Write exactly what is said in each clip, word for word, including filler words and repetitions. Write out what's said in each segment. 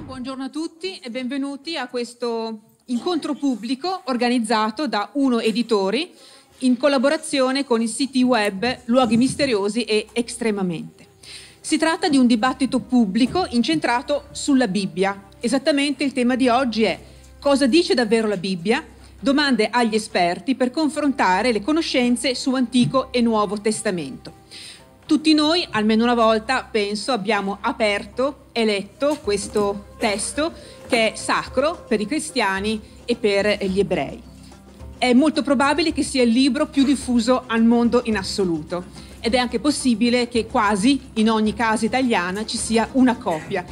Buongiorno, buongiorno a tutti e benvenuti a questo incontro pubblico organizzato da Uno Editori in collaborazione con i siti web Luoghi Misteriosi e Extremamente. Si tratta di un dibattito pubblico incentrato sulla Bibbia. Esattamente il tema di oggi è: cosa dice davvero la Bibbia? Domande agli esperti per confrontare le conoscenze su Antico e Nuovo Testamento. Tutti noi, almeno una volta, penso, abbiamo aperto e letto questo testo che è sacro per i cristiani e per gli ebrei. È molto probabile che sia il libro più diffuso al mondo in assoluto ed è anche possibile che quasi in ogni casa italiana ci sia una copia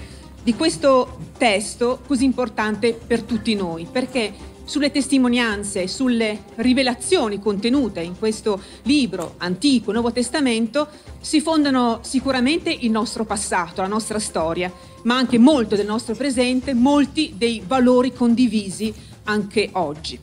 di questo testo così importante per tutti noi, perché sulle testimonianze, sulle rivelazioni contenute in questo libro Antico, Nuovo Testamento, si fondano sicuramente il nostro passato, la nostra storia, ma anche molto del nostro presente, molti dei valori condivisi anche oggi.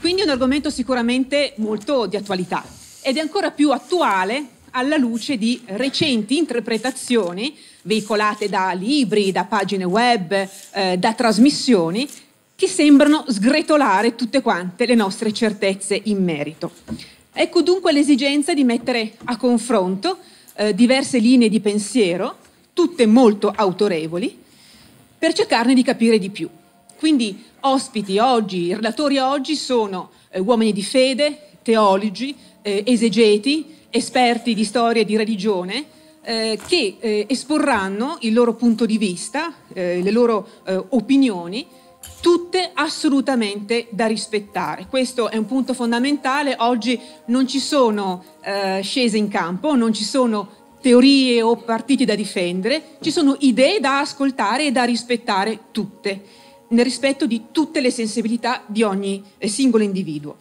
Quindi è un argomento sicuramente molto di attualità ed è ancora più attuale alla luce di recenti interpretazioni veicolate da libri, da pagine web, eh, da trasmissioni, che sembrano sgretolare tutte quante le nostre certezze in merito. Ecco dunque l'esigenza di mettere a confronto eh, diverse linee di pensiero, tutte molto autorevoli, per cercarne di capire di più. Quindi ospiti oggi, i relatori oggi sono eh, uomini di fede, teologi, eh, esegeti, esperti di storia e di religione, eh, che eh, esporranno il loro punto di vista, eh, le loro eh, opinioni, tutte assolutamente da rispettare. Questo è un punto fondamentale. Oggi non ci sono eh, scese in campo, non ci sono teorie o partiti da difendere, ci sono idee da ascoltare e da rispettare tutte, nel rispetto di tutte le sensibilità di ogni eh, singolo individuo.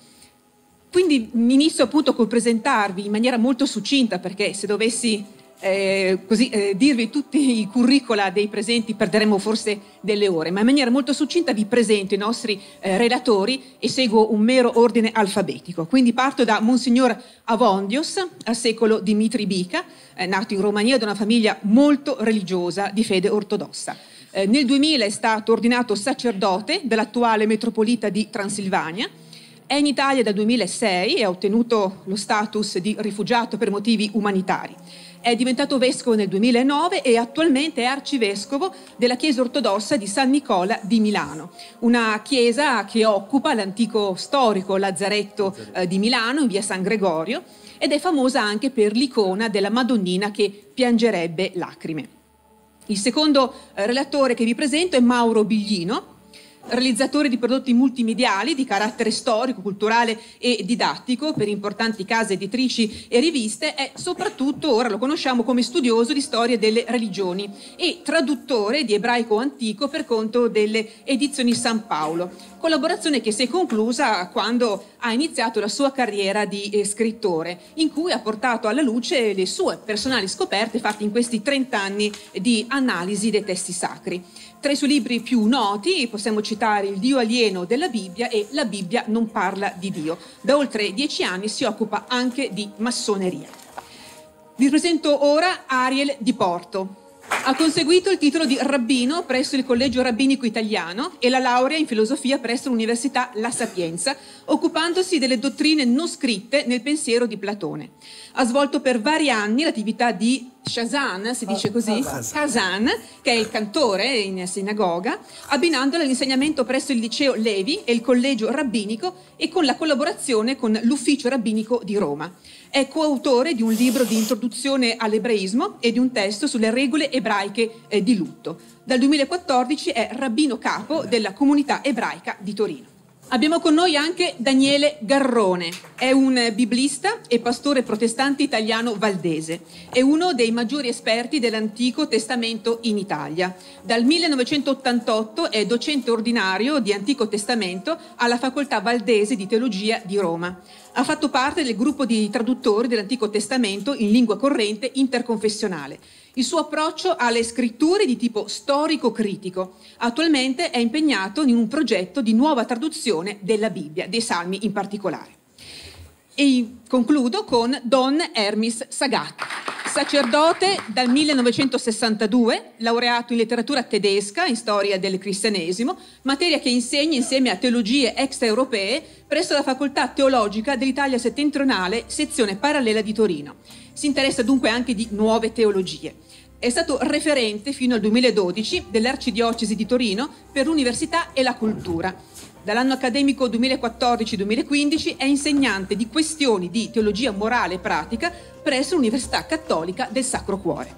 Quindi inizio appunto col presentarvi in maniera molto succinta, perché se dovessi Eh, così eh, dirvi tutti i curricula dei presenti perderemo forse delle ore, ma in maniera molto succinta vi presento i nostri eh, relatori e seguo un mero ordine alfabetico. Quindi parto da Monsignor Avondios, al secolo Dimitri Bica, eh, nato in Romania da una famiglia molto religiosa di fede ortodossa. Eh, nel duemila è stato ordinato sacerdote dell'attuale metropolita di Transilvania. È in Italia dal duemilasei e ha ottenuto lo status di rifugiato per motivi umanitari. È diventato vescovo nel duemilanove e attualmente è arcivescovo della Chiesa ortodossa di San Nicola di Milano, una chiesa che occupa l'antico storico Lazzaretto eh, di Milano in via San Gregorio, ed è famosa anche per l'icona della Madonnina che piangerebbe lacrime. Il secondo eh, relatore che vi presento è Mauro Biglino, realizzatore di prodotti multimediali di carattere storico, culturale e didattico per importanti case editrici e riviste. È soprattutto, ora lo conosciamo, come studioso di storia delle religioni e traduttore di ebraico antico per conto delle edizioni San Paolo, collaborazione che si è conclusa quando ha iniziato la sua carriera di eh, scrittore, in cui ha portato alla luce le sue personali scoperte fatte in questi trent'anni di analisi dei testi sacri. Tra i suoi libri più noti possiamo citare Il Dio alieno della Bibbia e La Bibbia non parla di Dio. Da oltre dieci anni si occupa anche di massoneria. Vi presento ora Ariel Di Porto. Ha conseguito il titolo di rabbino presso il Collegio Rabbinico Italiano e la laurea in filosofia presso l'Università La Sapienza, occupandosi delle dottrine non scritte nel pensiero di Platone. Ha svolto per vari anni l'attività di Shazan, si dice così, Shazan, che è il cantore in sinagoga, abbinandola all'insegnamento presso il liceo Levi e il collegio rabbinico e con la collaborazione con l'ufficio rabbinico di Roma. È coautore di un libro di introduzione all'ebraismo e di un testo sulle regole ebraiche di lutto. Dal duemilaquattordici è rabbino capo della comunità ebraica di Torino. Abbiamo con noi anche Daniele Garrone, è un biblista e pastore protestante italiano valdese, è uno dei maggiori esperti dell'Antico Testamento in Italia. Dal millenovecentottantotto è docente ordinario di Antico Testamento alla Facoltà Valdese di Teologia di Roma. Ha fatto parte del gruppo di traduttori dell'Antico Testamento in lingua corrente interconfessionale. Il suo approccio alle scritture è di tipo storico-critico. Attualmente è impegnato in un progetto di nuova traduzione della Bibbia, dei Salmi in particolare. E concludo con Don Ermis Segatti. Sacerdote dal millenovecentosessantadue, laureato in letteratura tedesca, in storia del cristianesimo, materia che insegna insieme a teologie extraeuropee presso la Facoltà Teologica dell'Italia Settentrionale, sezione parallela di Torino. Si interessa dunque anche di nuove teologie. È stato referente fino al duemiladodici dell'Arcidiocesi di Torino per l'università e la cultura. Dall'anno accademico duemilaquattordici duemilaquindici è insegnante di questioni di teologia morale e pratica presso l'Università Cattolica del Sacro Cuore.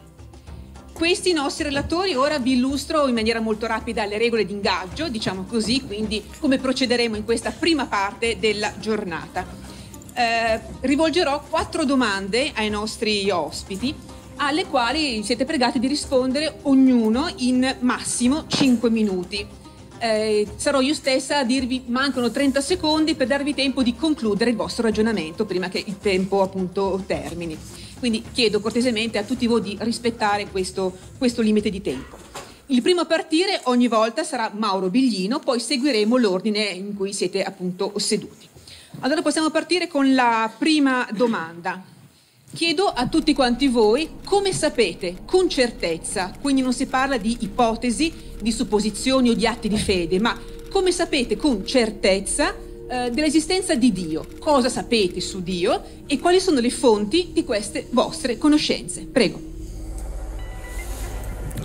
Questi i nostri relatori. Ora vi illustro in maniera molto rapida le regole di ingaggio, diciamo così, quindi come procederemo in questa prima parte della giornata. Eh, rivolgerò quattro domande ai nostri ospiti, alle quali siete pregati di rispondere ognuno in massimo cinque minuti. Eh, sarò io stessa a dirvi mancano trenta secondi per darvi tempo di concludere il vostro ragionamento prima che il tempo appunto termini. Quindi chiedo cortesemente a tutti voi di rispettare questo, questo limite di tempo. Il primo a partire ogni volta sarà Mauro Biglino, poi seguiremo l'ordine in cui siete appunto seduti. Allora possiamo partire con la prima domanda. Chiedo a tutti quanti voi come sapete con certezza, quindi non si parla di ipotesi, di supposizioni o di atti di fede, ma come sapete con certezza eh, dell'esistenza di Dio? Cosa sapete su Dio e quali sono le fonti di queste vostre conoscenze? Prego.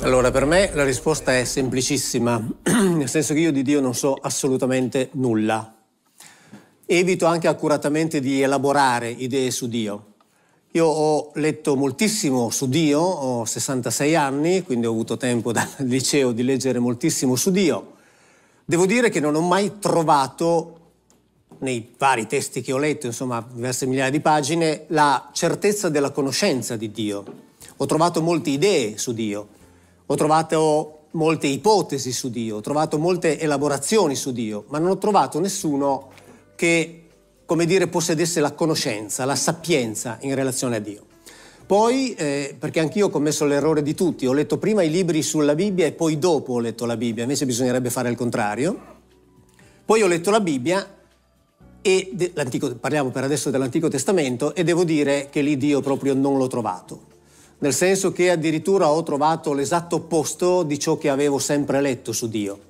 Allora, per me la risposta è semplicissima, nel senso che io di Dio non so assolutamente nulla. Evito anche accuratamente di elaborare idee su Dio. Io ho letto moltissimo su Dio, ho sessantasei anni, quindi ho avuto tempo dal liceo di leggere moltissimo su Dio. Devo dire che non ho mai trovato, nei vari testi che ho letto, insomma diverse migliaia di pagine, la certezza della conoscenza di Dio. Ho trovato molte idee su Dio, ho trovato molte ipotesi su Dio, ho trovato molte elaborazioni su Dio, ma non ho trovato nessuno che, come dire, possedesse la conoscenza, la sapienza in relazione a Dio. Poi, eh, perché anch'io ho commesso l'errore di tutti, ho letto prima i libri sulla Bibbia e poi dopo ho letto la Bibbia, invece bisognerebbe fare il contrario. Poi ho letto la Bibbia, e de- l'Antico, parliamo per adesso dell'Antico Testamento, e devo dire che lì Dio proprio non l'ho trovato, nel senso che addirittura ho trovato l'esatto opposto di ciò che avevo sempre letto su Dio.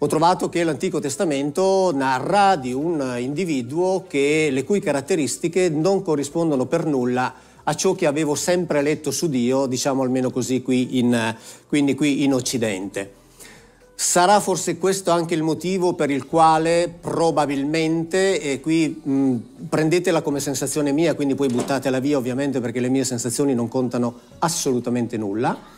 Ho trovato che l'Antico Testamento narra di un individuo che le cui caratteristiche non corrispondono per nulla a ciò che avevo sempre letto su Dio, diciamo almeno così qui in, quindi qui in Occidente. Sarà forse questo anche il motivo per il quale probabilmente, e qui mh, prendetela come sensazione mia, quindi poi buttatela via ovviamente perché le mie sensazioni non contano assolutamente nulla.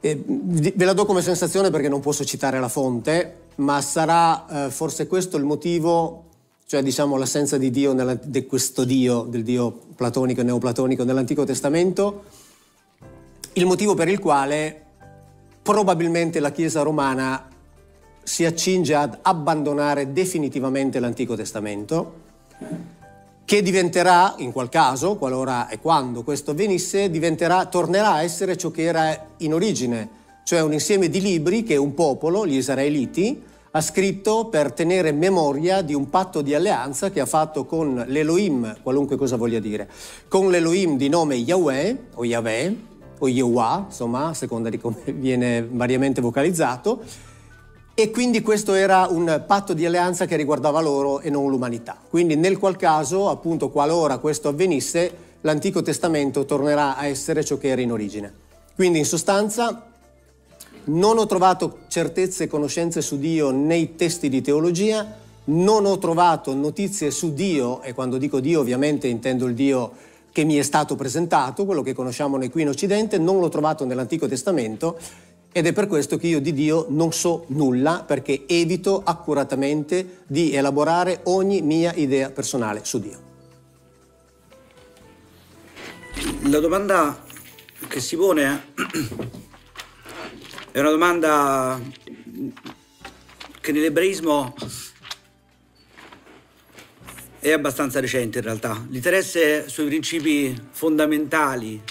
Eh, ve la do come sensazione perché non posso citare la fonte, ma sarà eh, forse questo il motivo, cioè diciamo l'assenza di Dio, nella, di questo Dio, del Dio platonico e neoplatonico nell'Antico Testamento, il motivo per il quale probabilmente la Chiesa romana si accinge ad abbandonare definitivamente l'Antico Testamento, che diventerà, in qual caso, qualora e quando questo avvenisse, diventerà, tornerà a essere ciò che era in origine, cioè un insieme di libri che un popolo, gli israeliti, ha scritto per tenere memoria di un patto di alleanza che ha fatto con l'Elohim, qualunque cosa voglia dire, con l'Elohim di nome Yahweh, o Yahweh, o Yehuah, insomma, a seconda di come viene variamente vocalizzato, e quindi questo era un patto di alleanza che riguardava loro e non l'umanità. Quindi nel qual caso, appunto, qualora questo avvenisse, l'Antico Testamento tornerà a essere ciò che era in origine. Quindi in sostanza non ho trovato certezze e conoscenze su Dio nei testi di teologia, non ho trovato notizie su Dio, e quando dico Dio ovviamente intendo il Dio che mi è stato presentato, quello che conosciamo noi qui in Occidente, non l'ho trovato nell'Antico Testamento, ed è per questo che io di Dio non so nulla, perché evito accuratamente di elaborare ogni mia idea personale su Dio. La domanda che si pone è una domanda che nell'ebraismo è abbastanza recente in realtà. L'interesse sui principi fondamentali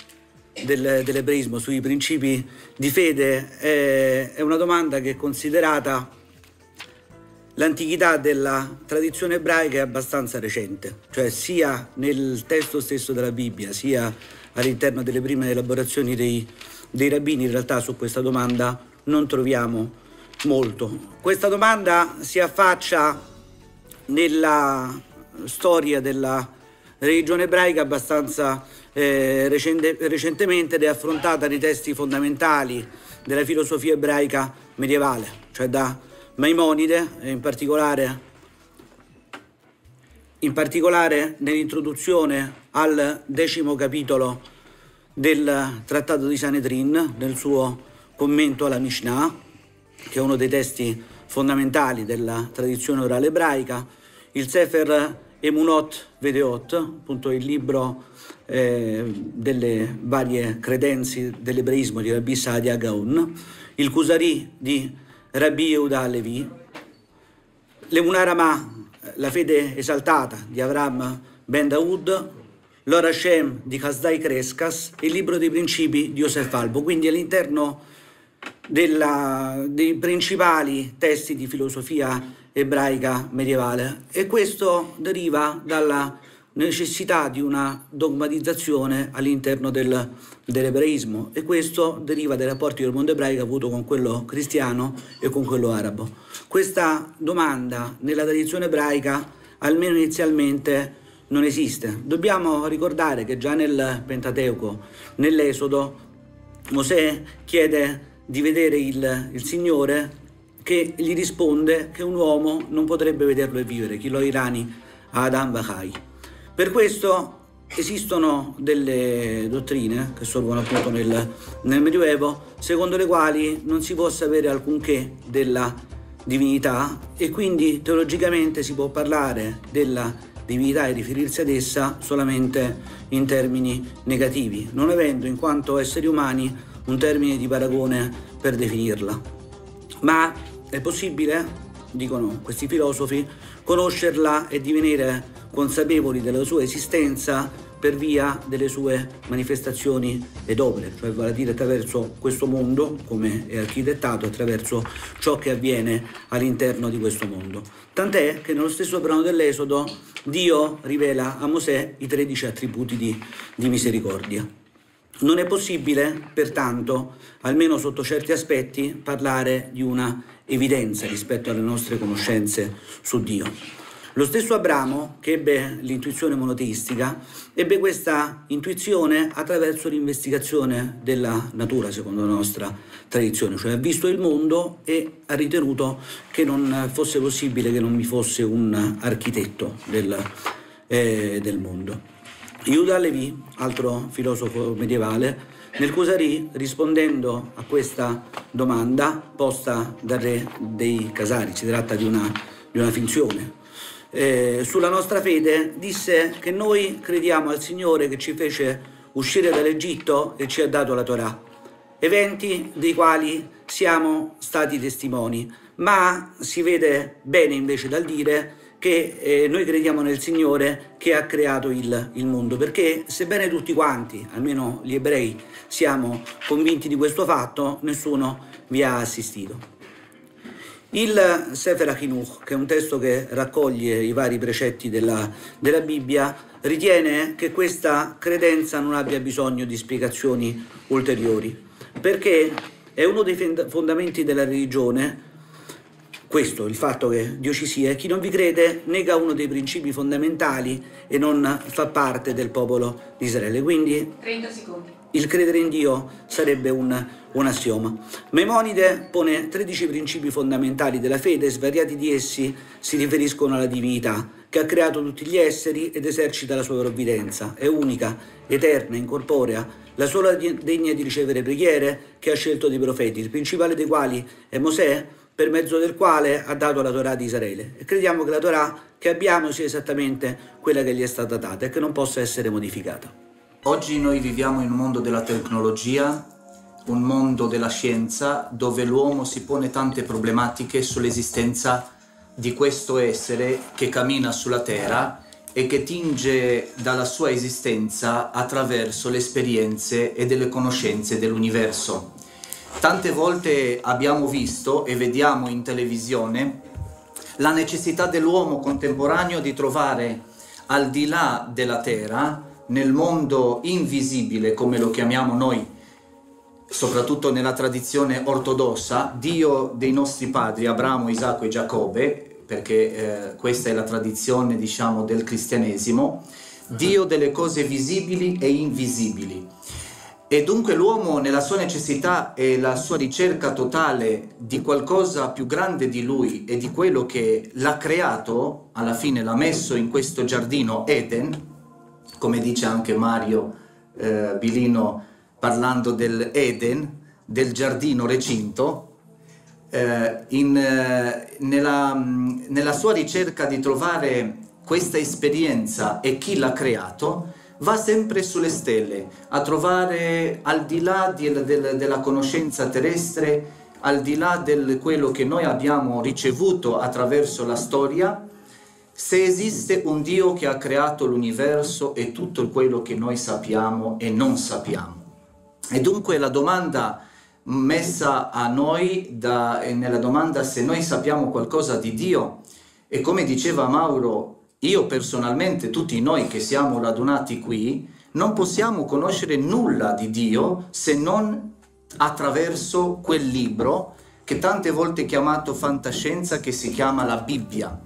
Del, dell'ebraismo, sui principi di fede, è, è una domanda che, considerata l'antichità della tradizione ebraica, è abbastanza recente, cioè sia nel testo stesso della Bibbia, sia all'interno delle prime elaborazioni dei, dei rabbini, in realtà su questa domanda non troviamo molto. Questa domanda si affaccia nella storia della religione ebraica abbastanza eh, recente, recentemente ed è affrontata nei testi fondamentali della filosofia ebraica medievale, cioè da Maimonide, in particolare, in particolare nell'introduzione al decimo capitolo del Trattato di Sanedrin, nel suo commento alla Mishnah, che è uno dei testi fondamentali della tradizione orale ebraica, il Sefer Emunot Vedeot, appunto il libro eh, delle varie credenze dell'ebraismo di Rabbi Saadia Gaon, il Kusari di Rabbi Yehuda Halevi, l'Emunarama, la fede esaltata di Avram Ben Daud, l'Or Hashem di Saddai Crescas e il libro dei principi di Yosef Albo. Quindi all'interno dei principali testi di filosofia ebraica medievale, e questo deriva dalla necessità di una dogmatizzazione all'interno del, dell'ebraismo, e questo deriva dai rapporti del mondo ebraico avuto con quello cristiano e con quello arabo. Questa domanda nella tradizione ebraica almeno inizialmente non esiste. Dobbiamo ricordare che già nel Pentateuco, nell'Esodo, Mosè chiede di vedere il, il Signore, che gli risponde che un uomo non potrebbe vederlo e vivere, chi lo irani Adam Vahai. Per questo esistono delle dottrine che sorgono appunto nel, nel Medioevo, secondo le quali non si può sapere alcunché della divinità e quindi teologicamente si può parlare della divinità e riferirsi ad essa solamente in termini negativi, non avendo in quanto esseri umani un termine di paragone per definirla. Ma è possibile, dicono questi filosofi, conoscerla e divenire consapevoli della sua esistenza per via delle sue manifestazioni ed opere, cioè vale a dire attraverso questo mondo come è architettato, attraverso ciò che avviene all'interno di questo mondo. Tant'è che nello stesso brano dell'Esodo Dio rivela a Mosè i tredici attributi di, di misericordia. Non è possibile, pertanto, almeno sotto certi aspetti, parlare di una evidenza rispetto alle nostre conoscenze su Dio. Lo stesso Abramo, che ebbe l'intuizione monoteistica, ebbe questa intuizione attraverso l'investigazione della natura, secondo la nostra tradizione, cioè ha visto il mondo e ha ritenuto che non fosse possibile che non vi fosse un architetto del, eh, del mondo. Yehuda Halevi, altro filosofo medievale, nel Qusari, rispondendo a questa domanda posta dal re dei Casari, si tratta di una, di una finzione, Eh, sulla nostra fede disse che noi crediamo al Signore che ci fece uscire dall'Egitto e ci ha dato la Torah, eventi dei quali siamo stati testimoni, ma si vede bene invece dal dire che eh, noi crediamo nel Signore che ha creato il, il mondo, perché sebbene tutti quanti, almeno gli ebrei, siamo convinti di questo fatto, nessuno vi ha assistito. Il Sefer Achinuch, che è un testo che raccoglie i vari precetti della, della Bibbia, ritiene che questa credenza non abbia bisogno di spiegazioni ulteriori, perché è uno dei fondamenti della religione, questo, il fatto che Dio ci sia, e chi non vi crede nega uno dei principi fondamentali e non fa parte del popolo di Israele. Quindi il credere in Dio sarebbe un, un assioma. Maimonide pone tredici principi fondamentali della fede e svariati di essi si riferiscono alla divinità, che ha creato tutti gli esseri ed esercita la sua provvidenza. È unica, eterna, incorporea, la sola degna di ricevere preghiere, che ha scelto dei profeti, il principale dei quali è Mosè, per mezzo del quale ha dato la Torah di Israele. E crediamo che la Torah che abbiamo sia esattamente quella che gli è stata data e che non possa essere modificata. Oggi noi viviamo in un mondo della tecnologia, un mondo della scienza, dove l'uomo si pone tante problematiche sull'esistenza di questo essere che cammina sulla terra e che tinge dalla sua esistenza attraverso le esperienze e delle conoscenze dell'universo. Tante volte abbiamo visto e vediamo in televisione la necessità dell'uomo contemporaneo di trovare al di là della terra nel mondo invisibile, come lo chiamiamo noi, soprattutto nella tradizione ortodossa, Dio dei nostri padri, Abramo, Isacco e Giacobbe, perché eh, questa è la tradizione, diciamo, del cristianesimo, Dio delle cose visibili e invisibili. E dunque l'uomo, nella sua necessità e la sua ricerca totale di qualcosa più grande di lui e di quello che l'ha creato, alla fine l'ha messo in questo giardino Eden, come dice anche Mario eh, Biglino parlando del Eden, del giardino recinto, eh, in, eh, nella, nella sua ricerca di trovare questa esperienza e chi l'ha creato, va sempre sulle stelle, a trovare al di là di, del, della conoscenza terrestre, al di là di quello che noi abbiamo ricevuto attraverso la storia, se esiste un Dio che ha creato l'universo e tutto quello che noi sappiamo e non sappiamo. E dunque la domanda messa a noi, da, nella domanda se noi sappiamo qualcosa di Dio, e come diceva Mauro, io personalmente, tutti noi che siamo radunati qui, non possiamo conoscere nulla di Dio se non attraverso quel libro che tante volte è chiamato fantascienza, che si chiama la Bibbia.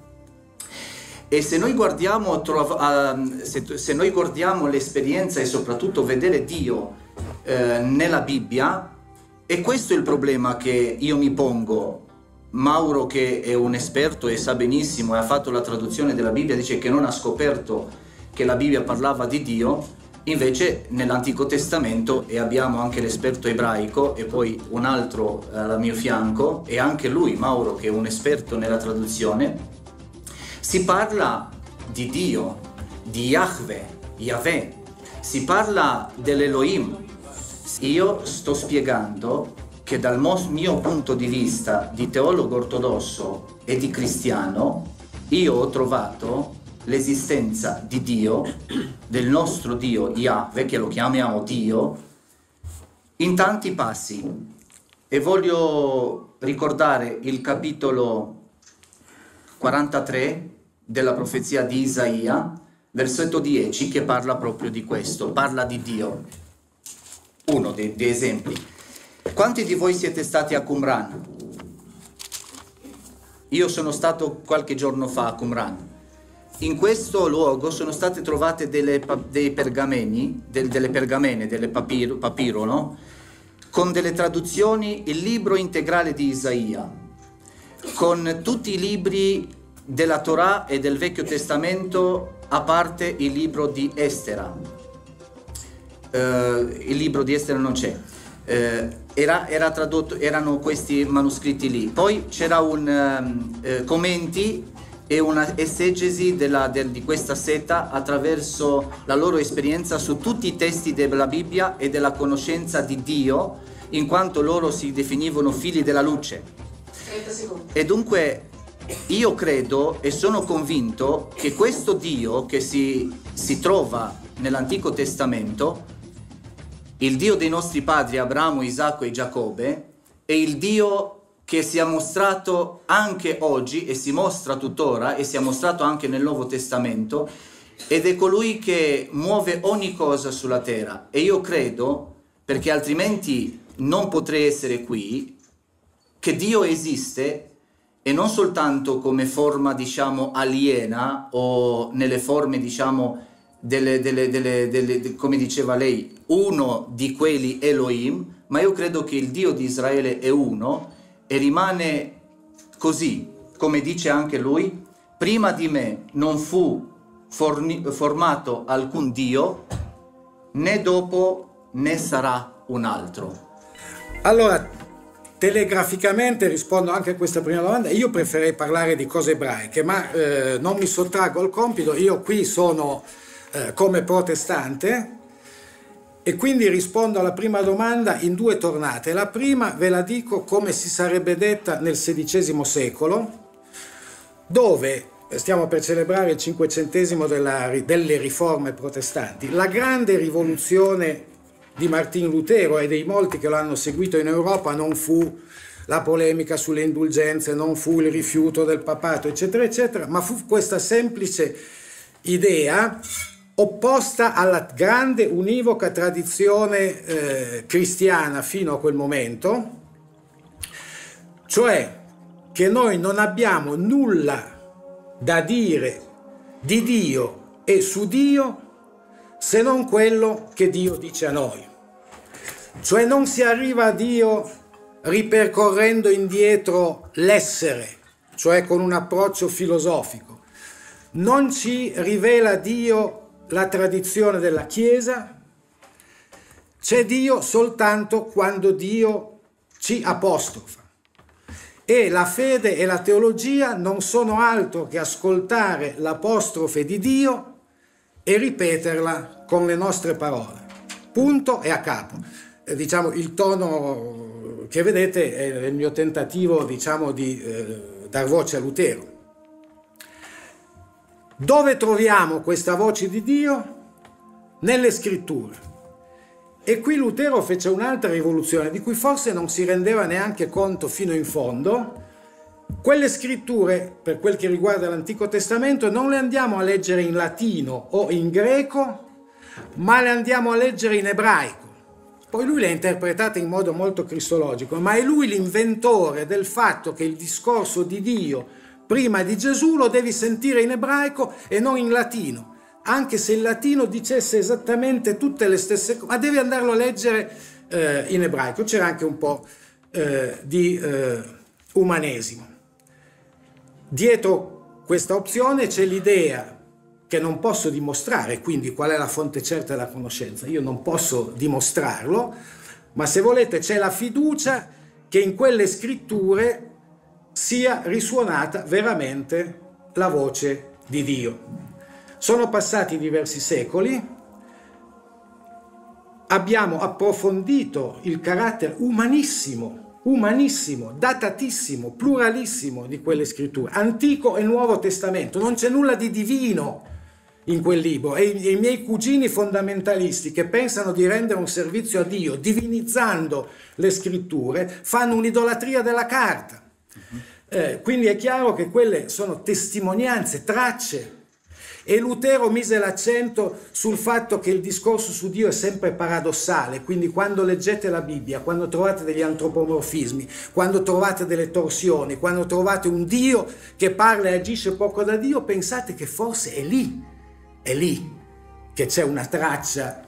E se noi guardiamo, se, se noi guardiamo l'esperienza e soprattutto vedere Dio eh, nella Bibbia, e questo è il problema che io mi pongo. Mauro, che è un esperto e sa benissimo e ha fatto la traduzione della Bibbia, dice che non ha scoperto che la Bibbia parlava di Dio, invece nell'Antico Testamento, e abbiamo anche l'esperto ebraico e poi un altro al mio fianco, e anche lui, Mauro, che è un esperto nella traduzione, si parla di Dio, di Yahweh, Yahweh, si parla dell'Elohim. Io sto spiegando che dal mio punto di vista di teologo ortodosso e di cristiano, io ho trovato l'esistenza di Dio, del nostro Dio Yahweh, che lo chiamiamo Dio, in tanti passi. E voglio ricordare il capitolo quarantatré della profezia di Isaia, versetto dieci, che parla proprio di questo, parla di Dio. Uno dei, dei esempi. Quanti di voi siete stati a Qumran? Io sono stato qualche giorno fa a Qumran. In questo luogo sono state trovate delle, dei pergameni, del, delle pergamene, delle papiro, papiro, no? Con delle traduzioni, il libro integrale di Isaia, con tutti i libri della Torah e del Vecchio Testamento, a parte il libro di Estera. Uh, il libro di Estera non c'è. Uh, Era, era tradotto, erano questi manoscritti lì. Poi c'era un um, eh, commenti e una esegesi della, del, di questa seta attraverso la loro esperienza su tutti i testi della Bibbia e della conoscenza di Dio, in quanto loro si definivano figli della luce. E dunque io credo e sono convinto che questo Dio che si, si trova nell'Antico Testamento, il Dio dei nostri padri Abramo, Isacco e Giacobbe, è il Dio che si è mostrato anche oggi e si mostra tuttora e si è mostrato anche nel Nuovo Testamento, ed è colui che muove ogni cosa sulla terra. E io credo, perché altrimenti non potrei essere qui, che Dio esiste, e non soltanto come forma, diciamo, aliena o nelle forme, diciamo, Delle, delle, delle, delle, come diceva lei, uno di quelli Elohim, ma io credo che il Dio di Israele è uno e rimane così, come dice anche lui: prima di me non fu forni, formato alcun Dio, né dopo né sarà un altro. Allora, telegraficamente rispondo anche a questa prima domanda. Io preferirei parlare di cose ebraiche, ma eh, non mi sottraggo al compito. Io qui sono come protestante, e quindi rispondo alla prima domanda in due tornate. La prima ve la dico come si sarebbe detta nel sedicesimo secolo, dove stiamo per celebrare il cinquecentesimo della, delle riforme protestanti. La grande rivoluzione di Martin Lutero e dei molti che lo hanno seguito in Europa non fu la polemica sulle indulgenze, non fu il rifiuto del papato, eccetera eccetera, ma fu questa semplice idea opposta alla grande univoca tradizione eh, cristiana fino a quel momento, cioè che noi non abbiamo nulla da dire di Dio e su Dio se non quello che Dio dice a noi. Cioè non si arriva a Dio ripercorrendo indietro l'essere, cioè con un approccio filosofico. Non ci rivela Dio la tradizione della Chiesa, c'è Dio soltanto quando Dio ci apostrofa. E la fede e la teologia non sono altro che ascoltare l'apostrofe di Dio e ripeterla con le nostre parole. Punto e a capo. Eh, diciamo, il tono che vedete è il mio tentativo, diciamo, di eh, dar voce a Lutero. Dove troviamo questa voce di Dio? Nelle Scritture. E qui Lutero fece un'altra rivoluzione, di cui forse non si rendeva neanche conto fino in fondo. Quelle Scritture, per quel che riguarda l'Antico Testamento, non le andiamo a leggere in latino o in greco, ma le andiamo a leggere in ebraico. Poi lui le ha interpretate in modo molto cristologico, ma è lui l'inventore del fatto che il discorso di Dio prima di Gesù lo devi sentire in ebraico e non in latino, anche se il latino dicesse esattamente tutte le stesse cose, ma devi andarlo a leggere eh, in ebraico. C'era anche un po' eh, di eh, umanesimo. Dietro questa opzione c'è l'idea che non posso dimostrare, quindi qual è la fonte certa della conoscenza? Io non posso dimostrarlo, ma se volete c'è la fiducia che in quelle scritture sia risuonata veramente la voce di Dio. Sono passati diversi secoli, abbiamo approfondito il carattere umanissimo, umanissimo, datatissimo, pluralissimo di quelle scritture, Antico e Nuovo Testamento, non c'è nulla di divino in quel libro, e i miei cugini fondamentalisti che pensano di rendere un servizio a Dio divinizzando le scritture fanno un'idolatria della carta. Eh, quindi è chiaro che quelle sono testimonianze, tracce, e Lutero mise l'accento sul fatto che il discorso su Dio è sempre paradossale, quindi quando leggete la Bibbia, quando trovate degli antropomorfismi, quando trovate delle torsioni, quando trovate un Dio che parla e agisce poco da Dio, pensate che forse è lì, è lì che c'è una traccia.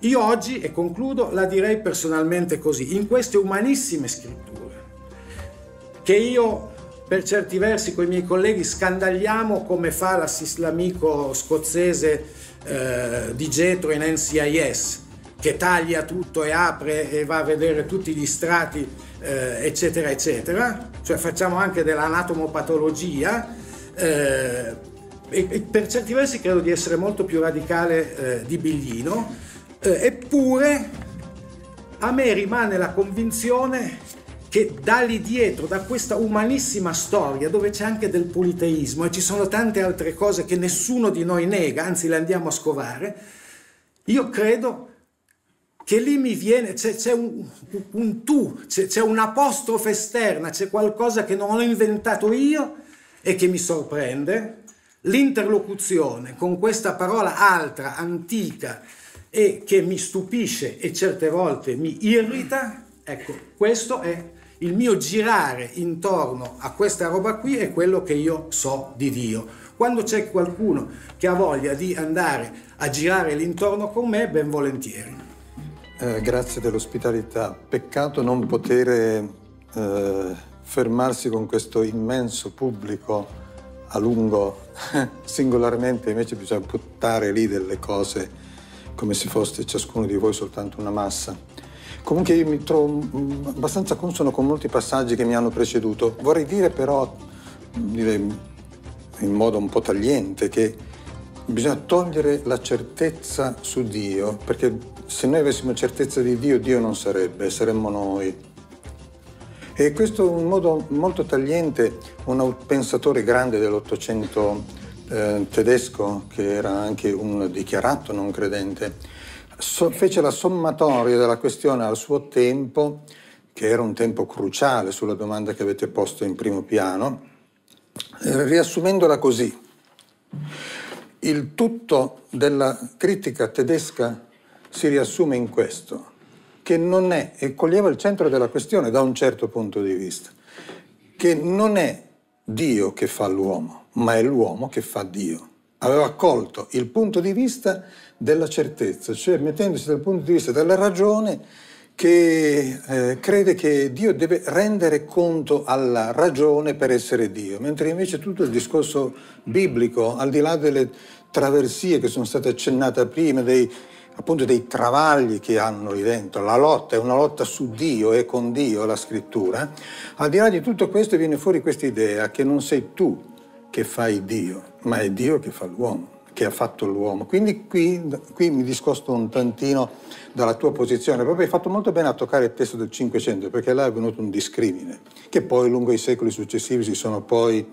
Io oggi, e concludo, la direi personalmente così, in queste umanissime scritture, che io per certi versi con i miei colleghi scandagliamo come fa l'amico scozzese eh, di Getro in N C I S, che taglia tutto e apre e va a vedere tutti gli strati eh, eccetera eccetera, cioè facciamo anche dell'anatomopatologia eh, e, e per certi versi credo di essere molto più radicale eh, di Biglino, eh, eppure a me rimane la convinzione che da lì dietro, da questa umanissima storia, dove c'è anche del politeismo e ci sono tante altre cose che nessuno di noi nega, anzi le andiamo a scovare, io credo che lì mi viene, c'è un, un tu, c'è un'apostrofe esterna, c'è qualcosa che non ho inventato io e che mi sorprende, l'interlocuzione con questa parola altra, antica, e che mi stupisce e certe volte mi irrita. Ecco, questo è il mio girare intorno a questa roba qui, è quello che io so di Dio. Quando c'è qualcuno che ha voglia di andare a girare l'intorno con me, ben volentieri. Eh, grazie dell'ospitalità. Peccato non poter eh, fermarsi con questo immenso pubblico a lungo, singolarmente, invece bisogna buttare lì delle cose come se fosse ciascuno di voi soltanto una massa. Comunque io mi trovo abbastanza consono con molti passaggi che mi hanno preceduto. Vorrei dire però, dire in modo un po' tagliente, che bisogna togliere la certezza su Dio, perché se noi avessimo certezza di Dio, Dio non sarebbe, saremmo noi. E questo in modo molto tagliente un pensatore grande dell'Ottocento eh, tedesco, che era anche un dichiarato non credente, So, fece la sommatoria della questione al suo tempo, che era un tempo cruciale sulla domanda che avete posto in primo piano, riassumendola così. Il tutto della critica tedesca si riassume in questo, che non è, e coglieva il centro della questione da un certo punto di vista, che non è Dio che fa l'uomo, ma è l'uomo che fa Dio. Aveva colto il punto di vista della certezza, cioè mettendosi dal punto di vista della ragione che eh, crede che Dio deve rendere conto alla ragione per essere Dio, mentre invece tutto il discorso biblico, al di là delle traversie che sono state accennate prima, dei, appunto dei travagli che hanno lì dentro, la lotta è una lotta su Dio e con Dio, la scrittura, al di là di tutto questo viene fuori questa idea che non sei tu che fai Dio, ma è Dio che fa l'uomo, che ha fatto l'uomo. Quindi qui, qui mi discosto un tantino dalla tua posizione, proprio hai fatto molto bene a toccare il testo del Cinquecento, perché là è venuto un discrimine, che poi lungo i secoli successivi si sono poi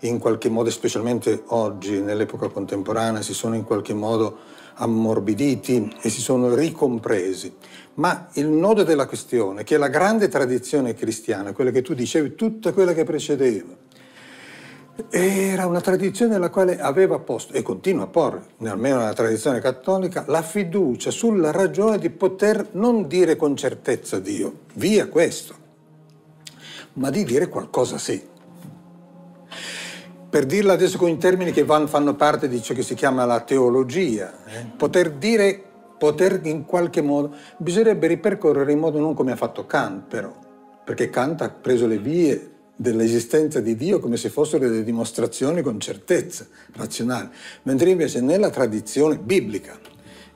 in qualche modo, specialmente oggi, nell'epoca contemporanea, si sono in qualche modo ammorbiditi e si sono ricompresi. Ma il nodo della questione, che è la grande tradizione cristiana, quella che tu dicevi, tutta quella che precedeva, era una tradizione nella quale aveva posto, e continua a porre, almeno nella tradizione cattolica, la fiducia sulla ragione di poter non dire con certezza Dio, via questo, ma di dire qualcosa sì. Per dirla adesso con i termini che van, fanno parte di ciò che si chiama la teologia, eh? poter dire, poter in qualche modo, bisognerebbe ripercorrere in modo non come ha fatto Kant però, perché Kant ha preso le vie dell'esistenza di Dio come se fossero delle dimostrazioni con certezza razionale, mentre invece nella tradizione biblica,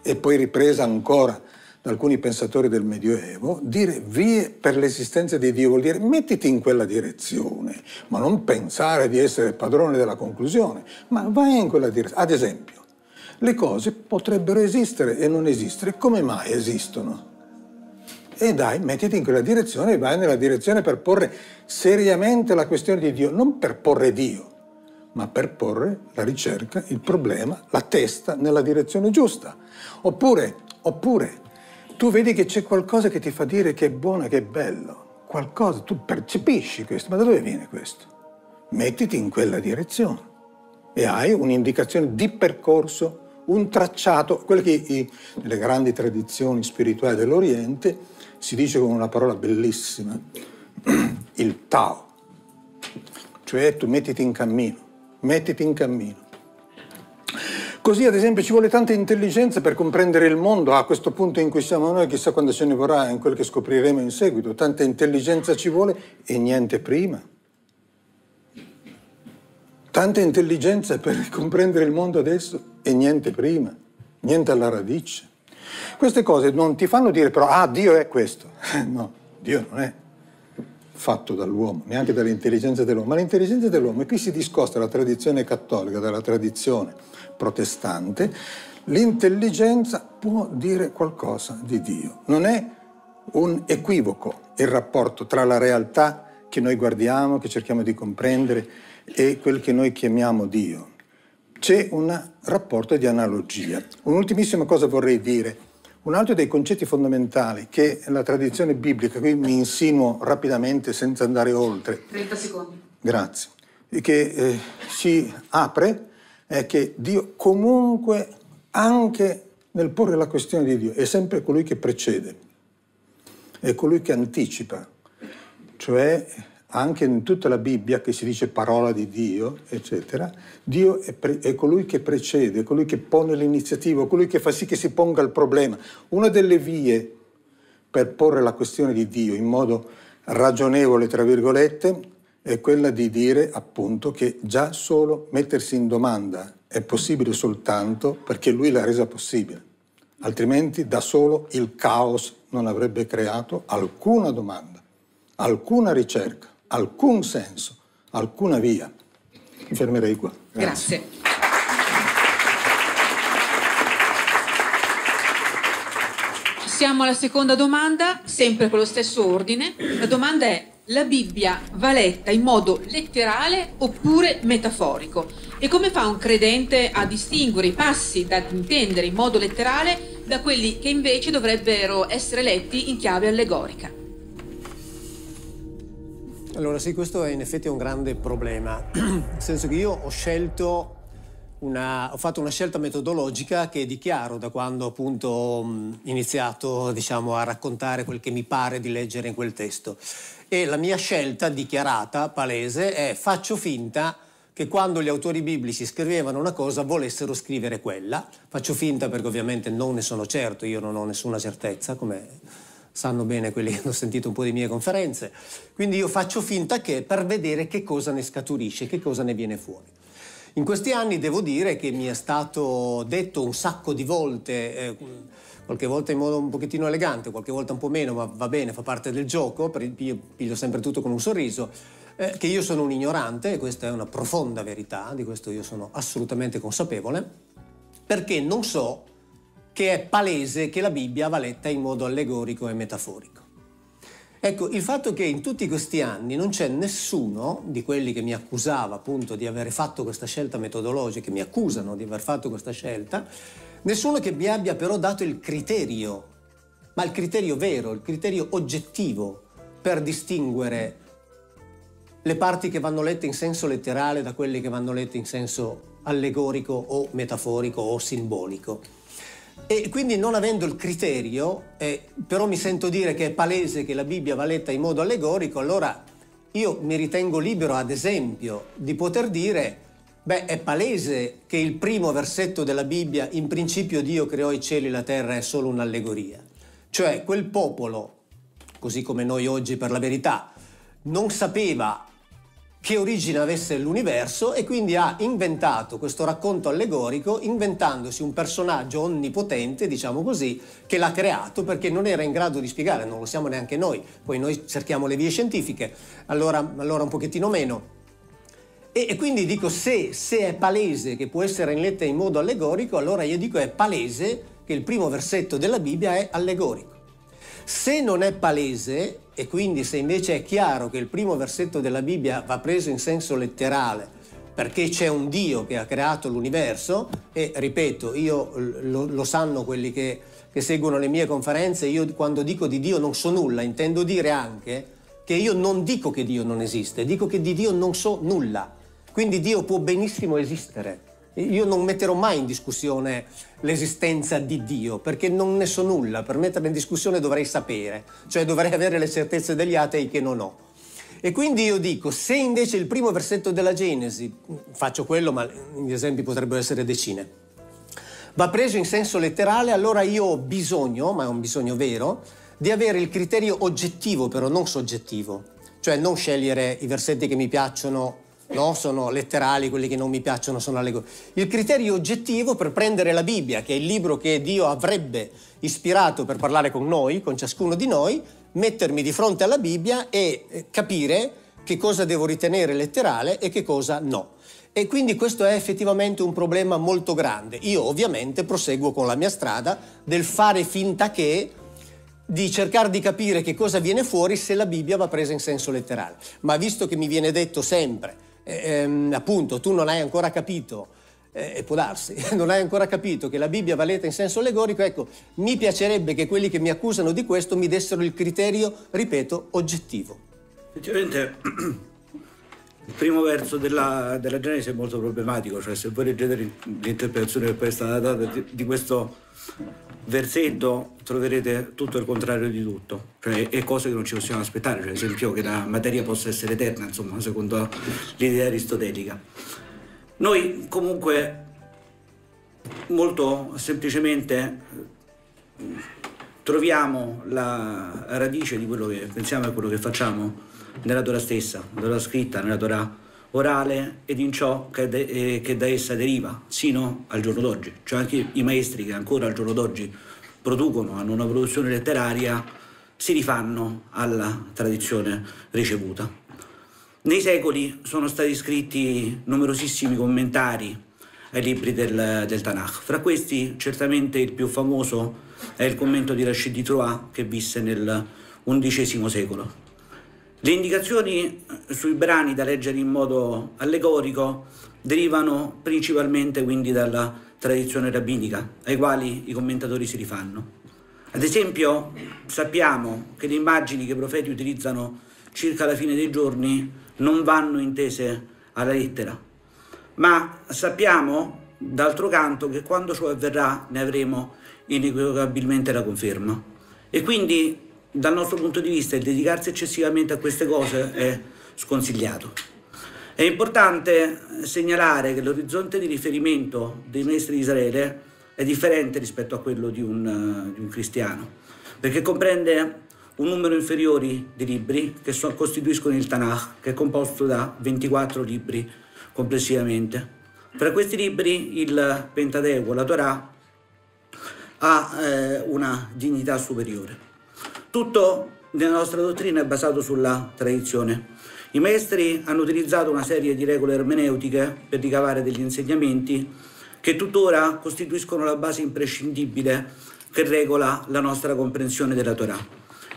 e poi ripresa ancora da alcuni pensatori del Medioevo, dire vie per l'esistenza di Dio vuol dire mettiti in quella direzione, ma non pensare di essere padrone della conclusione, ma vai in quella direzione. Ad esempio, le cose potrebbero esistere e non esistere, come mai esistono? E dai, mettiti in quella direzione e vai nella direzione per porre seriamente la questione di Dio, non per porre Dio, ma per porre la ricerca, il problema, la testa nella direzione giusta. Oppure, oppure tu vedi che c'è qualcosa che ti fa dire che è buono, che è bello, qualcosa, tu percepisci questo, ma da dove viene questo? Mettiti in quella direzione e hai un'indicazione di percorso, un tracciato, quello che i, nelle grandi tradizioni spirituali dell'Oriente si dice con una parola bellissima, il Tao, cioè tu mettiti in cammino, mettiti in cammino. Così ad esempio ci vuole tanta intelligenza per comprendere il mondo a questo punto in cui siamo noi, chissà quando ce ne vorrà, in quel che scopriremo in seguito, tanta intelligenza ci vuole e niente prima. Tanta intelligenza per comprendere il mondo adesso e niente prima, niente alla radice. Queste cose non ti fanno dire però, ah, Dio è questo. No, Dio non è fatto dall'uomo, neanche dall'intelligenza dell'uomo. Ma l'intelligenza dell'uomo, e qui si discosta la tradizione cattolica dalla tradizione protestante, l'intelligenza può dire qualcosa di Dio. Non è un equivoco il rapporto tra la realtà che noi guardiamo, che cerchiamo di comprendere, e quel che noi chiamiamo Dio. C'è un rapporto di analogia. Un'ultimissima cosa vorrei dire, un altro dei concetti fondamentali che la tradizione biblica, qui mi insinuo rapidamente senza andare oltre. trenta secondi. Grazie. Che eh, si apre è che Dio comunque, anche nel porre la questione di Dio, è sempre colui che precede, è colui che anticipa, cioè anche in tutta la Bibbia che si dice parola di Dio, eccetera, Dio è, è colui che precede, è colui che pone l'iniziativa, è colui che fa sì che si ponga il problema. Una delle vie per porre la questione di Dio in modo ragionevole, tra virgolette, è quella di dire appunto che già solo mettersi in domanda è possibile soltanto perché Lui l'ha resa possibile. Altrimenti da solo il caos non avrebbe creato alcuna domanda, alcuna ricerca, alcun senso, alcuna via. Mi fermerei qua. Grazie. Grazie. Siamo alla seconda domanda, sempre con lo stesso ordine. La domanda è: la Bibbia va letta in modo letterale oppure metaforico? E come fa un credente a distinguere i passi da intendere in modo letterale da quelli che invece dovrebbero essere letti in chiave allegorica? Allora sì, questo è in effetti un grande problema, nel senso che io ho scelto Una, ho fatto una scelta metodologica che dichiaro da quando appunto ho iniziato, diciamo, a raccontare quel che mi pare di leggere in quel testo. E la mia scelta dichiarata, palese, è: faccio finta che quando gli autori biblici scrivevano una cosa volessero scrivere quella. Faccio finta perché ovviamente non ne sono certo, io non ho nessuna certezza, come sanno bene quelli che hanno sentito un po' di mie conferenze. Quindi io faccio finta che, per vedere che cosa ne scaturisce, che cosa ne viene fuori. In questi anni devo dire che mi è stato detto un sacco di volte, eh, qualche volta in modo un pochettino elegante, qualche volta un po' meno, ma va bene, fa parte del gioco, io piglio sempre tutto con un sorriso, eh, che io sono un ignorante, e questa è una profonda verità, di questo io sono assolutamente consapevole, perché non so che è palese che la Bibbia va letta in modo allegorico e metaforico. Ecco, il fatto che in tutti questi anni non c'è nessuno di quelli che mi accusava appunto di aver fatto questa scelta metodologica, che mi accusano di aver fatto questa scelta, nessuno che mi abbia però dato il criterio, ma il criterio vero, il criterio oggettivo per distinguere le parti che vanno lette in senso letterale da quelle che vanno lette in senso allegorico o metaforico o simbolico. E quindi, non avendo il criterio, eh, però mi sento dire che è palese che la Bibbia va letta in modo allegorico, allora io mi ritengo libero, ad esempio, di poter dire: beh, è palese che il primo versetto della Bibbia, in principio Dio creò i cieli e la terra, è solo un'allegoria. Cioè, quel popolo, così come noi oggi per la verità, non sapeva che origine avesse l'universo e quindi ha inventato questo racconto allegorico, inventandosi un personaggio onnipotente, diciamo così, che l'ha creato perché non era in grado di spiegare, non lo siamo neanche noi, poi noi cerchiamo le vie scientifiche, allora, allora un pochettino meno. E, e quindi dico, se, se è palese che può essere letta in modo allegorico, allora io dico è palese che il primo versetto della Bibbia è allegorico. Se non è palese, e quindi se invece è chiaro che il primo versetto della Bibbia va preso in senso letterale, perché c'è un Dio che ha creato l'universo, e ripeto, io lo, lo sanno quelli che, che seguono le mie conferenze, io quando dico di Dio non so nulla, intendo dire anche che io non dico che Dio non esiste, dico che di Dio non so nulla, quindi Dio può benissimo esistere. Io non metterò mai in discussione l'esistenza di Dio, perché non ne so nulla. Per metterla in discussione dovrei sapere, cioè dovrei avere le certezze degli atei che non ho. E quindi io dico, se invece il primo versetto della Genesi, faccio quello, ma gli esempi potrebbero essere decine, va preso in senso letterale, allora io ho bisogno, ma è un bisogno vero, di avere il criterio oggettivo, però non soggettivo. Cioè non scegliere i versetti che mi piacciono, no, sono letterali, quelli che non mi piacciono sono allegorici. Il criterio oggettivo per prendere la Bibbia, che è il libro che Dio avrebbe ispirato per parlare con noi, con ciascuno di noi, mettermi di fronte alla Bibbia e capire che cosa devo ritenere letterale e che cosa no. E quindi questo è effettivamente un problema molto grande. Io ovviamente proseguo con la mia strada del fare finta che, di cercare di capire che cosa viene fuori se la Bibbia va presa in senso letterale. Ma visto che mi viene detto sempre, Ehm, appunto, tu non hai ancora capito, e eh, può darsi, non hai ancora capito che la Bibbia va letta in senso allegorico, ecco, mi piacerebbe che quelli che mi accusano di questo mi dessero il criterio, ripeto, oggettivo. Effettivamente il primo verso della, della Genesi è molto problematico, cioè se voi leggete l'interpretazione che poi è stata data di, di questo versetto troverete tutto il contrario di tutto, cioè è cose che non ci possiamo aspettare, cioè, ad esempio che la materia possa essere eterna, insomma, secondo l'idea aristotelica. Noi comunque molto semplicemente troviamo la radice di quello che pensiamo e quello che facciamo nella Torah stessa, nella Torah scritta, nella Torah orale ed in ciò che, de, eh, che da essa deriva sino al giorno d'oggi, cioè anche i maestri che ancora al giorno d'oggi producono, hanno una produzione letteraria, si rifanno alla tradizione ricevuta. Nei secoli sono stati scritti numerosissimi commentari ai libri del, del Tanakh, fra questi certamente il più famoso è il commento di Rashi di Troyes che visse nel undicesimo secolo. Le indicazioni sui brani da leggere in modo allegorico derivano principalmente quindi dalla tradizione rabbinica, ai quali i commentatori si rifanno. Ad esempio, sappiamo che le immagini che i profeti utilizzano circa la fine dei giorni non vanno intese alla lettera, ma sappiamo d'altro canto che quando ciò avverrà ne avremo inequivocabilmente la conferma. E quindi dal nostro punto di vista il dedicarsi eccessivamente a queste cose è sconsigliato. È importante segnalare che l'orizzonte di riferimento dei maestri di Israele è differente rispetto a quello di un, di un cristiano, perché comprende un numero inferiore di libri che so, costituiscono il Tanakh, che è composto da ventiquattro libri complessivamente. Tra questi libri il Pentateuco, la Torah, ha eh, una dignità superiore. Tutto nella nostra dottrina è basato sulla tradizione. I maestri hanno utilizzato una serie di regole ermeneutiche per ricavare degli insegnamenti che tuttora costituiscono la base imprescindibile che regola la nostra comprensione della Torah.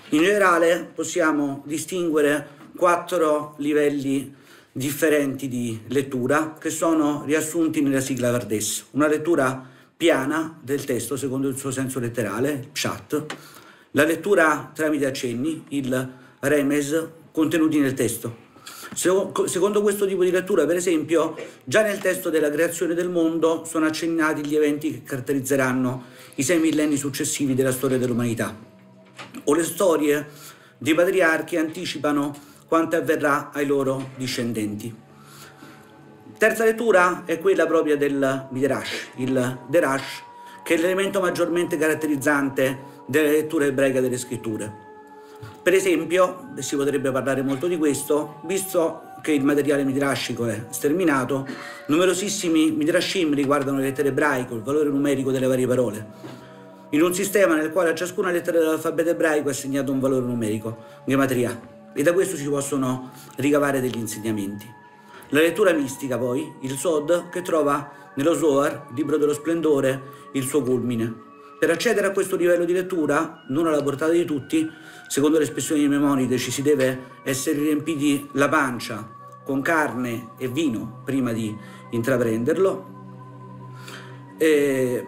In generale possiamo distinguere quattro livelli differenti di lettura che sono riassunti nella sigla Vardes. Una lettura piana del testo secondo il suo senso letterale, pshat. La lettura tramite accenni, il remes, contenuti nel testo. Secondo questo tipo di lettura, per esempio, già nel testo della creazione del mondo sono accennati gli eventi che caratterizzeranno i sei millenni successivi della storia dell'umanità. O le storie dei patriarchi anticipano quanto avverrà ai loro discendenti. Terza lettura è quella propria del Midrash, il Derash, che è l'elemento maggiormente caratterizzante della lettura ebraica delle scritture. Per esempio, si potrebbe parlare molto di questo, visto che il materiale midrashico è sterminato, numerosissimi midrashim riguardano le lettere ebraico, il valore numerico delle varie parole, in un sistema nel quale a ciascuna lettera dell'alfabeto ebraico è assegnato un valore numerico, gematria, e da questo si possono ricavare degli insegnamenti. La lettura mistica, poi, il Sod, che trova nello Zohar, libro dello splendore, il suo culmine. Per accedere a questo livello di lettura, non alla portata di tutti, secondo l'espressione di Maimonide ci si deve essere riempiti la pancia con carne e vino prima di intraprenderlo. E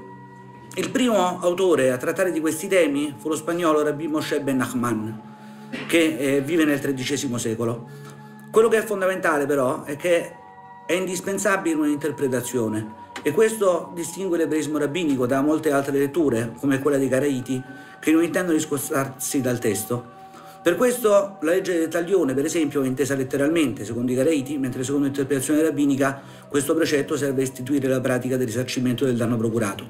il primo autore a trattare di questi temi fu lo spagnolo Rabbi Mosè ben Nachman, che eh, vive nel tredicesimo secolo. Quello che è fondamentale però è che è indispensabile un'interpretazione, e questo distingue l'ebraismo rabbinico da molte altre letture, come quella dei Karaiti, che non intendono discostarsi dal testo. Per questo la legge del taglione, per esempio, è intesa letteralmente, secondo i Karaiti, mentre secondo l'interpretazione rabbinica questo precetto serve a istituire la pratica del risarcimento del danno procurato.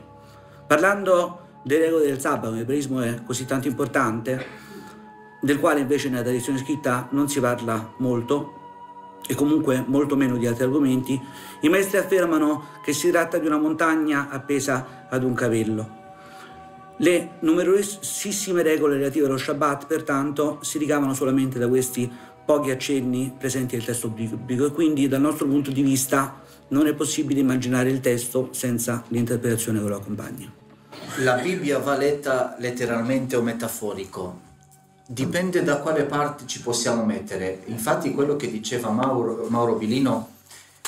Parlando delle regole del sabato, l'ebraismo è così tanto importante, del quale invece nella tradizione scritta non si parla molto, e comunque molto meno di altri argomenti, i maestri affermano che si tratta di una montagna appesa ad un capello. Le numerosissime regole relative allo Shabbat, pertanto, si ricavano solamente da questi pochi accenni presenti nel testo biblico, e quindi dal nostro punto di vista non è possibile immaginare il testo senza l'interpretazione che lo accompagna. La Bibbia va letta letteralmente o metaforico? Dipende da quale parte ci possiamo mettere. Infatti quello che diceva Mauro, Mauro Biglino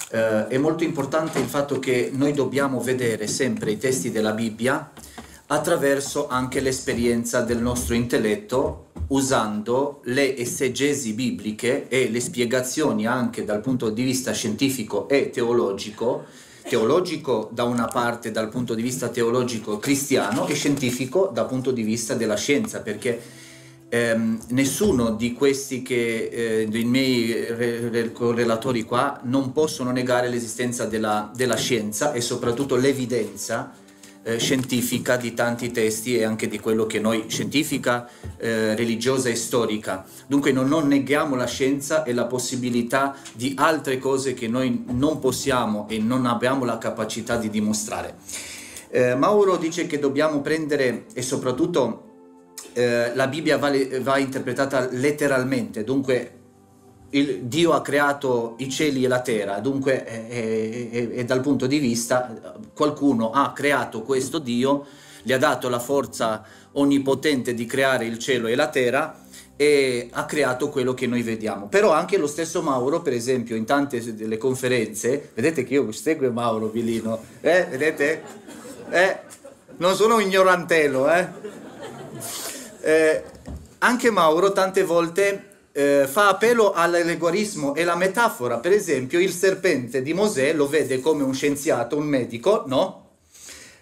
eh, è molto importante, il fatto che noi dobbiamo vedere sempre i testi della Bibbia attraverso anche l'esperienza del nostro intelletto, usando le esegesi bibliche e le spiegazioni anche dal punto di vista scientifico e teologico, teologico da una parte dal punto di vista teologico cristiano e scientifico dal punto di vista della scienza, perché Eh, nessuno di questi che, eh, dei miei re re relatori qua non possono negare l'esistenza della, della scienza e soprattutto l'evidenza eh, scientifica di tanti testi e anche di quello che noi scientifica, eh, religiosa e storica. Dunque non, non neghiamo la scienza e la possibilità di altre cose che noi non possiamo e non abbiamo la capacità di dimostrare. Eh, Mauro dice che dobbiamo prendere e soprattutto la Bibbia va, va interpretata letteralmente, dunque il Dio ha creato i cieli e la terra, dunque e, e, e dal punto di vista qualcuno ha creato questo Dio, gli ha dato la forza onnipotente di creare il cielo e la terra e ha creato quello che noi vediamo. Però anche lo stesso Mauro, per esempio, in tante delle conferenze, vedete che io seguo Mauro Biglino, eh, vedete? Eh, non sono un ignorantello, eh? Eh, anche Mauro tante volte eh, fa appello all'allegorismo e alla metafora. Per esempio il serpente di Mosè lo vede come un scienziato, un medico, no?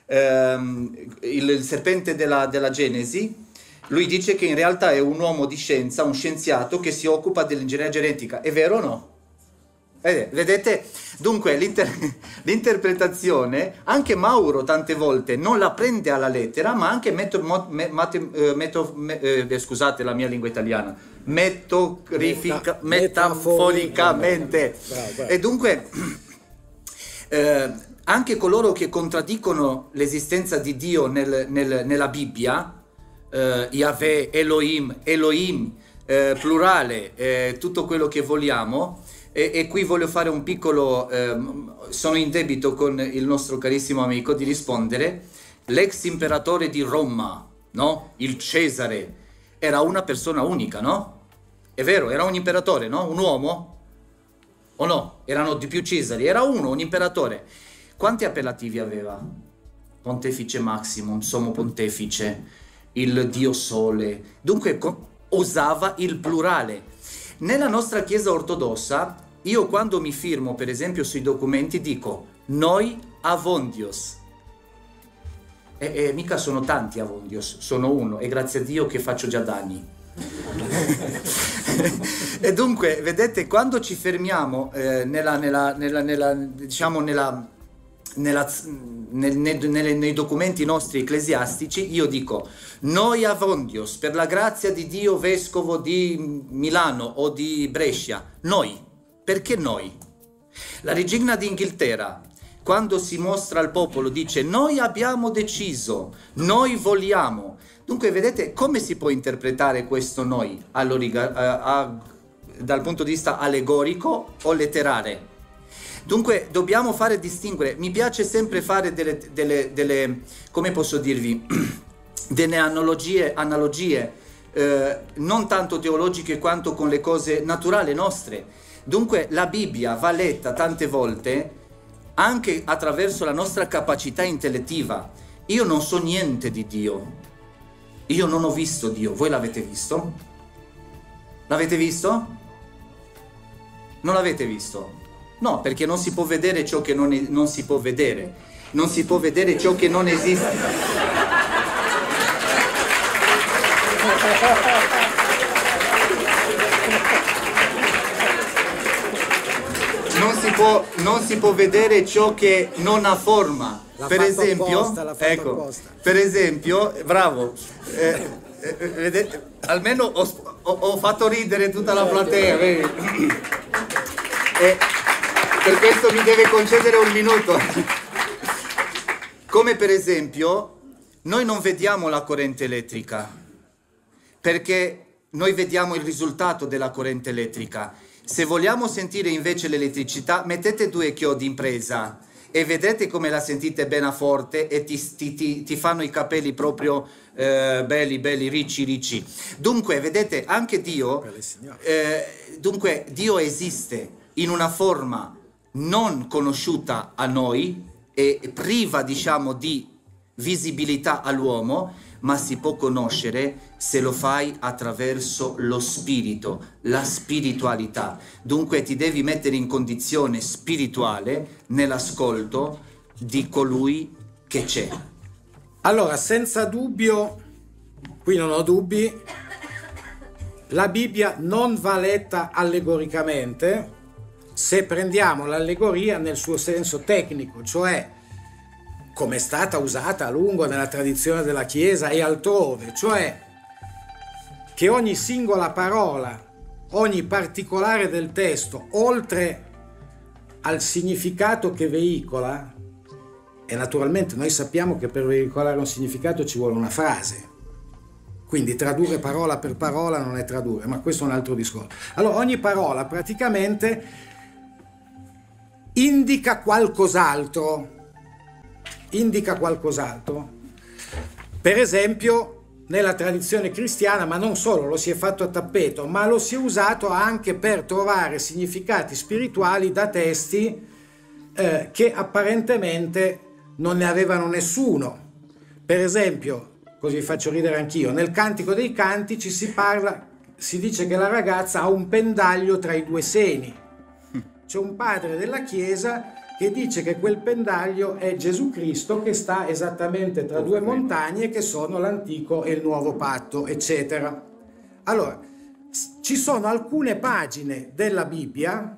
Eh, il, il serpente della, della Genesi, lui dice che in realtà è un uomo di scienza, un scienziato che si occupa dell'ingegneria genetica. È vero o no? Vedete? Dunque l'interpretazione anche Mauro tante volte non la prende alla lettera, ma anche metto, metto, metto, metto, scusate la mia lingua italiana, metaforica, metaforicamente. Bravo, bravo. E dunque eh, anche coloro che contraddicono l'esistenza di Dio nel, nel, nella Bibbia, eh, Yahweh, Elohim, Elohim, eh, plurale, eh, tutto quello che vogliamo. E, e qui voglio fare un piccolo, ehm, sono in debito con il nostro carissimo amico di rispondere. L'ex imperatore di Roma, no? Il Cesare, era una persona unica, no? È vero, era un imperatore, no? Un uomo? O no? Erano di più Cesari, era uno, un imperatore. Quanti appellativi aveva? Pontefice Maximum, Sommo Pontefice, il Dio Sole. Dunque usava il plurale. Nella nostra Chiesa ortodossa, io quando mi firmo, per esempio, sui documenti, dico noi Avondios. E, e mica sono tanti Avondios, sono uno, e grazie a Dio che faccio già danni. E dunque, vedete, quando ci fermiamo eh, nella, nella, nella, nella, diciamo nella, nella, nel, nel, nel, nei documenti nostri ecclesiastici, io dico noi Avondios, per la grazia di Dio vescovo di Milano o di Brescia. Noi, perché noi? La regina d'Inghilterra, quando si mostra al popolo, dice noi abbiamo deciso, noi vogliamo. Dunque vedete come si può interpretare questo noi all'origa, dal punto di vista allegorico o letterario. Dunque dobbiamo fare distinguere, mi piace sempre fare delle, delle, delle come posso dirvi, delle analogie, analogie eh, non tanto teologiche quanto con le cose naturali nostre. Dunque la Bibbia va letta tante volte anche attraverso la nostra capacità intellettiva. Io non so niente di Dio, io non ho visto Dio, voi l'avete visto? L'avete visto? Non l'avete visto? No, perché non si può vedere ciò che non, non si può vedere, non si può vedere ciò che non esiste. Non si può, non si può vedere ciò che non ha forma. Per esempio, apposta, ecco, apposta. Per esempio, bravo. Eh, eh, vedete, almeno ho, ho, ho fatto ridere tutta la platea. Vedi? Eh, Per questo mi deve concedere un minuto. Come per esempio, noi non vediamo la corrente elettrica, perché noi vediamo il risultato della corrente elettrica. Se vogliamo sentire invece l'elettricità, mettete due chiodi in presa e vedete come la sentite bene forte e ti, ti, ti fanno i capelli proprio eh, belli, belli, ricci, ricci. Dunque, vedete, anche Dio, eh, dunque, Dio esiste in una forma non conosciuta a noi e priva, diciamo, di visibilità all'uomo, ma si può conoscere se lo fai attraverso lo spirito, la spiritualità. Dunque ti devi mettere in condizione spirituale nell'ascolto di colui che c'è. Allora, senza dubbio, qui non ho dubbi, la Bibbia non va letta allegoricamente, se prendiamo l'allegoria nel suo senso tecnico, cioè come è stata usata a lungo nella tradizione della Chiesa e altrove, cioè che ogni singola parola, ogni particolare del testo, oltre al significato che veicola, e naturalmente noi sappiamo che per veicolare un significato ci vuole una frase, quindi tradurre parola per parola non è tradurre, ma questo è un altro discorso. Allora ogni parola praticamente indica qualcos'altro, indica qualcos'altro. Per esempio nella tradizione cristiana, ma non solo, lo si è fatto a tappeto, ma lo si è usato anche per trovare significati spirituali da testi eh, che apparentemente non ne avevano nessuno. Per esempio, così vi faccio ridere anch'io, nel Cantico dei Cantici si parla si dice che la ragazza ha un pendaglio tra i due seni. C'è un padre della Chiesa che dice che quel pendaglio è Gesù Cristo, che sta esattamente tra due montagne che sono l'Antico e il Nuovo Patto, eccetera. Allora, ci sono alcune pagine della Bibbia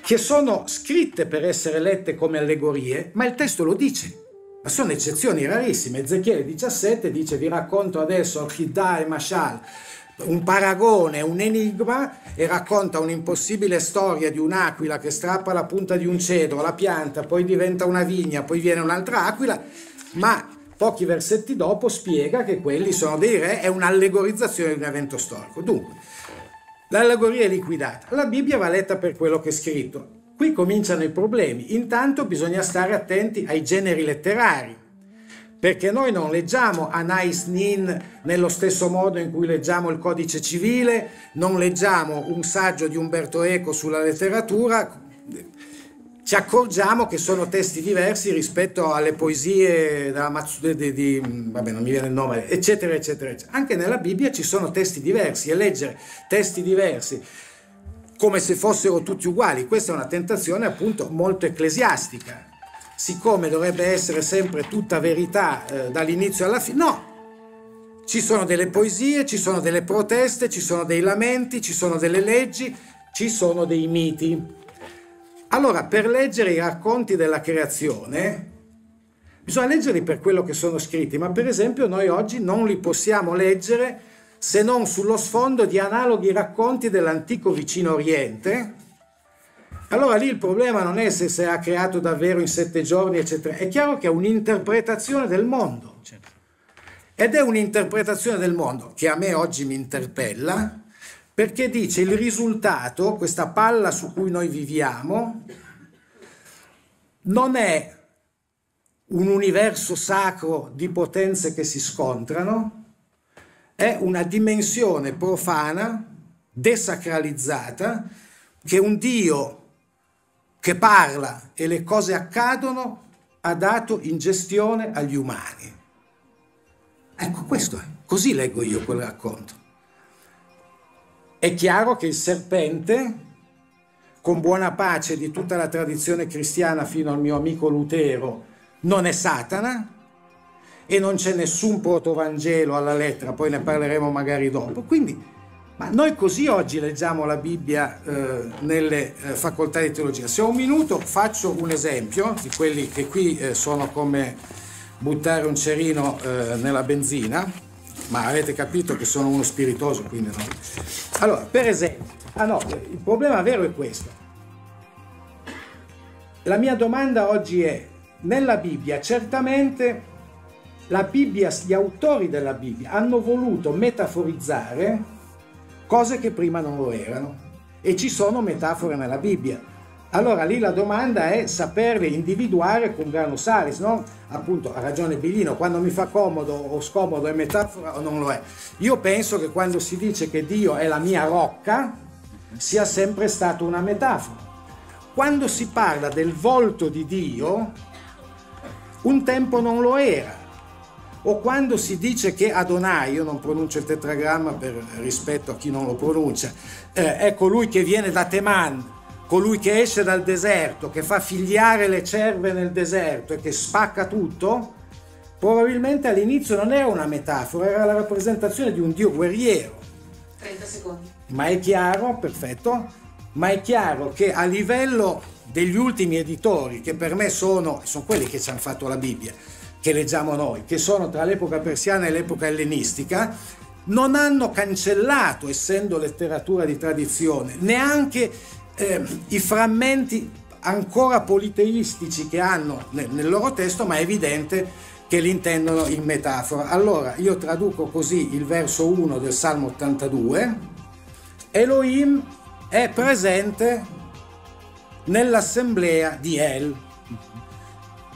che sono scritte per essere lette come allegorie, ma il testo lo dice. Ma sono eccezioni rarissime. Ezechiele diciassette dice: vi racconto adesso Chidda e Mashal, un paragone, un enigma, e racconta un'impossibile storia di un'aquila che strappa la punta di un cedro, la pianta, poi diventa una vigna, poi viene un'altra aquila, ma pochi versetti dopo spiega che quelli sono dei re, è un'allegorizzazione di un evento storico. Dunque, l'allegoria è liquidata, la Bibbia va letta per quello che è scritto. Qui cominciano i problemi. Intanto bisogna stare attenti ai generi letterari, perché noi non leggiamo Anais Nin nello stesso modo in cui leggiamo il Codice Civile, non leggiamo un saggio di Umberto Eco sulla letteratura, ci accorgiamo che sono testi diversi rispetto alle poesie della Mazzude, di, di, vabbè non mi viene il nome, eccetera, eccetera, eccetera. Anche nella Bibbia ci sono testi diversi, e leggere testi diversi come se fossero tutti uguali, questa è una tentazione appunto molto ecclesiastica. Siccome dovrebbe essere sempre tutta verità eh, dall'inizio alla fine, no, ci sono delle poesie, ci sono delle proteste, ci sono dei lamenti, ci sono delle leggi, ci sono dei miti. Allora, per leggere i racconti della creazione bisogna leggerli per quello che sono scritti, ma per esempio noi oggi non li possiamo leggere se non sullo sfondo di analoghi racconti dell'antico vicino Oriente. Allora lì il problema non è se si è creato davvero in sette giorni, eccetera. È chiaro che è un'interpretazione del mondo. Ed è un'interpretazione del mondo che a me oggi mi interpella, perché dice il risultato, questa palla su cui noi viviamo, non è un universo sacro di potenze che si scontrano, è una dimensione profana, desacralizzata, che un Dio che parla e le cose accadono ha dato in gestione agli umani. Ecco, questo è, così leggo io quel racconto. È chiaro che il serpente, con buona pace di tutta la tradizione cristiana fino al mio amico Lutero, non è Satana, e non c'è nessun protovangelo alla lettera, poi ne parleremo magari dopo. Quindi, ma noi così oggi leggiamo la Bibbia eh, nelle eh, facoltà di teologia. Se ho un minuto faccio un esempio di quelli che qui eh, sono come buttare un cerino eh, nella benzina, ma avete capito che sono uno spiritoso, quindi no. Allora, per esempio, ah no, il problema vero è questo. La mia domanda oggi è, nella Bibbia certamente la Bibbia, gli autori della Bibbia hanno voluto metaforizzare cose che prima non lo erano, e ci sono metafore nella Bibbia. Allora lì la domanda è saperle individuare con grano salis, no? Appunto, ha ragione Biglino, quando mi fa comodo o scomodo è metafora o non lo è. Io penso che quando si dice che Dio è la mia rocca sia sempre stata una metafora. Quando si parla del volto di Dio, un tempo non lo era. O quando si dice che Adonai, io non pronuncio il tetragramma per rispetto a chi non lo pronuncia, eh, è colui che viene da Teman, colui che esce dal deserto, che fa figliare le cerve nel deserto e che spacca tutto, probabilmente all'inizio non era una metafora, era la rappresentazione di un Dio guerriero. trenta secondi. Ma è chiaro, perfetto, ma è chiaro che a livello degli ultimi editori, che per me sono, sono quelli che ci hanno fatto la Bibbia, che leggiamo noi, che sono tra l'epoca persiana e l'epoca ellenistica, non hanno cancellato, essendo letteratura di tradizione, neanche eh, i frammenti ancora politeistici che hanno nel, nel loro testo, ma è evidente che li intendono in metafora. Allora, io traduco così il verso uno del Salmo ottantadue, Elohim è presente nell'assemblea di El.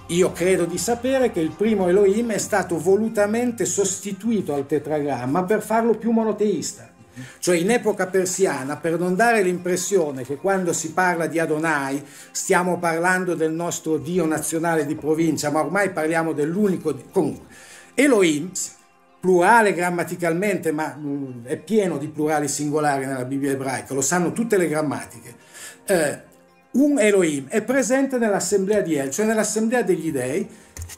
Io credo di sapere che il primo Elohim è stato volutamente sostituito al tetragramma per farlo più monoteista. Cioè in epoca persiana, per non dare l'impressione che quando si parla di Adonai stiamo parlando del nostro Dio nazionale di provincia, ma ormai parliamo dell'unico... Comunque, Elohim plurale grammaticalmente, ma mh, è pieno di plurali singolari nella Bibbia ebraica, lo sanno tutte le grammatiche, eh, un Elohim è presente nell'assemblea di El, cioè nell'assemblea degli dei,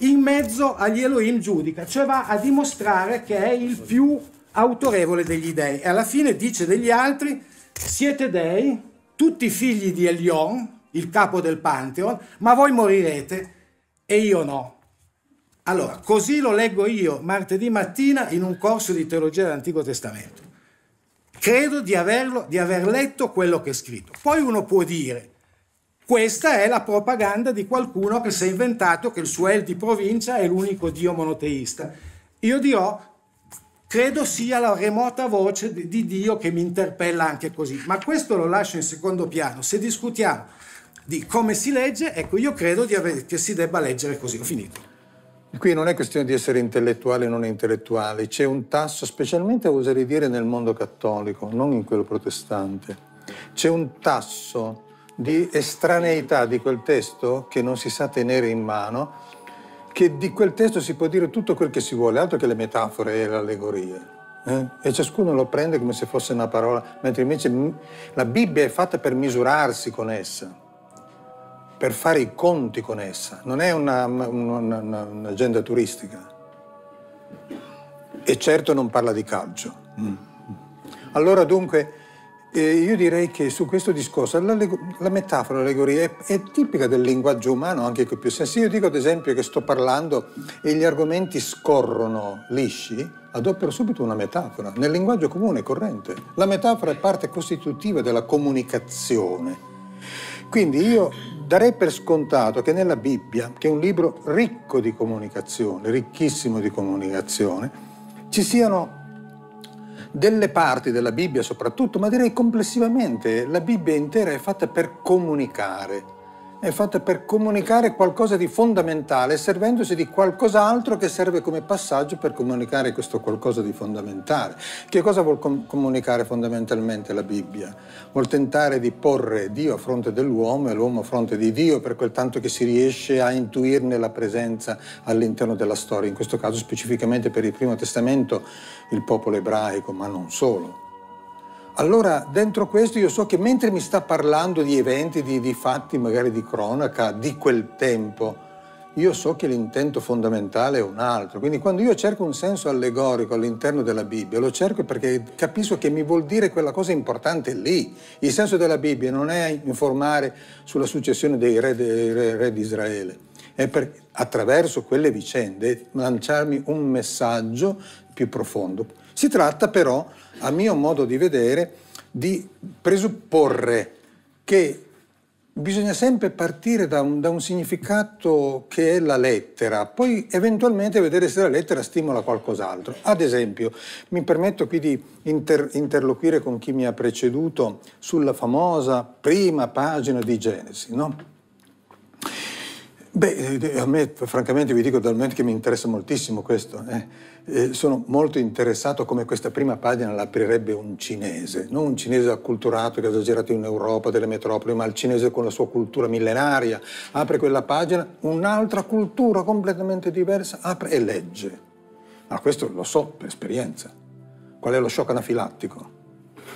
in mezzo agli Elohim giudica, cioè va a dimostrare che è il più autorevole degli dei, e alla fine dice degli altri: siete dei, tutti figli di Elion, il capo del Pantheon, ma voi morirete e io no. Allora, così lo leggo io martedì mattina in un corso di teologia dell'Antico Testamento. Credo di, averlo, di aver letto quello che è scritto. Poi uno può dire: questa è la propaganda di qualcuno che si è inventato che il suo El di provincia è l'unico dio monoteista. Io dirò: credo sia la remota voce di Dio che mi interpella anche così. Ma questo lo lascio in secondo piano. Se discutiamo di come si legge, ecco, io credo di aver, che si debba leggere così. Ho finito. Qui non è questione di essere intellettuali o non intellettuali, c'è un tasso, specialmente oserei dire nel mondo cattolico, non in quello protestante, c'è un tasso di estraneità di quel testo che non si sa tenere in mano, che di quel testo si può dire tutto quel che si vuole, altro che le metafore e le allegorie. Eh? E ciascuno lo prende come se fosse una parola, mentre invece la Bibbia è fatta per misurarsi con essa, per fare i conti con essa, non è un'agenda turistica. E certo non parla di calcio. Mm. Allora dunque, eh, io direi che su questo discorso la, la metafora, l'allegoria è, è tipica del linguaggio umano, anche più senso. Io dico ad esempio che sto parlando e gli argomenti scorrono lisci, adopero subito una metafora, nel linguaggio comune corrente. La metafora è parte costitutiva della comunicazione. Quindi io darei per scontato che nella Bibbia, che è un libro ricco di comunicazione, ricchissimo di comunicazione, ci siano delle parti della Bibbia soprattutto, ma direi complessivamente la Bibbia intera è fatta per comunicare, è fatta per comunicare qualcosa di fondamentale, servendosi di qualcos'altro che serve come passaggio per comunicare questo qualcosa di fondamentale. Che cosa vuol com- comunicare fondamentalmente la Bibbia? Vuol tentare di porre Dio a fronte dell'uomo e l'uomo a fronte di Dio, per quel tanto che si riesce a intuirne la presenza all'interno della storia, in questo caso specificamente per il Primo Testamento il popolo ebraico, ma non solo. Allora, dentro questo io so che mentre mi sta parlando di eventi, di, di fatti, magari di cronaca, di quel tempo, io so che l'intento fondamentale è un altro. Quindi quando io cerco un senso allegorico all'interno della Bibbia, lo cerco perché capisco che mi vuol dire quella cosa importante lì. Il senso della Bibbia non è informare sulla successione dei re, dei re, re di Israele, è per, attraverso quelle vicende, lanciarmi un messaggio più profondo. Si tratta però, a mio modo di vedere, di presupporre che bisogna sempre partire da un, da un significato che è la lettera, poi eventualmente vedere se la lettera stimola qualcos'altro. Ad esempio, mi permetto qui di inter, interloquire con chi mi ha preceduto sulla famosa prima pagina di Genesi, no? Beh, a me, francamente, vi dico dal momento che mi interessa moltissimo questo. Eh. Eh, sono molto interessato come questa prima pagina l'aprirebbe un cinese, non un cinese acculturato che ha esagerato in Europa, delle metropoli, ma il cinese con la sua cultura millenaria. Apre quella pagina, un'altra cultura completamente diversa, apre e legge. Ma questo lo so per esperienza. Qual è lo shock anafilattico?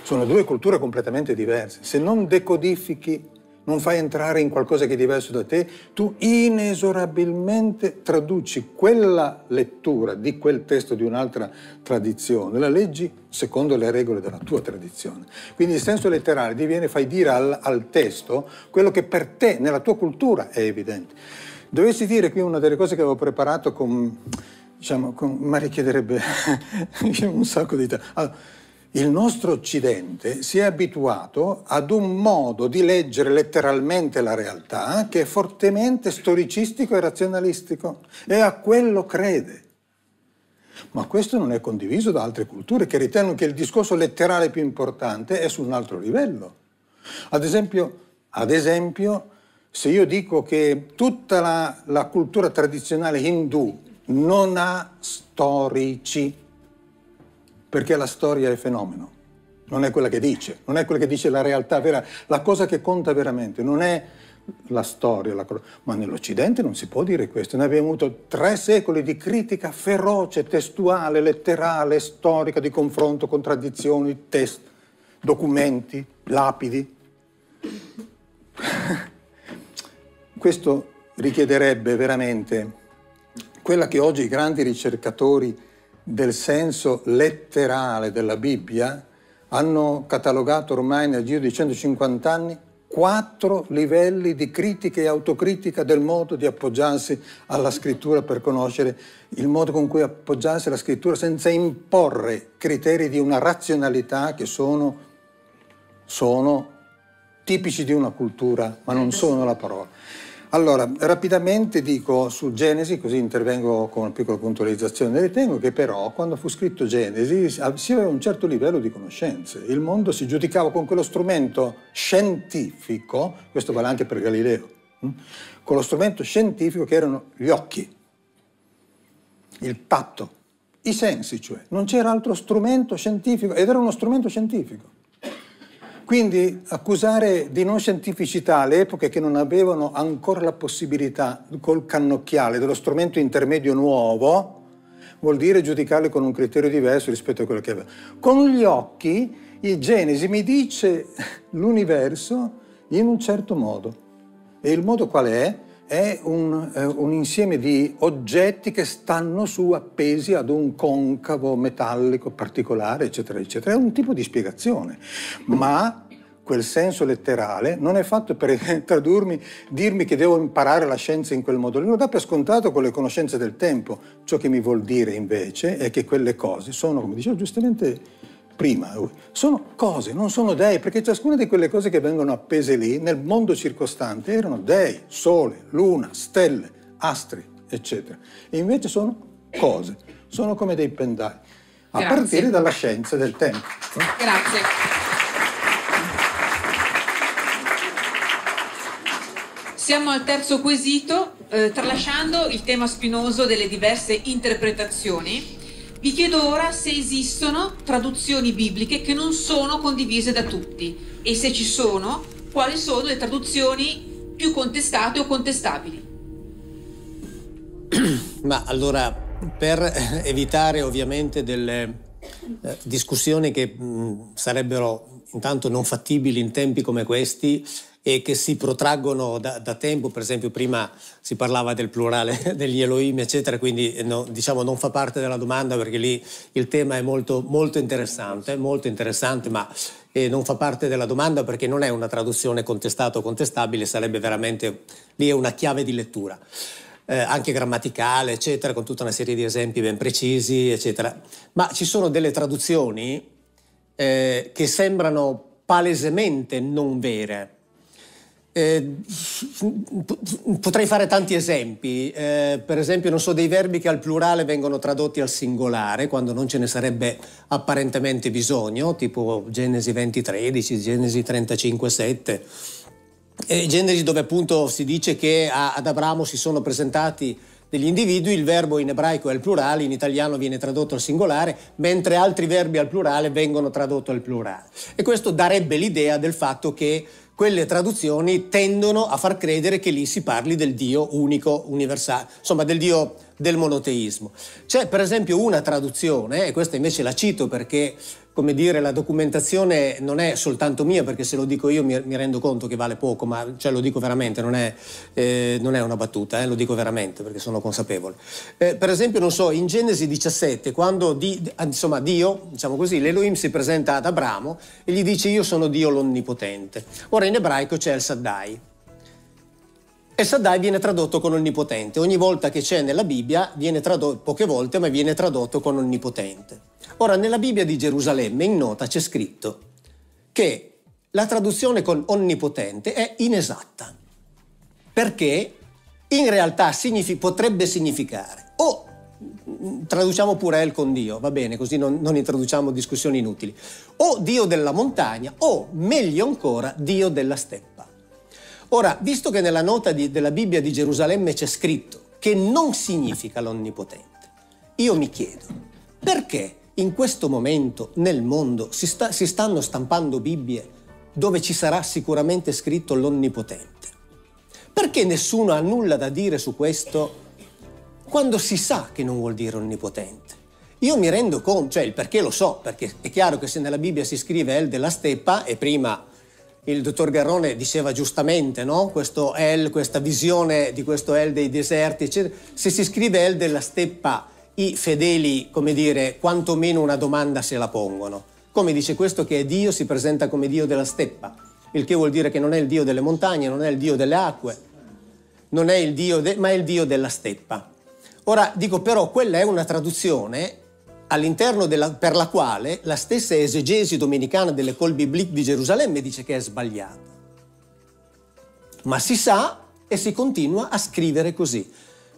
Sono due culture completamente diverse. Se non decodifichi, non fai entrare in qualcosa che è diverso da te, tu inesorabilmente traduci quella lettura di quel testo di un'altra tradizione, la leggi secondo le regole della tua tradizione. Quindi il senso letterale diviene, fai dire al, al testo quello che per te, nella tua cultura, è evidente. Dovessi dire qui una delle cose che avevo preparato con, diciamo, con, ma richiederebbe un sacco di tempo. Allora, il nostro Occidente si è abituato ad un modo di leggere letteralmente la realtà che è fortemente storicistico e razionalistico, e a quello crede. Ma questo non è condiviso da altre culture che ritengono che il discorso letterale più importante è su un altro livello. Ad esempio, ad esempio se io dico che tutta la, la cultura tradizionale indù non ha storici, perché la storia è fenomeno, non è quella che dice, non è quella che dice la realtà vera, la cosa che conta veramente, non è la storia, la... ma nell'Occidente non si può dire questo. Noi abbiamo avuto tre secoli di critica feroce, testuale, letterale, storica, di confronto, contraddizioni, test, documenti, lapidi. Questo richiederebbe veramente quella che oggi i grandi ricercatori del senso letterale della Bibbia hanno catalogato ormai nel giro di centocinquanta anni quattro livelli di critica e autocritica del modo di appoggiarsi alla scrittura, per conoscere il modo con cui appoggiarsi alla scrittura senza imporre criteri di una razionalità che sono, sono tipici di una cultura, ma non sono la parola. Allora, rapidamente dico su Genesi, così intervengo con una piccola puntualizzazione. Ritengo che però, quando fu scritto Genesi, si aveva un certo livello di conoscenze. Il mondo si giudicava con quello strumento scientifico, questo vale anche per Galileo, con lo strumento scientifico che erano gli occhi, il tatto, i sensi, cioè. Non c'era altro strumento scientifico, ed era uno strumento scientifico. Quindi accusare di non scientificità le epoche che non avevano ancora la possibilità col cannocchiale dello strumento intermedio nuovo vuol dire giudicarle con un criterio diverso rispetto a quello che aveva. Con gli occhi il Genesi mi dice l'universo in un certo modo. E il modo qual è? È un, eh, un insieme di oggetti che stanno su appesi ad un concavo metallico particolare, eccetera, eccetera. È un tipo di spiegazione, ma quel senso letterale non è fatto per tradurmi, dirmi che devo imparare la scienza in quel modo. Lo dà per scontato con le conoscenze del tempo. Ciò che mi vuol dire invece è che quelle cose sono, come dicevo giustamente prima, sono cose, non sono dei, perché ciascuna di quelle cose che vengono appese lì nel mondo circostante erano dei, sole, luna, stelle, astri, eccetera. E invece sono cose, sono come dei pendagli, a Grazie. partire dalla scienza del tempo. Grazie. Siamo al terzo quesito, eh, tralasciando il tema spinoso delle diverse interpretazioni. Vi chiedo ora se esistono traduzioni bibliche che non sono condivise da tutti e, se ci sono, quali sono le traduzioni più contestate o contestabili. Ma allora, per evitare ovviamente delle eh, discussioni che mh, sarebbero intanto non fattibili in tempi come questi e che si protraggono da, da tempo, per esempio prima si parlava del plurale degli Elohim, eccetera, quindi no, diciamo non fa parte della domanda, perché lì il tema è molto, molto interessante, molto interessante, ma eh, non fa parte della domanda perché non è una traduzione contestata o contestabile, sarebbe veramente, lì è una chiave di lettura, eh, anche grammaticale, eccetera, con tutta una serie di esempi ben precisi, eccetera. Ma ci sono delle traduzioni eh, che sembrano palesemente non vere. Eh, potrei fare tanti esempi, eh, per esempio non so, dei verbi che al plurale vengono tradotti al singolare quando non ce ne sarebbe apparentemente bisogno, tipo Genesi venti tredici, Genesi trentacinque sette, eh, Genesi dove appunto si dice che a, ad Abramo si sono presentati degli individui, il verbo in ebraico è al plurale, in italiano viene tradotto al singolare, mentre altri verbi al plurale vengono tradotti al plurale. E questo darebbe l'idea del fatto che quelle traduzioni tendono a far credere che lì si parli del Dio unico, universale, insomma del Dio del monoteismo. C'è per esempio una traduzione, e questa invece la cito perché, come dire, la documentazione non è soltanto mia, perché se lo dico io mi, mi rendo conto che vale poco, ma cioè, lo dico veramente, non è, eh, non è una battuta, eh, lo dico veramente perché sono consapevole. Eh, per esempio, non so, in Genesi diciassette, quando di, insomma, Dio, diciamo così, l'Elohim si presenta ad Abramo e gli dice io sono Dio l'Onnipotente. Ora in ebraico c'è il Saddai. E Saddai viene tradotto con onnipotente. Ogni volta che c'è nella Bibbia, viene tradotto, poche volte, ma viene tradotto con onnipotente. Ora, nella Bibbia di Gerusalemme, in nota, c'è scritto che la traduzione con onnipotente è inesatta, perché in realtà signifi- potrebbe significare o traduciamo pure El con Dio, va bene, così non, non introduciamo discussioni inutili, o Dio della montagna, o, meglio ancora, Dio della steppa. Ora, visto che nella nota di, della Bibbia di Gerusalemme c'è scritto che non significa l'onnipotente, io mi chiedo perché in questo momento nel mondo si, sta, si stanno stampando Bibbie dove ci sarà sicuramente scritto l'onnipotente. Perché nessuno ha nulla da dire su questo quando si sa che non vuol dire onnipotente? Io mi rendo conto, cioè il perché lo so, perché è chiaro che se nella Bibbia si scrive El della steppa, e prima il dottor Garrone diceva giustamente, no? Questo El, questa visione di questo El dei deserti, eccetera. Se si scrive El della steppa, i fedeli, come dire, quantomeno una domanda se la pongono. Come dice questo che è Dio, si presenta come Dio della steppa, il che vuol dire che non è il Dio delle montagne, non è il Dio delle acque, non è il Dio, de- ma è il Dio della steppa. Ora, dico però, quella è una traduzione all'interno della, per la quale la stessa esegesi domenicana dell'École Biblique di Gerusalemme dice che è sbagliata. Ma si sa e si continua a scrivere così.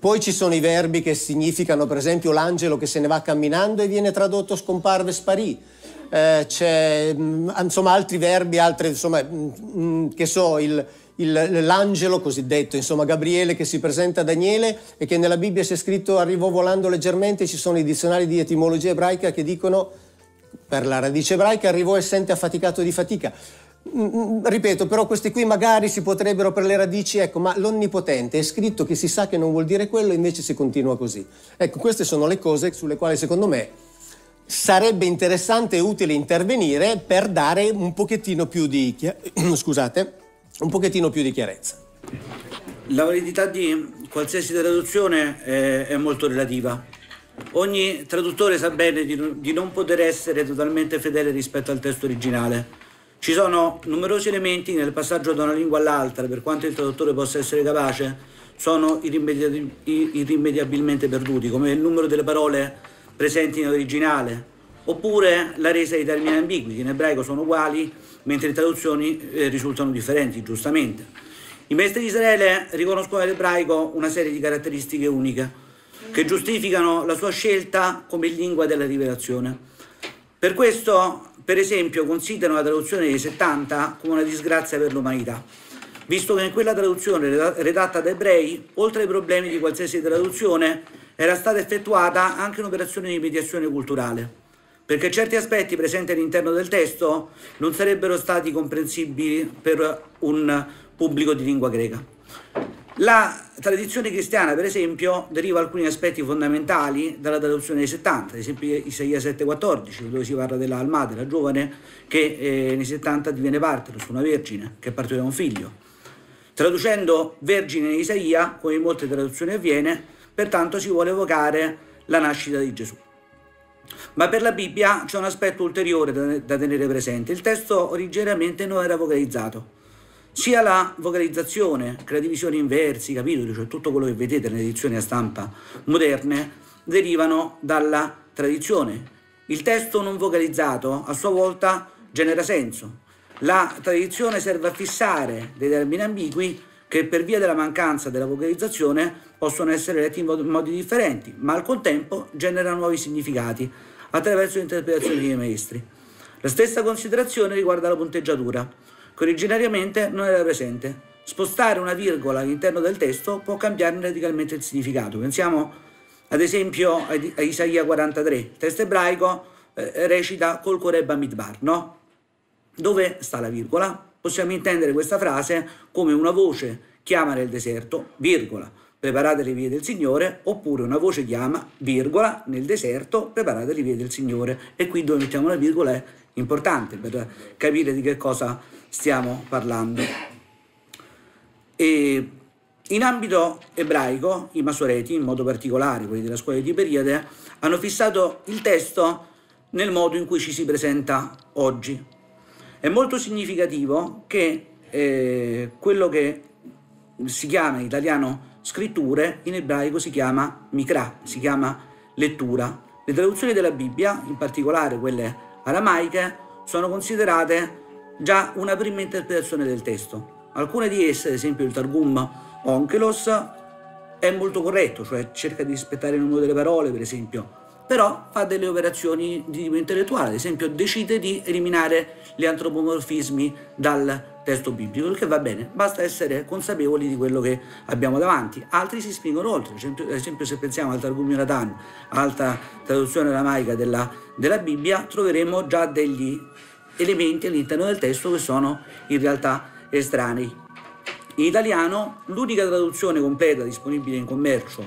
Poi ci sono i verbi che significano, per esempio, l'angelo che se ne va camminando e viene tradotto scomparve, sparì. Eh, c'è, insomma, altri verbi, altre, insomma, mh, che so, il... l'angelo cosiddetto, insomma Gabriele, che si presenta a Daniele e che nella Bibbia c'è scritto arrivò volando leggermente. Ci sono i dizionari di etimologia ebraica che dicono per la radice ebraica arrivò e sente affaticato di fatica. Ripeto, però questi qui magari si potrebbero per le radici, ecco, ma l'onnipotente è scritto che si sa che non vuol dire quello, invece si continua così. Ecco, queste sono le cose sulle quali secondo me sarebbe interessante e utile intervenire per dare un pochettino più di scusate un pochettino più di chiarezza. La validità di qualsiasi traduzione è, è molto relativa. Ogni traduttore sa bene di, di non poter essere totalmente fedele rispetto al testo originale. Ci sono numerosi elementi nel passaggio da una lingua all'altra, per quanto il traduttore possa essere capace, sono irrimedi- irrimediabilmente perduti, come il numero delle parole presenti in originale, oppure la resa di termini ambigui, che in ebraico sono uguali, mentre le traduzioni eh, risultano differenti, giustamente. I maestri di Israele riconoscono all'ebraico una serie di caratteristiche uniche, che giustificano la sua scelta come lingua della rivelazione. Per questo, per esempio, considerano la traduzione dei settanta come una disgrazia per l'umanità, visto che in quella traduzione redatta da ebrei, oltre ai problemi di qualsiasi traduzione, era stata effettuata anche un'operazione di mediazione culturale, perché certi aspetti presenti all'interno del testo non sarebbero stati comprensibili per un pubblico di lingua greca. La tradizione cristiana, per esempio, deriva alcuni aspetti fondamentali dalla traduzione dei settanta, ad esempio Isaia sette quattordici, dove si parla della Alma, della giovane, che eh, nei settanta diviene parte, su una vergine, che partirà un figlio. Traducendo vergine in Isaia, come in molte traduzioni avviene, pertanto si vuole evocare la nascita di Gesù. Ma per la Bibbia c'è un aspetto ulteriore da, da tenere presente. Il testo originariamente non era vocalizzato. Sia la vocalizzazione che la divisione in versi, capitoli, cioè tutto quello che vedete nelle edizioni a stampa moderne, derivano dalla tradizione. Il testo non vocalizzato a sua volta genera senso. La tradizione serve a fissare dei termini ambigui che per via della mancanza della vocalizzazione possono essere letti in modi differenti, ma al contempo genera nuovi significati attraverso l'interpretazione dei maestri. La stessa considerazione riguarda la punteggiatura, che originariamente non era presente. Spostare una virgola all'interno del testo può cambiarne radicalmente il significato. Pensiamo ad esempio a Isaia quarantatré, il testo ebraico eh, recita Kol Koreh Bamidbar, no? Dove sta la virgola? Possiamo intendere questa frase come una voce chiama nel deserto, virgola, preparate le vie del Signore, oppure una voce chiama, virgola, nel deserto, preparate le vie del Signore. E qui dove mettiamo la virgola è importante per capire di che cosa stiamo parlando. E in ambito ebraico, i masoreti, in modo particolare quelli della scuola di Periade, hanno fissato il testo nel modo in cui ci si presenta oggi. È molto significativo che eh, quello che si chiama in italiano scritture, in ebraico si chiama mikra, si chiama lettura. Le traduzioni della Bibbia, in particolare quelle aramaiche, sono considerate già una prima interpretazione del testo. Alcune di esse, ad esempio il Targum Onkelos, è molto corretto, cioè cerca di rispettare il numero delle parole, per esempio, però fa delle operazioni di tipo intellettuale, ad esempio decide di eliminare gli antropomorfismi dal testo biblico, il che va bene, basta essere consapevoli di quello che abbiamo davanti. Altri si spingono oltre, ad esempio se pensiamo al Targum Yonatan, altra traduzione aramaica della, della Bibbia, troveremo già degli elementi all'interno del testo che sono in realtà estranei. In italiano l'unica traduzione completa disponibile in commercio,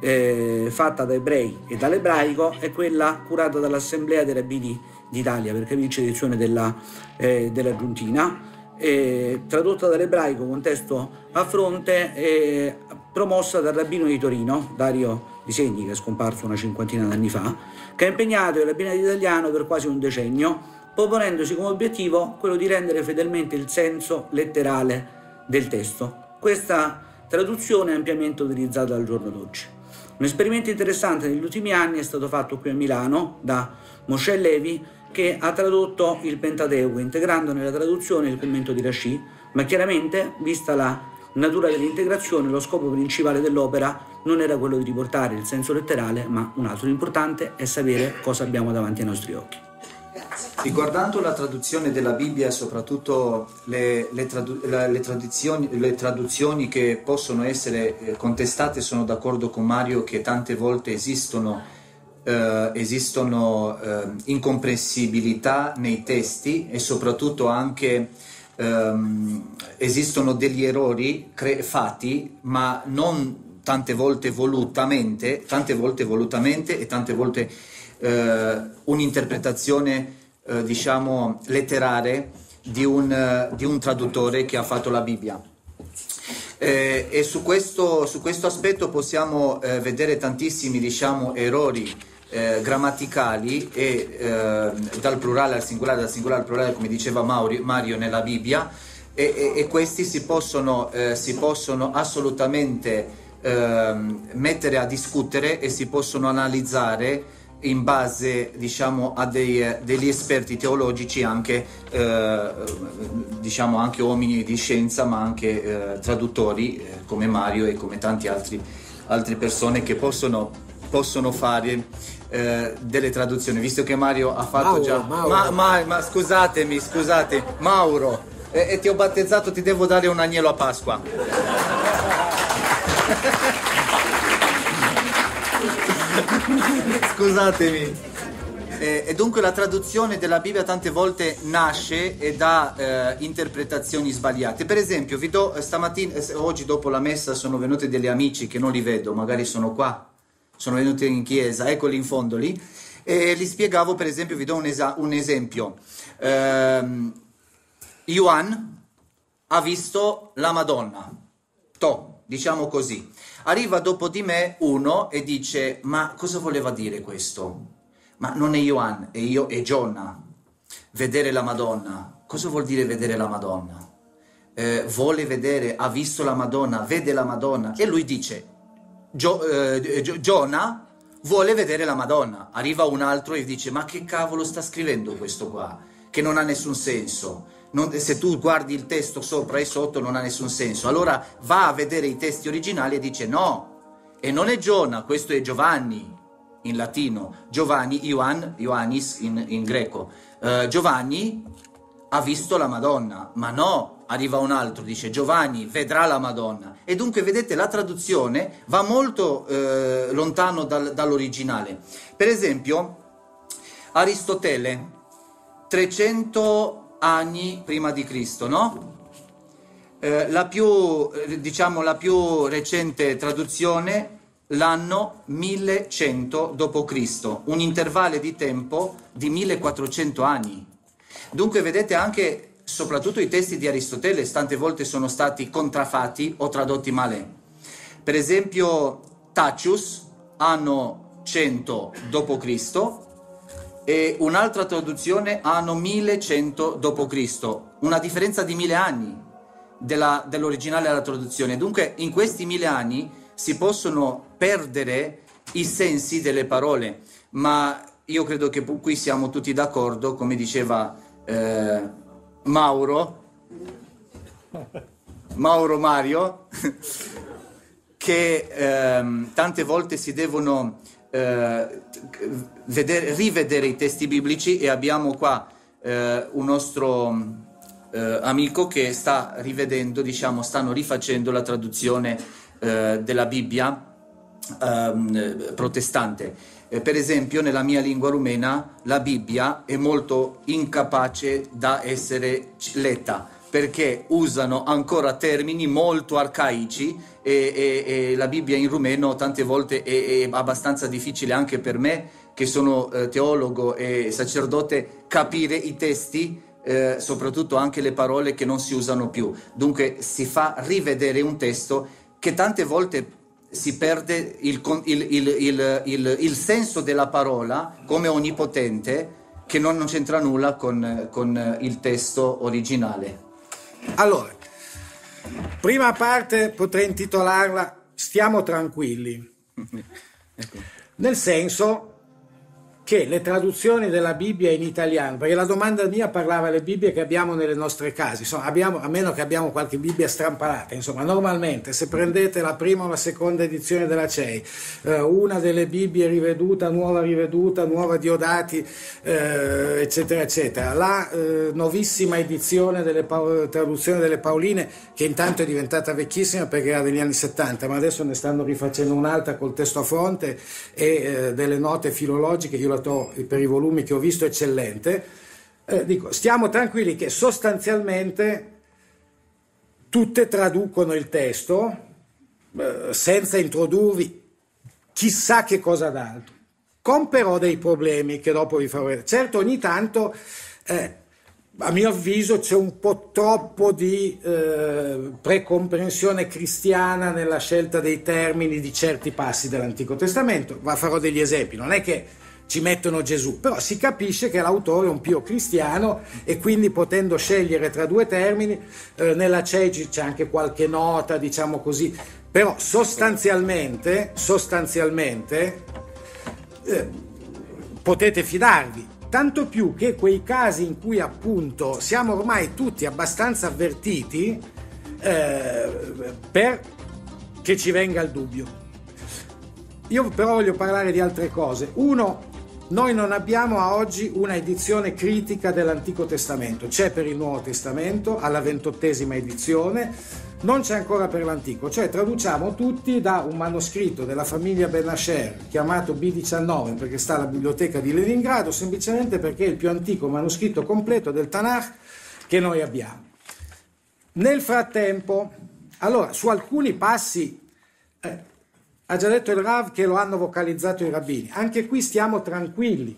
eh, fatta da ebrei e dall'ebraico, è quella curata dall'Assemblea dei Rabbini d'Italia, perché vince edizione della, eh, della Giuntina, eh, tradotta dall'ebraico con testo a fronte, eh, promossa dal rabbino di Torino, Dario Segni, che è scomparso una cinquantina d'anni fa, che ha impegnato il rabbinato italiano per quasi un decennio, proponendosi come obiettivo quello di rendere fedelmente il senso letterale del testo. Questa traduzione è ampiamente utilizzata al giorno d'oggi. Un esperimento interessante negli ultimi anni è stato fatto qui a Milano da Mosè Levi, che ha tradotto il Pentateuco, integrando nella traduzione il commento di Rashi, ma chiaramente, vista la natura dell'integrazione, lo scopo principale dell'opera non era quello di riportare il senso letterale, ma un altro. L'importante è sapere cosa abbiamo davanti ai nostri occhi. Riguardando la traduzione della Bibbia, soprattutto le, le, tradu la, le, traduzioni, le traduzioni che possono essere contestate, sono d'accordo con Mario che tante volte esistono, eh, esistono eh, incomprensibilità nei testi e soprattutto anche Um, esistono degli errori fatti, ma non tante volte volutamente, tante volte volutamente e tante volte uh, un'interpretazione uh, diciamo letterale di un, uh, di un traduttore che ha fatto la Bibbia. Eh, e su questo, su questo aspetto possiamo uh, vedere tantissimi diciamo errori Eh, grammaticali e eh, dal plurale al singolare, dal singolare al plurale, come diceva Mauri, Mario nella Bibbia, e, e, e questi si possono, eh, si possono assolutamente eh, mettere a discutere e si possono analizzare in base diciamo a dei, degli esperti teologici, anche eh, diciamo anche uomini di scienza, ma anche eh, traduttori eh, come Mario e come tanti altri altre persone che possono possono fare eh, delle traduzioni, visto che Mario ha fatto Mauro, già Mauro. Ma, ma, ma scusatemi, scusate Mauro, e eh, eh, ti ho battezzato, ti devo dare un agnello a Pasqua. Scusatemi. Eh, e dunque la traduzione della Bibbia tante volte nasce e dà eh, interpretazioni sbagliate. Per esempio vi do, stamattina, eh, oggi dopo la messa sono venuti degli amici che non li vedo, magari sono qua, sono venuti in chiesa, eccoli in fondo lì, e gli spiegavo, per esempio, vi do un, es un esempio. Ehm, Ioan ha visto la Madonna, to, diciamo così. Arriva dopo di me uno e dice, ma cosa voleva dire questo? Ma non è Ioan, è, io, è Giona. Vedere la Madonna, cosa vuol dire vedere la Madonna? Eh, vuole vedere, ha visto la Madonna, vede la Madonna, e lui dice... Gio, eh, Gio, Giona vuole vedere la Madonna. Arriva un altro e dice, ma che cavolo sta scrivendo questo qua, che non ha nessun senso, non, se tu guardi il testo sopra e sotto non ha nessun senso. Allora va a vedere i testi originali e dice no, e non è Giona, questo è Giovanni in latino, Giovanni, Ioan, Ioannis in, in greco, eh, Giovanni ha visto la Madonna, ma no. Arriva un altro, dice Giovanni vedrà la Madonna. E dunque vedete, la traduzione va molto eh, lontano dal, dall'originale. Per esempio Aristotele, trecento anni prima di Cristo, no? Eh, la più, diciamo, la più recente traduzione, l'anno millecento dopo Cristo, un intervallo di tempo di millequattrocento anni. Dunque vedete anche, soprattutto i testi di Aristotele tante volte sono stati contraffatti o tradotti male. Per esempio Tacitus, anno cento dopo Cristo, e un'altra traduzione anno millecento dopo Cristo, una differenza di mille anni dell'originale alla traduzione. Dunque in questi mille anni si possono perdere i sensi delle parole, ma io credo che qui siamo tutti d'accordo, come diceva eh, Mauro, Mauro Mario, che ehm, tante volte si devono eh, vedere, rivedere i testi biblici, e abbiamo qua eh, un nostro eh, amico che sta rivedendo, diciamo, stanno rifacendo la traduzione eh, della Bibbia ehm, protestante. Per esempio nella mia lingua rumena la Bibbia è molto incapace da essere letta, perché usano ancora termini molto arcaici e, e, e la Bibbia in rumeno tante volte è, è abbastanza difficile anche per me, che sono eh, teologo e sacerdote, capire i testi, eh, soprattutto anche le parole che non si usano più. Dunque si fa rivedere un testo che tante volte si perde il, il, il, il, il, il senso della parola come onnipotente, che non, non c'entra nulla con, con il testo originale. Allora, prima parte potrei intitolarla "Stiamo tranquilli", ecco. Nel senso che le traduzioni della Bibbia in italiano, perché la domanda mia parlava delle Bibbie che abbiamo nelle nostre case, insomma, abbiamo, a meno che abbiamo qualche Bibbia strampalata, insomma, normalmente se prendete la prima o la seconda edizione della C E I, eh, una delle Bibbie riveduta, nuova riveduta, nuova Diodati, eh, eccetera, eccetera, la eh, nuovissima edizione delle traduzioni delle Paoline, che intanto è diventata vecchissima perché era degli anni settanta, ma adesso ne stanno rifacendo un'altra col testo a fronte e eh, delle note filologiche, io la per i volumi che ho visto eccellente, eh, dico, stiamo tranquilli che sostanzialmente tutte traducono il testo eh, senza introdurvi chissà che cosa d'altro, con però dei problemi che dopo vi farò vedere. Certo, ogni tanto eh, a mio avviso c'è un po' troppo di eh, precomprensione cristiana nella scelta dei termini di certi passi dell'Antico Testamento. Ma farò degli esempi, non è che ci mettono Gesù, però si capisce che l'autore è un pio cristiano e quindi, potendo scegliere tra due termini, eh, nella C E I c'è anche qualche nota, diciamo così, però sostanzialmente, sostanzialmente eh, potete fidarvi, tanto più che quei casi in cui appunto siamo ormai tutti abbastanza avvertiti eh, per che ci venga il dubbio. Io però voglio parlare di altre cose. Uno, noi non abbiamo a oggi una edizione critica dell'Antico Testamento, c'è per il Nuovo Testamento, alla ventottesima edizione, non c'è ancora per l'Antico, cioè traduciamo tutti da un manoscritto della famiglia Ben Asher, chiamato B diciannove perché sta alla biblioteca di Leningrado, semplicemente perché è il più antico manoscritto completo del Tanakh che noi abbiamo. Nel frattempo, allora, su alcuni passi... Eh, ha già detto il Rav che lo hanno vocalizzato i rabbini. Anche qui stiamo tranquilli,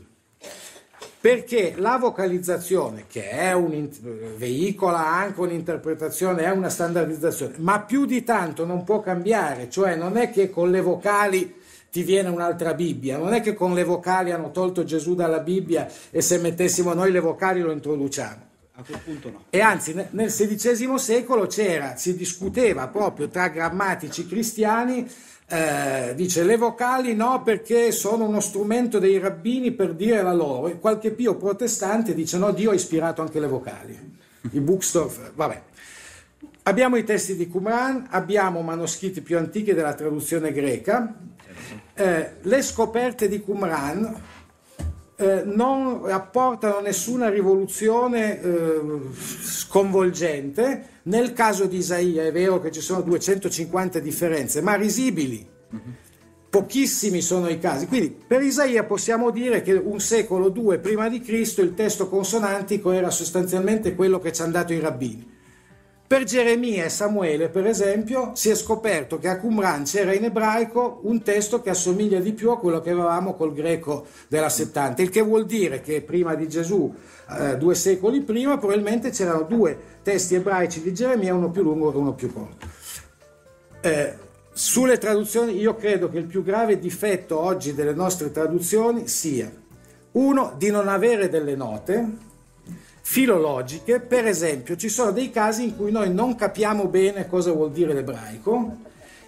perché la vocalizzazione, che è un veicola anche un'interpretazione, è una standardizzazione, ma più di tanto non può cambiare, cioè non è che con le vocali ti viene un'altra Bibbia, non è che con le vocali hanno tolto Gesù dalla Bibbia e se mettessimo noi le vocali lo introduciamo. A quel punto no. E anzi, nel sedicesimo secolo c'era, si discuteva proprio tra grammatici cristiani. Eh, dice le vocali no perché sono uno strumento dei rabbini per dire la loro, e qualche pio protestante dice no, Dio ha ispirato anche le vocali, i bookstore, vabbè. Abbiamo i testi di Qumran, abbiamo manoscritti più antichi della traduzione greca, eh, le scoperte di Qumran eh, non apportano nessuna rivoluzione eh, sconvolgente. Nel caso di Isaia è vero che ci sono duecentocinquanta differenze, ma risibili, pochissimi sono i casi. Quindi per Isaia possiamo dire che un secolo o due prima di Cristo il testo consonantico era sostanzialmente quello che ci hanno dato i rabbini. Per Geremia e Samuele, per esempio, si è scoperto che a Qumran c'era in ebraico un testo che assomiglia di più a quello che avevamo col greco della settanta, il che vuol dire che prima di Gesù, eh, due secoli prima, probabilmente c'erano due testi ebraici di Geremia, uno più lungo e uno più corto. Eh, sulle traduzioni, io credo che il più grave difetto oggi delle nostre traduzioni sia, uno, di non avere delle note filologiche. Per esempio, ci sono dei casi in cui noi non capiamo bene cosa vuol dire l'ebraico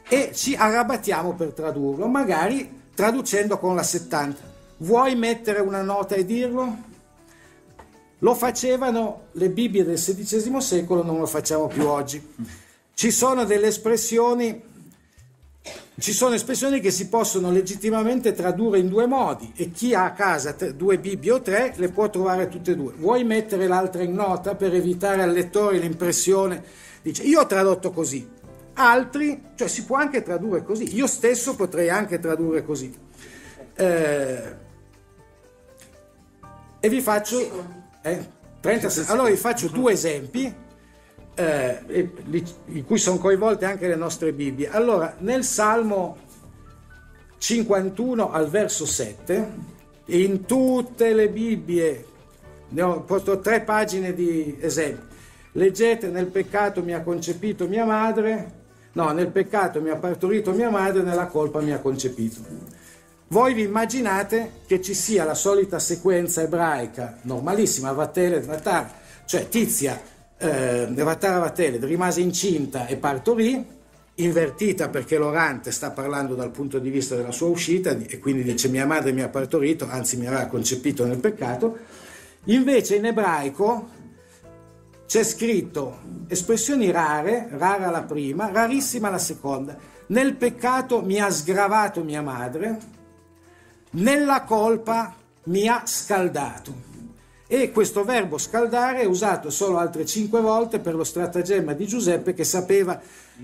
e ci arrabattiamo per tradurlo, magari traducendo con la settanta. Vuoi mettere una nota e dirlo? Lo facevano le Bibbie del sedicesimo secolo, non lo facciamo più oggi. Ci sono delle espressioni, ci sono espressioni che si possono legittimamente tradurre in due modi e chi ha a casa tre, due Bibbie o tre le può trovare tutte e due. Vuoi mettere l'altra in nota per evitare al lettore l'impressione, dice io ho tradotto così, altri, cioè si può anche tradurre così, io stesso potrei anche tradurre così. Eh, e vi faccio, eh, trenta, allora vi faccio due esempi eh, in cui sono coinvolte anche le nostre Bibbie. Allora, nel Salmo cinquantuno al verso sette, in tutte le Bibbie, ne ho portato tre pagine di esempi, leggete: nel peccato mi ha concepito mia madre, no, nel peccato mi ha partorito mia madre, nella colpa mi ha concepito. Voi vi immaginate che ci sia la solita sequenza ebraica, normalissima, Avatele, Vatar, cioè Tizia, eh, Vatar, Avatele, rimase incinta e partorì, invertita perché l'orante sta parlando dal punto di vista della sua uscita e quindi dice mia madre mi ha partorito, anzi mi aveva concepito nel peccato. Invece in ebraico c'è scritto espressioni rare, rara la prima, rarissima la seconda. Nel peccato mi ha sgravato mia madre, nella colpa mi ha scaldato. E questo verbo scaldare è usato solo altre cinque volte per lo stratagemma di Giuseppe, che sapeva,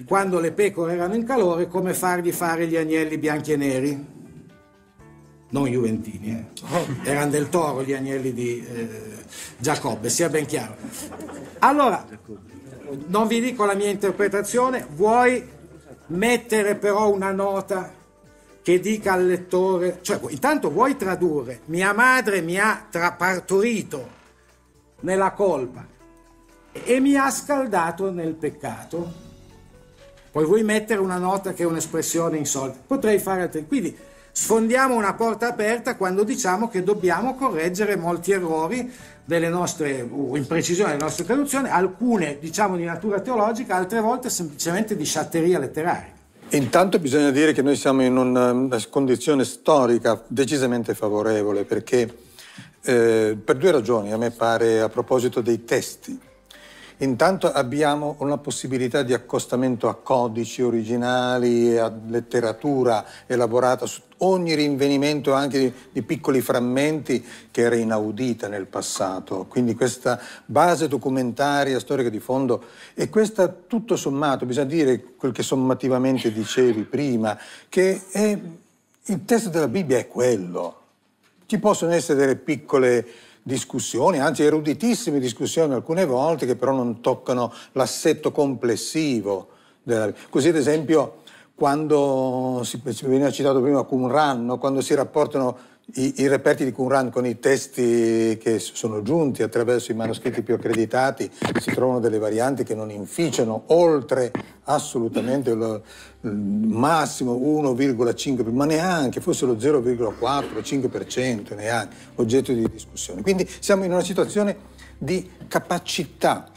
quando le pecore erano in calore, come fargli fare gli agnelli bianchi e neri. Non juventini, eh. Erano del Toro gli agnelli di eh, Giacobbe, sia ben chiaro. Allora, non vi dico la mia interpretazione, vuoi mettere però una nota che dica al lettore, cioè intanto vuoi tradurre mia madre mi ha trapartorito nella colpa e mi ha scaldato nel peccato, poi vuoi mettere una nota che è un'espressione insolita, potrei fare altri. Quindi sfondiamo una porta aperta quando diciamo che dobbiamo correggere molti errori delle nostre imprecisioni, delle nostre traduzioni, alcune diciamo di natura teologica, altre volte semplicemente di sciatteria letteraria. Intanto bisogna dire che noi siamo in una, una condizione storica decisamente favorevole, perché eh, per due ragioni a me pare, a proposito dei testi. Intanto abbiamo una possibilità di accostamento a codici originali, a letteratura elaborata su ogni rinvenimento anche di, di piccoli frammenti, che era inaudita nel passato. Quindi questa base documentaria, storica di fondo, e questa tutto sommato, bisogna dire quel che sommativamente dicevi prima, che è, il testo della Bibbia è quello. Ci possono essere delle piccole discussioni, anzi eruditissime discussioni alcune volte, che però non toccano l'assetto complessivo della... Così ad esempio quando si veniva citato prima Qumran, no? Quando si rapportano i, i reperti di Qumran con i testi che sono giunti attraverso i manoscritti più accreditati, si trovano delle varianti che non inficiano oltre assolutamente il, il massimo uno virgola cinque per cento, ma neanche, forse lo zero virgola quattro cinque per cento neanche, oggetto di discussione. Quindi siamo in una situazione di capacità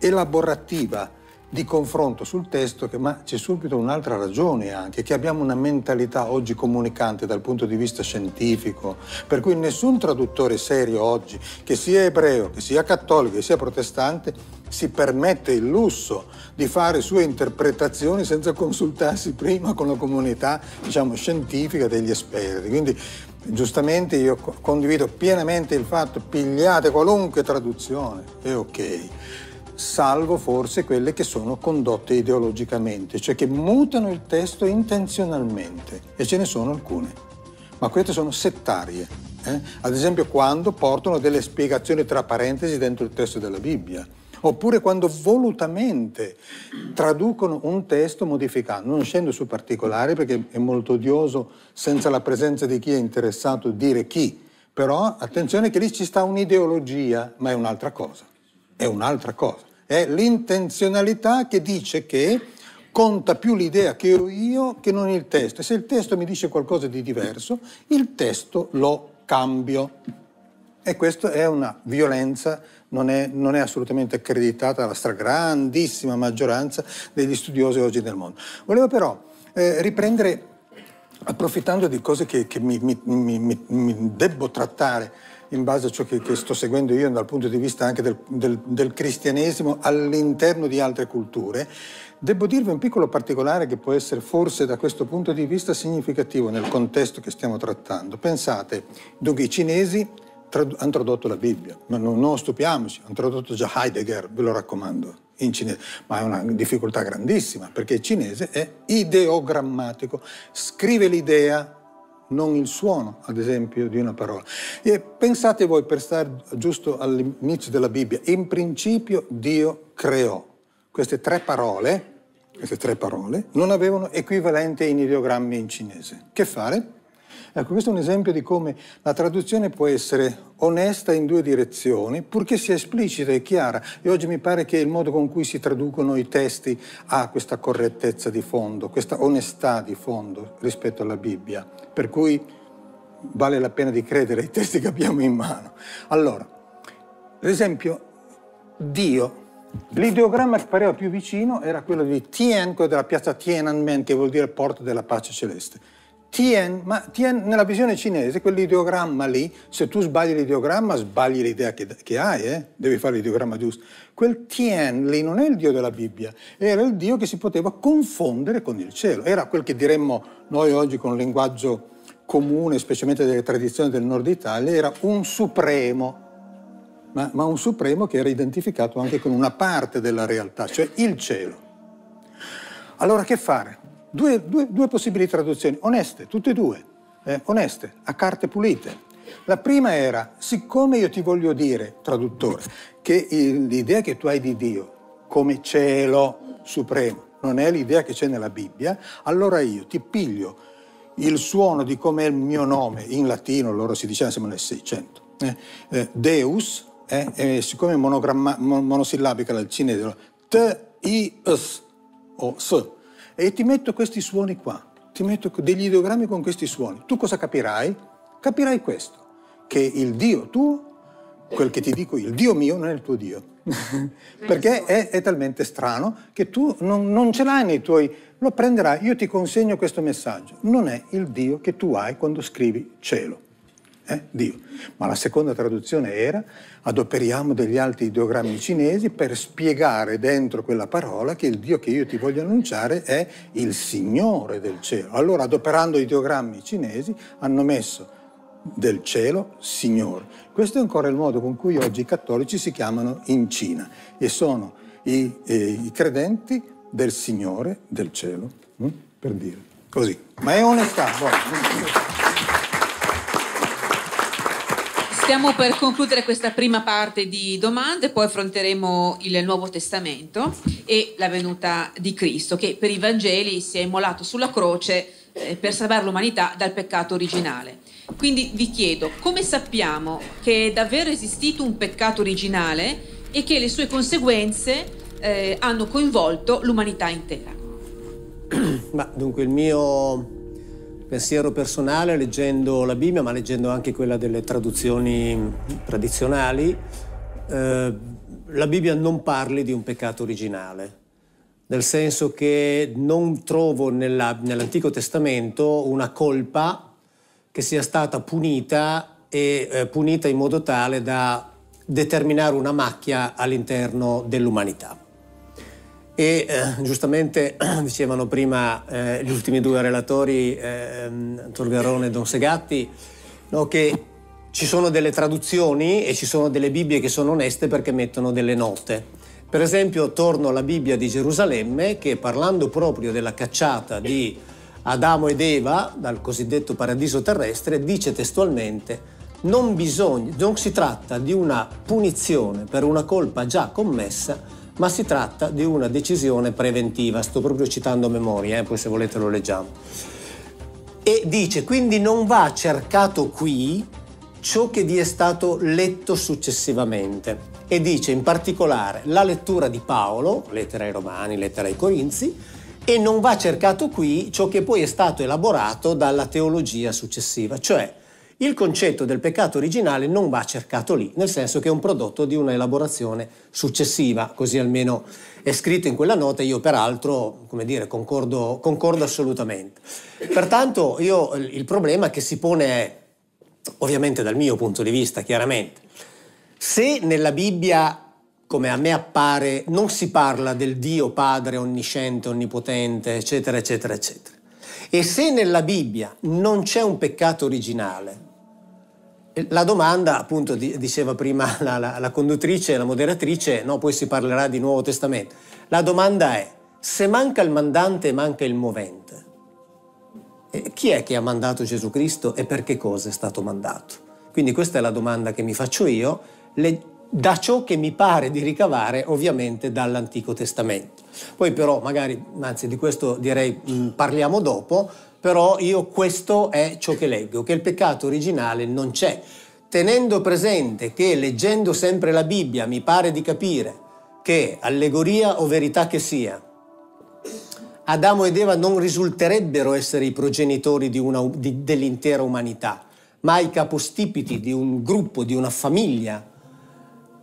elaborativa di confronto sul testo, che, ma c'è subito un'altra ragione anche, che abbiamo una mentalità oggi comunicante dal punto di vista scientifico, per cui nessun traduttore serio oggi, che sia ebreo, che sia cattolico, che sia protestante, si permette il lusso di fare sue interpretazioni senza consultarsi prima con la comunità, diciamo, scientifica degli esperti. Quindi giustamente io condivido pienamente il fatto: pigliate qualunque traduzione, è ok, salvo forse quelle che sono condotte ideologicamente, cioè che mutano il testo intenzionalmente, e ce ne sono alcune, ma queste sono settarie, eh? Ad esempio quando portano delle spiegazioni tra parentesi dentro il testo della Bibbia, oppure quando volutamente traducono un testo modificando. Non scendo su particolari perché è molto odioso, senza la presenza di chi è interessato, dire chi, però attenzione che lì ci sta un'ideologia, ma è un'altra cosa. È un'altra cosa, è l'intenzionalità che dice che conta più l'idea che ho io che non il testo, e se il testo mi dice qualcosa di diverso, il testo lo cambio, e questa è una violenza, non è, non è assolutamente accreditata alla stragrandissima maggioranza degli studiosi oggi del mondo. Volevo però eh, riprendere, approfittando di cose che, che mi, mi, mi, mi debbo trattare in base a ciò che, che sto seguendo io dal punto di vista anche del, del, del cristianesimo all'interno di altre culture, devo dirvi un piccolo particolare che può essere forse da questo punto di vista significativo nel contesto che stiamo trattando. Pensate, dunque i cinesi hanno tradotto la Bibbia, ma non, non stupiamoci, hanno tradotto già Heidegger, ve lo raccomando, in cinese, ma è una difficoltà grandissima perché il cinese è ideogrammatico, scrive l'idea, non il suono, ad esempio, di una parola. E pensate voi, per stare giusto all'inizio della Bibbia, in principio Dio creò. queste tre parole, queste tre parole, non avevano equivalente in ideogrammi in cinese. Che fare? Ecco, questo è un esempio di come la traduzione può essere onesta in due direzioni, purché sia esplicita e chiara. E oggi mi pare che il modo con cui si traducono i testi ha questa correttezza di fondo, questa onestà di fondo rispetto alla Bibbia, per cui vale la pena di credere ai testi che abbiamo in mano. Allora, ad esempio, Dio. L'ideogramma che pareva più vicino era quello di Tien, quello della piazza Tiananmen, che vuol dire porto della pace celeste. Tien, ma Tien nella visione cinese, quell'ideogramma lì, se tu sbagli l'ideogramma, sbagli l'idea che, che hai, eh? Devi fare l'ideogramma giusto. Quel Tien lì non è il Dio della Bibbia, era il Dio che si poteva confondere con il cielo. Era quel che diremmo noi oggi con il linguaggio comune, specialmente delle tradizioni del Nord Italia, era un supremo. Ma, ma un supremo che era identificato anche con una parte della realtà, cioè il cielo. Allora che fare? Due, due, due possibili traduzioni, oneste, tutte e due, eh, oneste, a carte pulite. La prima era, siccome io ti voglio dire, traduttore, che l'idea che tu hai di Dio come cielo supremo non è l'idea che c'è nella Bibbia, allora io ti piglio il suono di com'è il mio nome, in latino, loro si diceva, siamo nel Seicento, eh, eh, Deus, Eh, eh, siccome monogramma, mon, monosillabica dal cinese, T-I-S o S, e ti metto questi suoni qua, ti metto degli ideogrammi con questi suoni, tu cosa capirai? Capirai questo, che il Dio tuo, quel che ti dico io, il Dio mio non è il tuo Dio, perché è, è talmente strano che tu non, non ce l'hai nei tuoi, lo prenderai, io ti consegno questo messaggio, non è il Dio che tu hai quando scrivi cielo. Eh, Dio. Ma la seconda traduzione era adoperiamo degli altri ideogrammi cinesi per spiegare dentro quella parola che il Dio che io ti voglio annunciare è il Signore del cielo. Allora adoperando gli ideogrammi cinesi hanno messo del cielo Signore. Questo è ancora il modo con cui oggi i cattolici si chiamano in Cina e sono i, eh, i credenti del Signore del cielo, hm? Per dire così. Ma è onestà. Buona. Stiamo per concludere questa prima parte di domande, poi affronteremo il Nuovo Testamento e la venuta di Cristo, che per i Vangeli si è immolato sulla croce eh, per salvare l'umanità dal peccato originale. Quindi vi chiedo, come sappiamo che è davvero esistito un peccato originale e che le sue conseguenze eh, hanno coinvolto l'umanità intera? Ma dunque il mio... pensiero personale, leggendo la Bibbia, ma leggendo anche quella delle traduzioni tradizionali, eh, la Bibbia non parli di un peccato originale, nel senso che non trovo nell'Antico Testamento una colpa che sia stata punita e eh, punita in modo tale da determinare una macchia all'interno dell'umanità. E eh, giustamente dicevano prima eh, gli ultimi due relatori, eh, Don Garrone e Don Segatti, no, che ci sono delle traduzioni e ci sono delle Bibbie che sono oneste perché mettono delle note. Per esempio torno alla Bibbia di Gerusalemme che, parlando proprio della cacciata di Adamo ed Eva dal cosiddetto paradiso terrestre, dice testualmente: non, bisogna, non si tratta di una punizione per una colpa già commessa, ma si tratta di una decisione preventiva. Sto proprio citando a memoria, eh? Poi se volete lo leggiamo. E dice, quindi non va cercato qui ciò che vi è stato letto successivamente. E dice in particolare la lettura di Paolo, lettera ai Romani, lettera ai Corinzi, e non va cercato qui ciò che poi è stato elaborato dalla teologia successiva. Cioè, il concetto del peccato originale non va cercato lì, nel senso che è un prodotto di un'elaborazione successiva, così almeno è scritto in quella nota, io peraltro, come dire, concordo, concordo assolutamente. Pertanto io, il problema che si pone è, ovviamente dal mio punto di vista, chiaramente, se nella Bibbia, come a me appare, non si parla del Dio Padre onnisciente, onnipotente, eccetera, eccetera, eccetera, e se nella Bibbia non c'è un peccato originale, la domanda, appunto, diceva prima la, la, la conduttrice, la moderatrice, no, poi si parlerà di Nuovo Testamento, la domanda è, se manca il mandante manca il movente, e chi è che ha mandato Gesù Cristo e per che cosa è stato mandato? Quindi questa è la domanda che mi faccio io, le, da ciò che mi pare di ricavare ovviamente dall'Antico Testamento. Poi però magari, anzi di questo direi mh, parliamo dopo, però io questo è ciò che leggo, che il peccato originale non c'è. Tenendo presente che leggendo sempre la Bibbia mi pare di capire che, allegoria o verità che sia, Adamo ed Eva non risulterebbero essere i progenitori dell'intera umanità, ma i capostipiti di un gruppo, di una famiglia,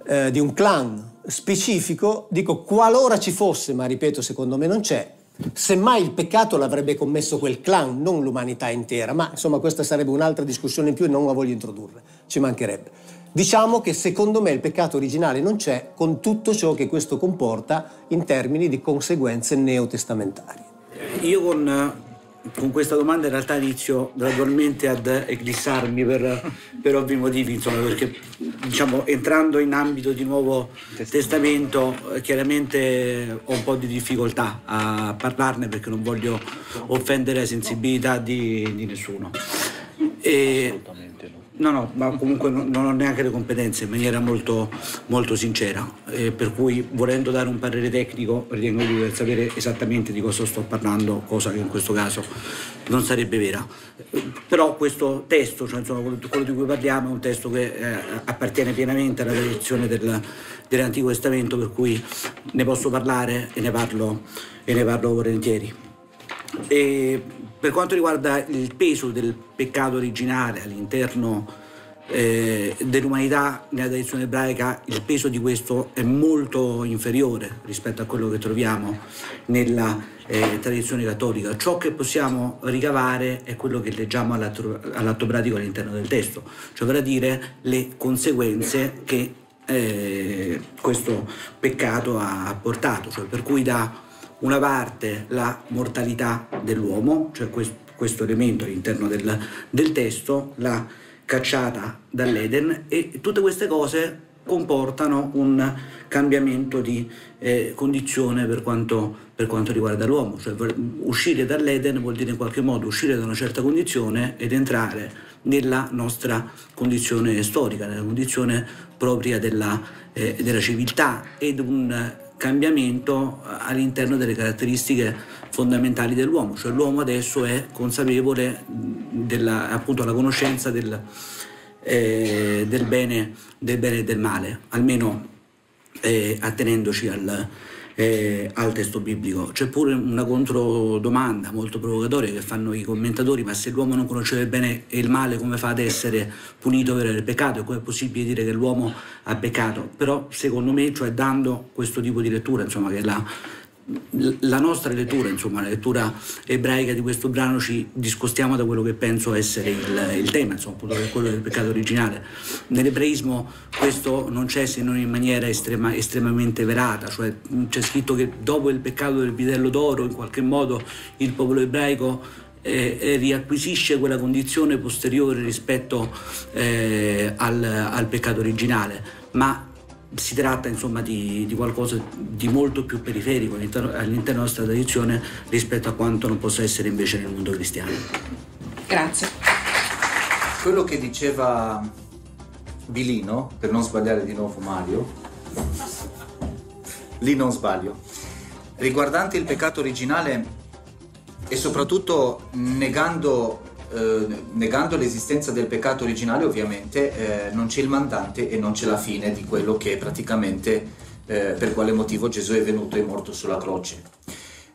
Eh, di un clan specifico, dico, qualora ci fosse, ma ripeto secondo me non c'è, semmai il peccato l'avrebbe commesso quel clan, non l'umanità intera, ma insomma questa sarebbe un'altra discussione in più e non la voglio introdurre, ci mancherebbe. Diciamo che secondo me il peccato originale non c'è, con tutto ciò che questo comporta in termini di conseguenze neotestamentarie. Io con, con questa domanda in realtà inizio gradualmente ad eclissarmi per, per ovvi motivi, insomma, perché diciamo, entrando in ambito di Nuovo Testamento, chiaramente ho un po' di difficoltà a parlarne perché non voglio offendere la sensibilità di, di nessuno. E, no, no, ma comunque non ho neanche le competenze in maniera molto, molto sincera, e per cui volendo dare un parere tecnico ritengo di dover sapere esattamente di cosa sto parlando, cosa che in questo caso non sarebbe vera. Però questo testo, cioè insomma, quello di cui parliamo, è un testo che eh, appartiene pienamente alla tradizione del, dell'Antico Testamento, per cui ne posso parlare e ne parlo, e ne parlo volentieri. E per quanto riguarda il peso del peccato originale all'interno eh, dell'umanità, nella tradizione ebraica il peso di questo è molto inferiore rispetto a quello che troviamo nella Eh, tradizione cattolica. Ciò che possiamo ricavare è quello che leggiamo all'atto, all'atto pratico all'interno del testo, cioè per dire le conseguenze che eh, questo peccato ha portato, cioè per cui da una parte la mortalità dell'uomo, cioè quest, questo elemento all'interno del, del testo, la cacciata dall'Eden, e tutte queste cose comportano un cambiamento di eh, condizione per quanto, per quanto riguarda l'uomo, cioè uscire dall'Eden vuol dire in qualche modo uscire da una certa condizione ed entrare nella nostra condizione storica, nella condizione propria della, eh, della civiltà, ed un cambiamento all'interno delle caratteristiche fondamentali dell'uomo, cioè l'uomo adesso è consapevole della, appunto, alla conoscenza del Eh, del bene, del bene e del male, almeno eh, attenendoci al, eh, al testo biblico. C'è pure una controdomanda molto provocatoria che fanno i commentatori: ma se l'uomo non conosceva il bene e il male, come fa ad essere punito per il peccato? E come è possibile dire che l'uomo ha peccato? Però secondo me, cioè dando questo tipo di lettura, insomma, che la La nostra lettura, insomma, la lettura ebraica di questo brano, ci discostiamo da quello che penso essere il, il tema, insomma, appunto quello del peccato originale. Nell'ebraismo questo non c'è se non in maniera estrema, estremamente velata, cioè c'è scritto che dopo il peccato del vitello d'oro, in qualche modo, il popolo ebraico Eh, riacquisisce quella condizione posteriore rispetto eh, al, al peccato originale, ma si tratta insomma di, di qualcosa di molto più periferico all'interno della nostra tradizione rispetto a quanto non possa essere invece nel mondo cristiano. Grazie. Quello che diceva Biglino, per non sbagliare di nuovo Mario, lì non sbaglio, riguardante il peccato originale e soprattutto negando, eh, negando l'esistenza del peccato originale, ovviamente eh, non c'è il mandante e non c'è la fine di quello che è praticamente eh, per quale motivo Gesù è venuto e morto sulla croce.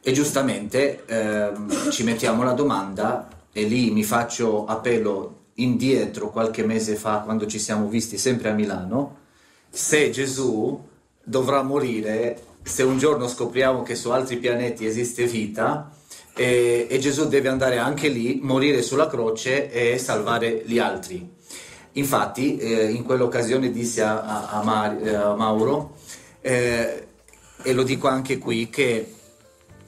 E giustamente eh, ci mettiamo la domanda, e lì mi faccio appello indietro qualche mese fa quando ci siamo visti sempre a Milano, se Gesù dovrà morire, se un giorno scopriamo che su altri pianeti esiste vita, E, e Gesù deve andare anche lì, morire sulla croce e salvare gli altri. Infatti eh, in quell'occasione dissi a, a, a, Mar, a Mauro, eh, e lo dico anche qui, che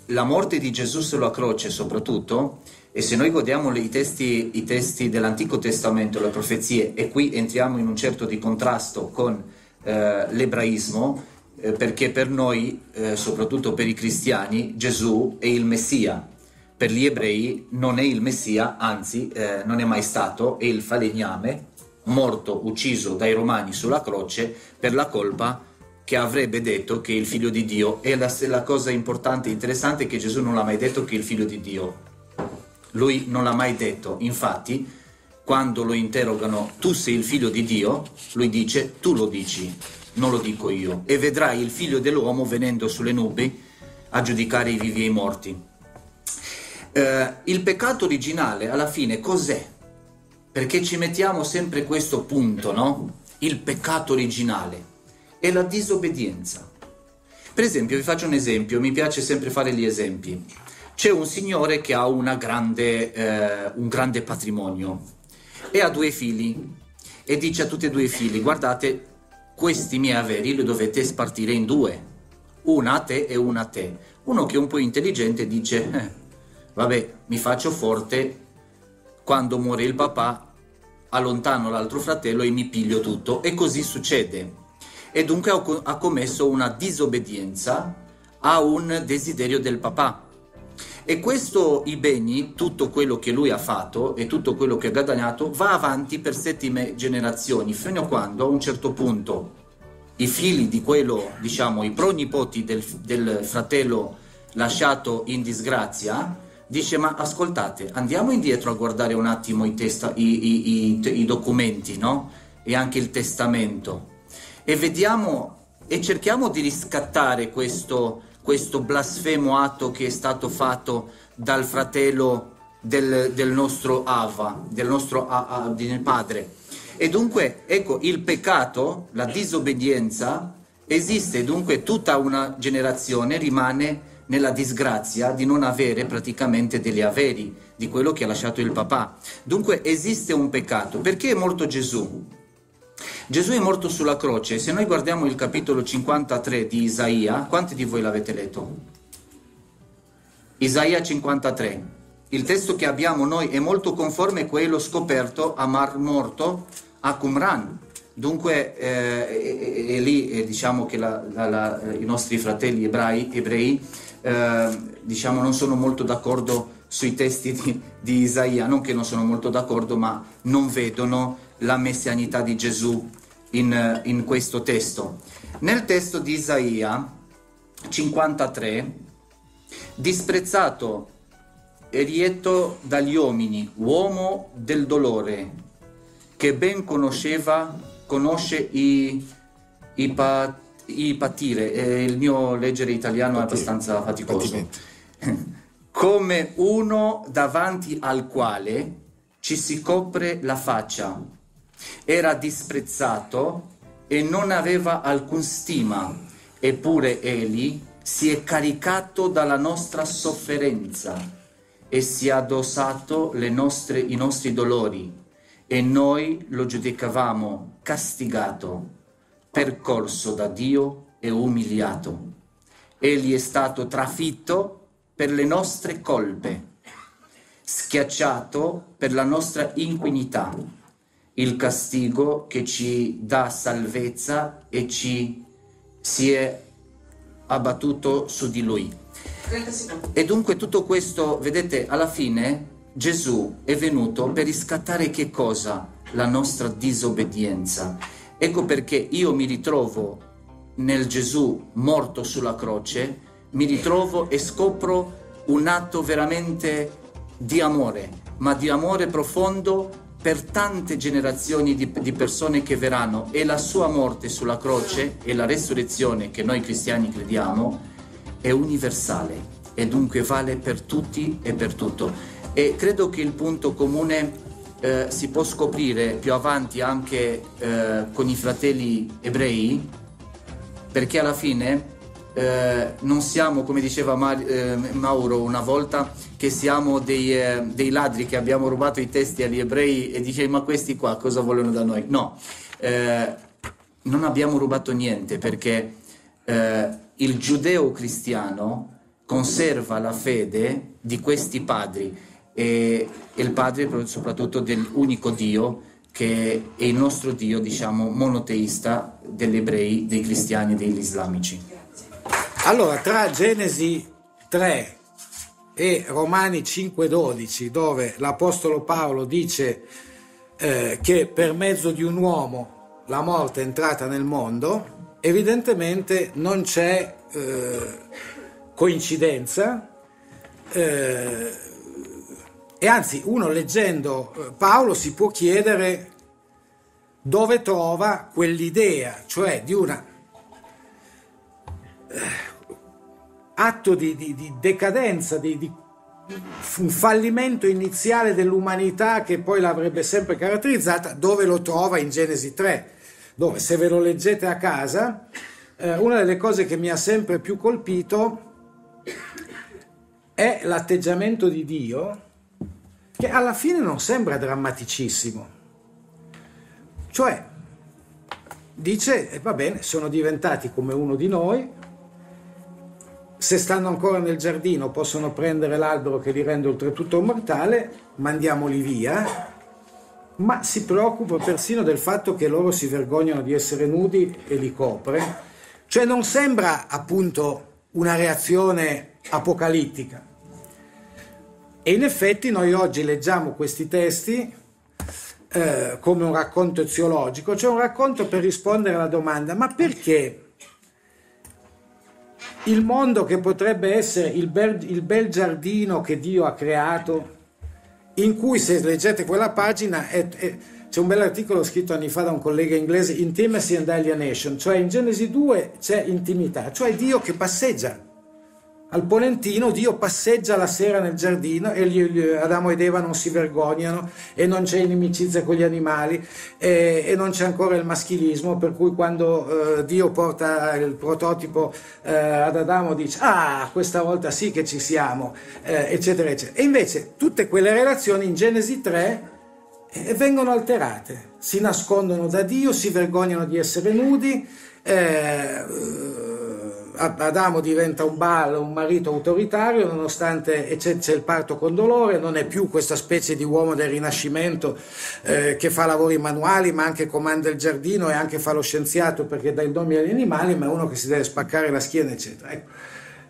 la morte di Gesù sulla croce soprattutto, e se noi godiamo i testi, i testi dell'Antico Testamento, le profezie, e qui entriamo in un certo di contrasto con eh, l'ebraismo, eh, perché per noi, eh, soprattutto per i cristiani, Gesù è il Messia. Per gli ebrei non è il Messia, anzi eh, non è mai stato, è il falegname morto, ucciso dai Romani sulla croce per la colpa che avrebbe detto che il figlio di Dio. E la, la cosa importante e interessante è che Gesù non l'ha mai detto che il figlio di Dio. Lui non l'ha mai detto. Infatti, quando lo interrogano, tu sei il figlio di Dio? Lui dice, tu lo dici, non lo dico io. E vedrai il figlio dell'uomo venendo sulle nubi a giudicare i vivi e i morti. Eh, il peccato originale, alla fine, cos'è? Perché ci mettiamo sempre questo punto, no? Il peccato originale è la disobbedienza. Per esempio, vi faccio un esempio, mi piace sempre fare gli esempi. C'è un signore che ha una grande, eh, un grande patrimonio e ha due figli e dice a tutti e due i figli, guardate, questi miei averi li dovete spartire in due, una a te e una a te. Uno che è un po' intelligente dice, eh, vabbè, mi faccio forte, quando muore il papà allontano l'altro fratello e mi piglio tutto, e così succede. E dunque ha commesso una disobbedienza a un desiderio del papà. E questo, i beni, tutto quello che lui ha fatto e tutto quello che ha guadagnato, va avanti per settime generazioni, fino a quando a un certo punto i figli di quello, diciamo, i pronipoti del, del fratello lasciato in disgrazia, dice, ma ascoltate, andiamo indietro a guardare un attimo i, testa, i, i, i, i documenti, no? E anche il testamento. E vediamo e cerchiamo di riscattare questo, questo blasfemo atto che è stato fatto dal fratello del, del nostro Ava, del nostro a, a, del padre. E dunque, ecco, il peccato, la disobbedienza, esiste, dunque tutta una generazione rimane nella disgrazia di non avere praticamente degli averi, di quello che ha lasciato il papà. Dunque esiste un peccato. Perché è morto Gesù? Gesù è morto sulla croce. Se noi guardiamo il capitolo cinquantatré di Isaia, quanti di voi l'avete letto? Isaia cinquantatré. Il testo che abbiamo noi è molto conforme a quello scoperto a Mar Morto a Qumran. Dunque eh, è, è lì è, diciamo che la, la, la, i nostri fratelli ebrai, ebrei eh, diciamo non sono molto d'accordo sui testi di, di Isaia, non che non sono molto d'accordo, ma non vedono la messianità di Gesù in, in questo testo. Nel testo di Isaia cinquantatré, disprezzato e rietto dagli uomini, uomo del dolore, che ben conosceva, conosce i, i, pat, i patire, eh, il mio leggere italiano patire, è abbastanza faticoso, come uno davanti al quale ci si copre la faccia. Era disprezzato e non aveva alcun stima, eppure egli si è caricato dalla nostra sofferenza e si è addossato le nostre, i nostri dolori, e noi lo giudicavamo castigato, percorso da Dio e umiliato. Egli è stato trafitto per le nostre colpe, schiacciato per la nostra iniquità. Il castigo che ci dà salvezza e ci si è abbattuto su di lui. E dunque tutto questo, vedete, alla fine Gesù è venuto per riscattare che cosa? La nostra disobbedienza. Ecco perché io mi ritrovo nel Gesù morto sulla croce, mi ritrovo e scopro un atto veramente di amore, ma di amore profondo per tante generazioni di, di persone che verranno, e la sua morte sulla croce e la resurrezione che noi cristiani crediamo è universale e dunque vale per tutti e per tutto. E credo che il punto comune eh, si può scoprire più avanti anche eh, con i fratelli ebrei, perché alla fine eh, non siamo, come diceva Mar- eh, Mauro una volta, che siamo dei, eh, dei ladri che abbiamo rubato i testi agli ebrei e dice, ma questi qua cosa vogliono da noi? No, eh, non abbiamo rubato niente, perché eh, il giudeo-cristiano conserva la fede di questi padri, e, e il padre soprattutto dell'unico Dio, che è il nostro Dio, diciamo, monoteista degli ebrei, dei cristiani e degli islamici. Allora, tra Genesi tre e Romani cinque dodici, dove l'Apostolo Paolo dice eh, che per mezzo di un uomo la morte è entrata nel mondo, evidentemente non c'è eh, coincidenza, eh, e anzi uno leggendo Paolo si può chiedere dove trova quell'idea, cioè di un eh, atto di, di, di decadenza, di, di un fallimento iniziale dell'umanità che poi l'avrebbe sempre caratterizzata, dove lo trova in Genesi tre, dove, se ve lo leggete a casa, eh, una delle cose che mi ha sempre più colpito è l'atteggiamento di Dio, che alla fine non sembra drammaticissimo. Cioè, dice, eh, va bene, sono diventati come uno di noi, se stanno ancora nel giardino possono prendere l'albero che li rende oltretutto mortale, mandiamoli via, ma si preoccupa persino del fatto che loro si vergognano di essere nudi e li copre. Cioè non sembra appunto una reazione apocalittica. E in effetti noi oggi leggiamo questi testi eh, come un racconto eziologico, cioè un racconto per rispondere alla domanda: ma perché il mondo, che potrebbe essere il bel, il bel giardino che Dio ha creato, in cui, se leggete quella pagina, c'è un bel articolo scritto anni fa da un collega inglese, Intimacy and Alienation, cioè in Genesi due c'è intimità, cioè Dio che passeggia. Al Ponentino Dio passeggia la sera nel giardino e gli, gli, Adamo ed Eva non si vergognano, e non c'è inimicizia con gli animali, e, e non c'è ancora il maschilismo, per cui quando eh, Dio porta il prototipo eh, ad Adamo dice: ah, questa volta sì che ci siamo, eh, eccetera eccetera. E invece tutte quelle relazioni in Genesi tre eh, vengono alterate, si nascondono da Dio, si vergognano di essere nudi, eh, Adamo diventa un Baal, un marito autoritario, nonostante c'è il parto con dolore, non è più questa specie di uomo del Rinascimento eh, che fa lavori manuali, ma anche comanda il giardino e anche fa lo scienziato perché dà i nomi agli animali, ma è uno che si deve spaccare la schiena, eccetera. Ecco.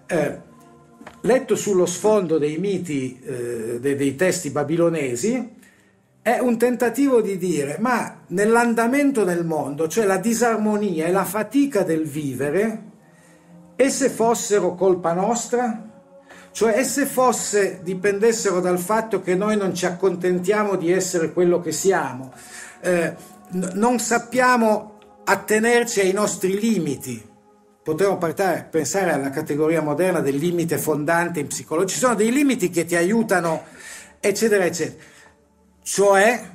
Eh, letto sullo sfondo dei miti, eh, dei, dei testi babilonesi, è un tentativo di dire: ma nell'andamento del mondo, cioè la disarmonia e la fatica del vivere, esse fossero colpa nostra? Cioè esse fosse, dipendessero dal fatto che noi non ci accontentiamo di essere quello che siamo, eh, non sappiamo attenerci ai nostri limiti. Potremmo partare, pensare alla categoria moderna del limite fondante in psicologia. Ci sono dei limiti che ti aiutano, eccetera, eccetera. Cioè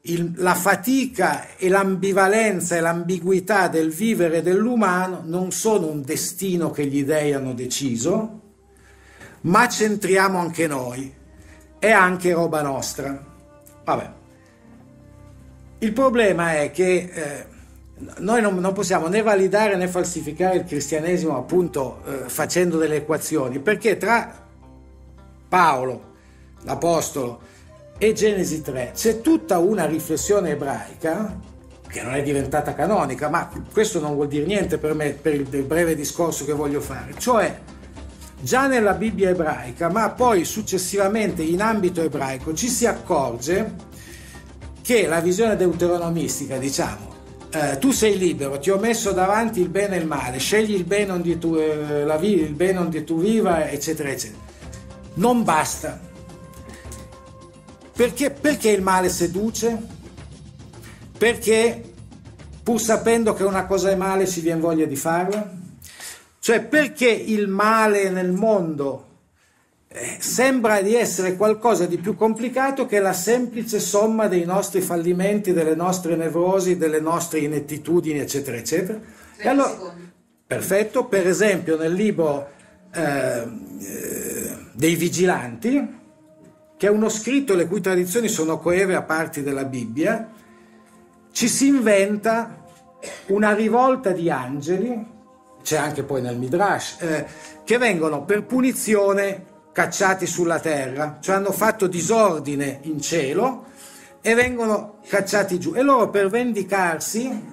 Il, la fatica e l'ambivalenza e l'ambiguità del vivere dell'umano non sono un destino che gli dei hanno deciso, ma c'entriamo anche noi, è anche roba nostra. Vabbè. Il problema è che eh, noi non, non possiamo né validare né falsificare il cristianesimo, appunto, eh, facendo delle equazioni, perché tra Paolo, l'apostolo, e Genesi tre c'è tutta una riflessione ebraica che non è diventata canonica, ma questo non vuol dire niente per me, per il breve discorso che voglio fare. Cioè già nella Bibbia ebraica, ma poi successivamente in ambito ebraico, ci si accorge che la visione deuteronomistica, diciamo, eh, tu sei libero, ti ho messo davanti il bene e il male, scegli il bene onde tu, eh, la vi, il bene onde tu viva, eccetera eccetera, non basta. Perché, perché il male seduce? Perché pur sapendo che una cosa è male si viene voglia di farla? Cioè perché il male nel mondo sembra di essere qualcosa di più complicato che la semplice somma dei nostri fallimenti, delle nostre nevrosi, delle nostre inettitudini, eccetera, eccetera? E allora, perfetto, per esempio nel libro eh, dei Vigilanti, che è uno scritto le cui tradizioni sono coeve a parti della Bibbia, ci si inventa una rivolta di angeli, c'è anche poi nel Midrash, eh, che vengono per punizione cacciati sulla terra, cioè hanno fatto disordine in cielo e vengono cacciati giù, e loro per vendicarsi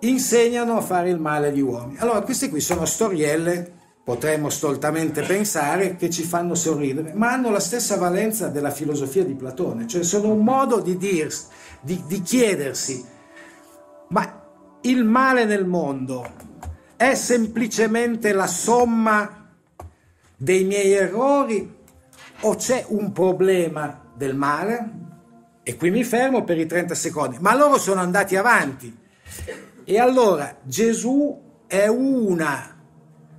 insegnano a fare il male agli uomini. Allora queste qui sono storielle, potremmo stoltamente pensare, che ci fanno sorridere, ma hanno la stessa valenza della filosofia di Platone, cioè sono un modo di, dir, di, di chiedersi: ma il male nel mondo è semplicemente la somma dei miei errori o c'è un problema del male? E qui mi fermo per i trenta secondi. Ma loro sono andati avanti. E allora Gesù è una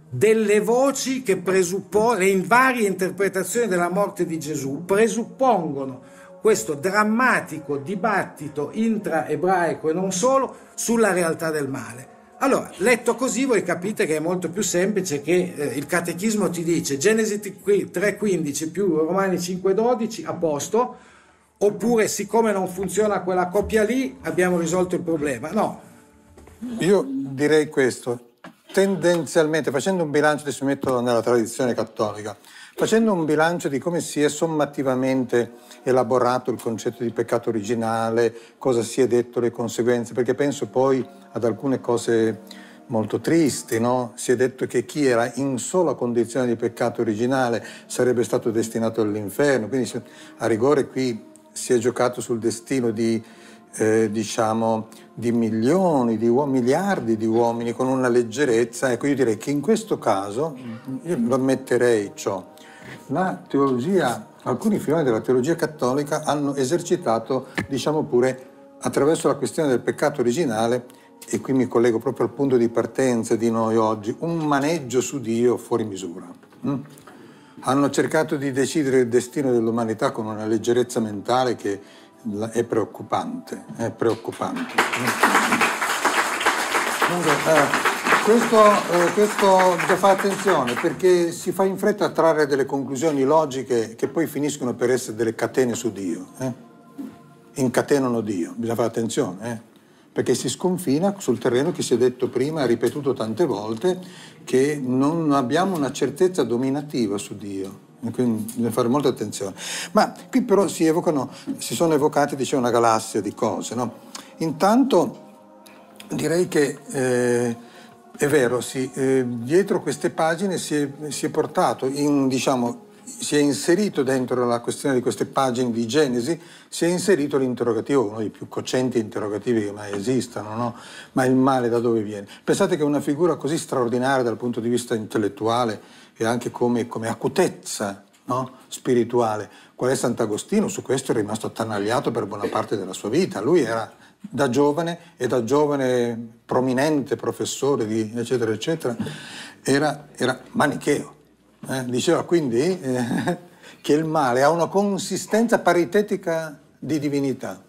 delle voci che presuppone, in varie interpretazioni della morte di Gesù, presuppongono questo drammatico dibattito intra-ebraico e non solo sulla realtà del male. Allora, letto così voi capite che è molto più semplice, che eh, il catechismo ti dice Genesi tre quindici più Romani cinque dodici a posto, oppure siccome non funziona quella coppia lì abbiamo risolto il problema. No. Io direi questo. Tendenzialmente, facendo un bilancio, adesso mi metto nella tradizione cattolica, facendo un bilancio di come si è sommativamente elaborato il concetto di peccato originale, cosa si è detto, le conseguenze, perché penso poi ad alcune cose molto tristi, no? Si è detto che chi era in sola condizione di peccato originale sarebbe stato destinato all'inferno, quindi a rigore qui si è giocato sul destino di Eh, diciamo di milioni di uomini, miliardi di uomini, con una leggerezza. Ecco, io direi che in questo caso io lo ammetterei ciò. La teologia, alcuni filoni della teologia cattolica hanno esercitato, diciamo pure attraverso la questione del peccato originale, e qui mi collego proprio al punto di partenza di noi oggi, un maneggio su Dio fuori misura. Mm? Hanno cercato di decidere il destino dell'umanità con una leggerezza mentale che è preoccupante, è preoccupante. Eh, questo, eh, questo da fare attenzione, perché si fa in fretta a trarre delle conclusioni logiche che poi finiscono per essere delle catene su Dio. Eh? Incatenano Dio, bisogna fare attenzione, eh? Perché si sconfina sul terreno che si è detto prima, ripetuto tante volte, che non abbiamo una certezza dominativa su Dio. Quindi bisogna fare molta attenzione. Ma qui però si evocano, si sono evocate, dicevo, una galassia di cose, no? Intanto direi che eh, è vero, sì, eh, dietro queste pagine si è, si è portato, in, diciamo, si è inserito dentro la questione di queste pagine di Genesi, si è inserito l'interrogativo, uno dei più cocenti interrogativi che mai esistano, no? Ma il male da dove viene? Pensate che una figura così straordinaria dal punto di vista intellettuale e anche come, come acutezza, no? Spirituale. Qual è Sant'Agostino? Su questo è rimasto attanagliato per buona parte della sua vita. Lui era da giovane, e da giovane prominente professore di eccetera eccetera, era, era manicheo. Eh? Diceva quindi eh, che il male ha una consistenza paritetica di divinità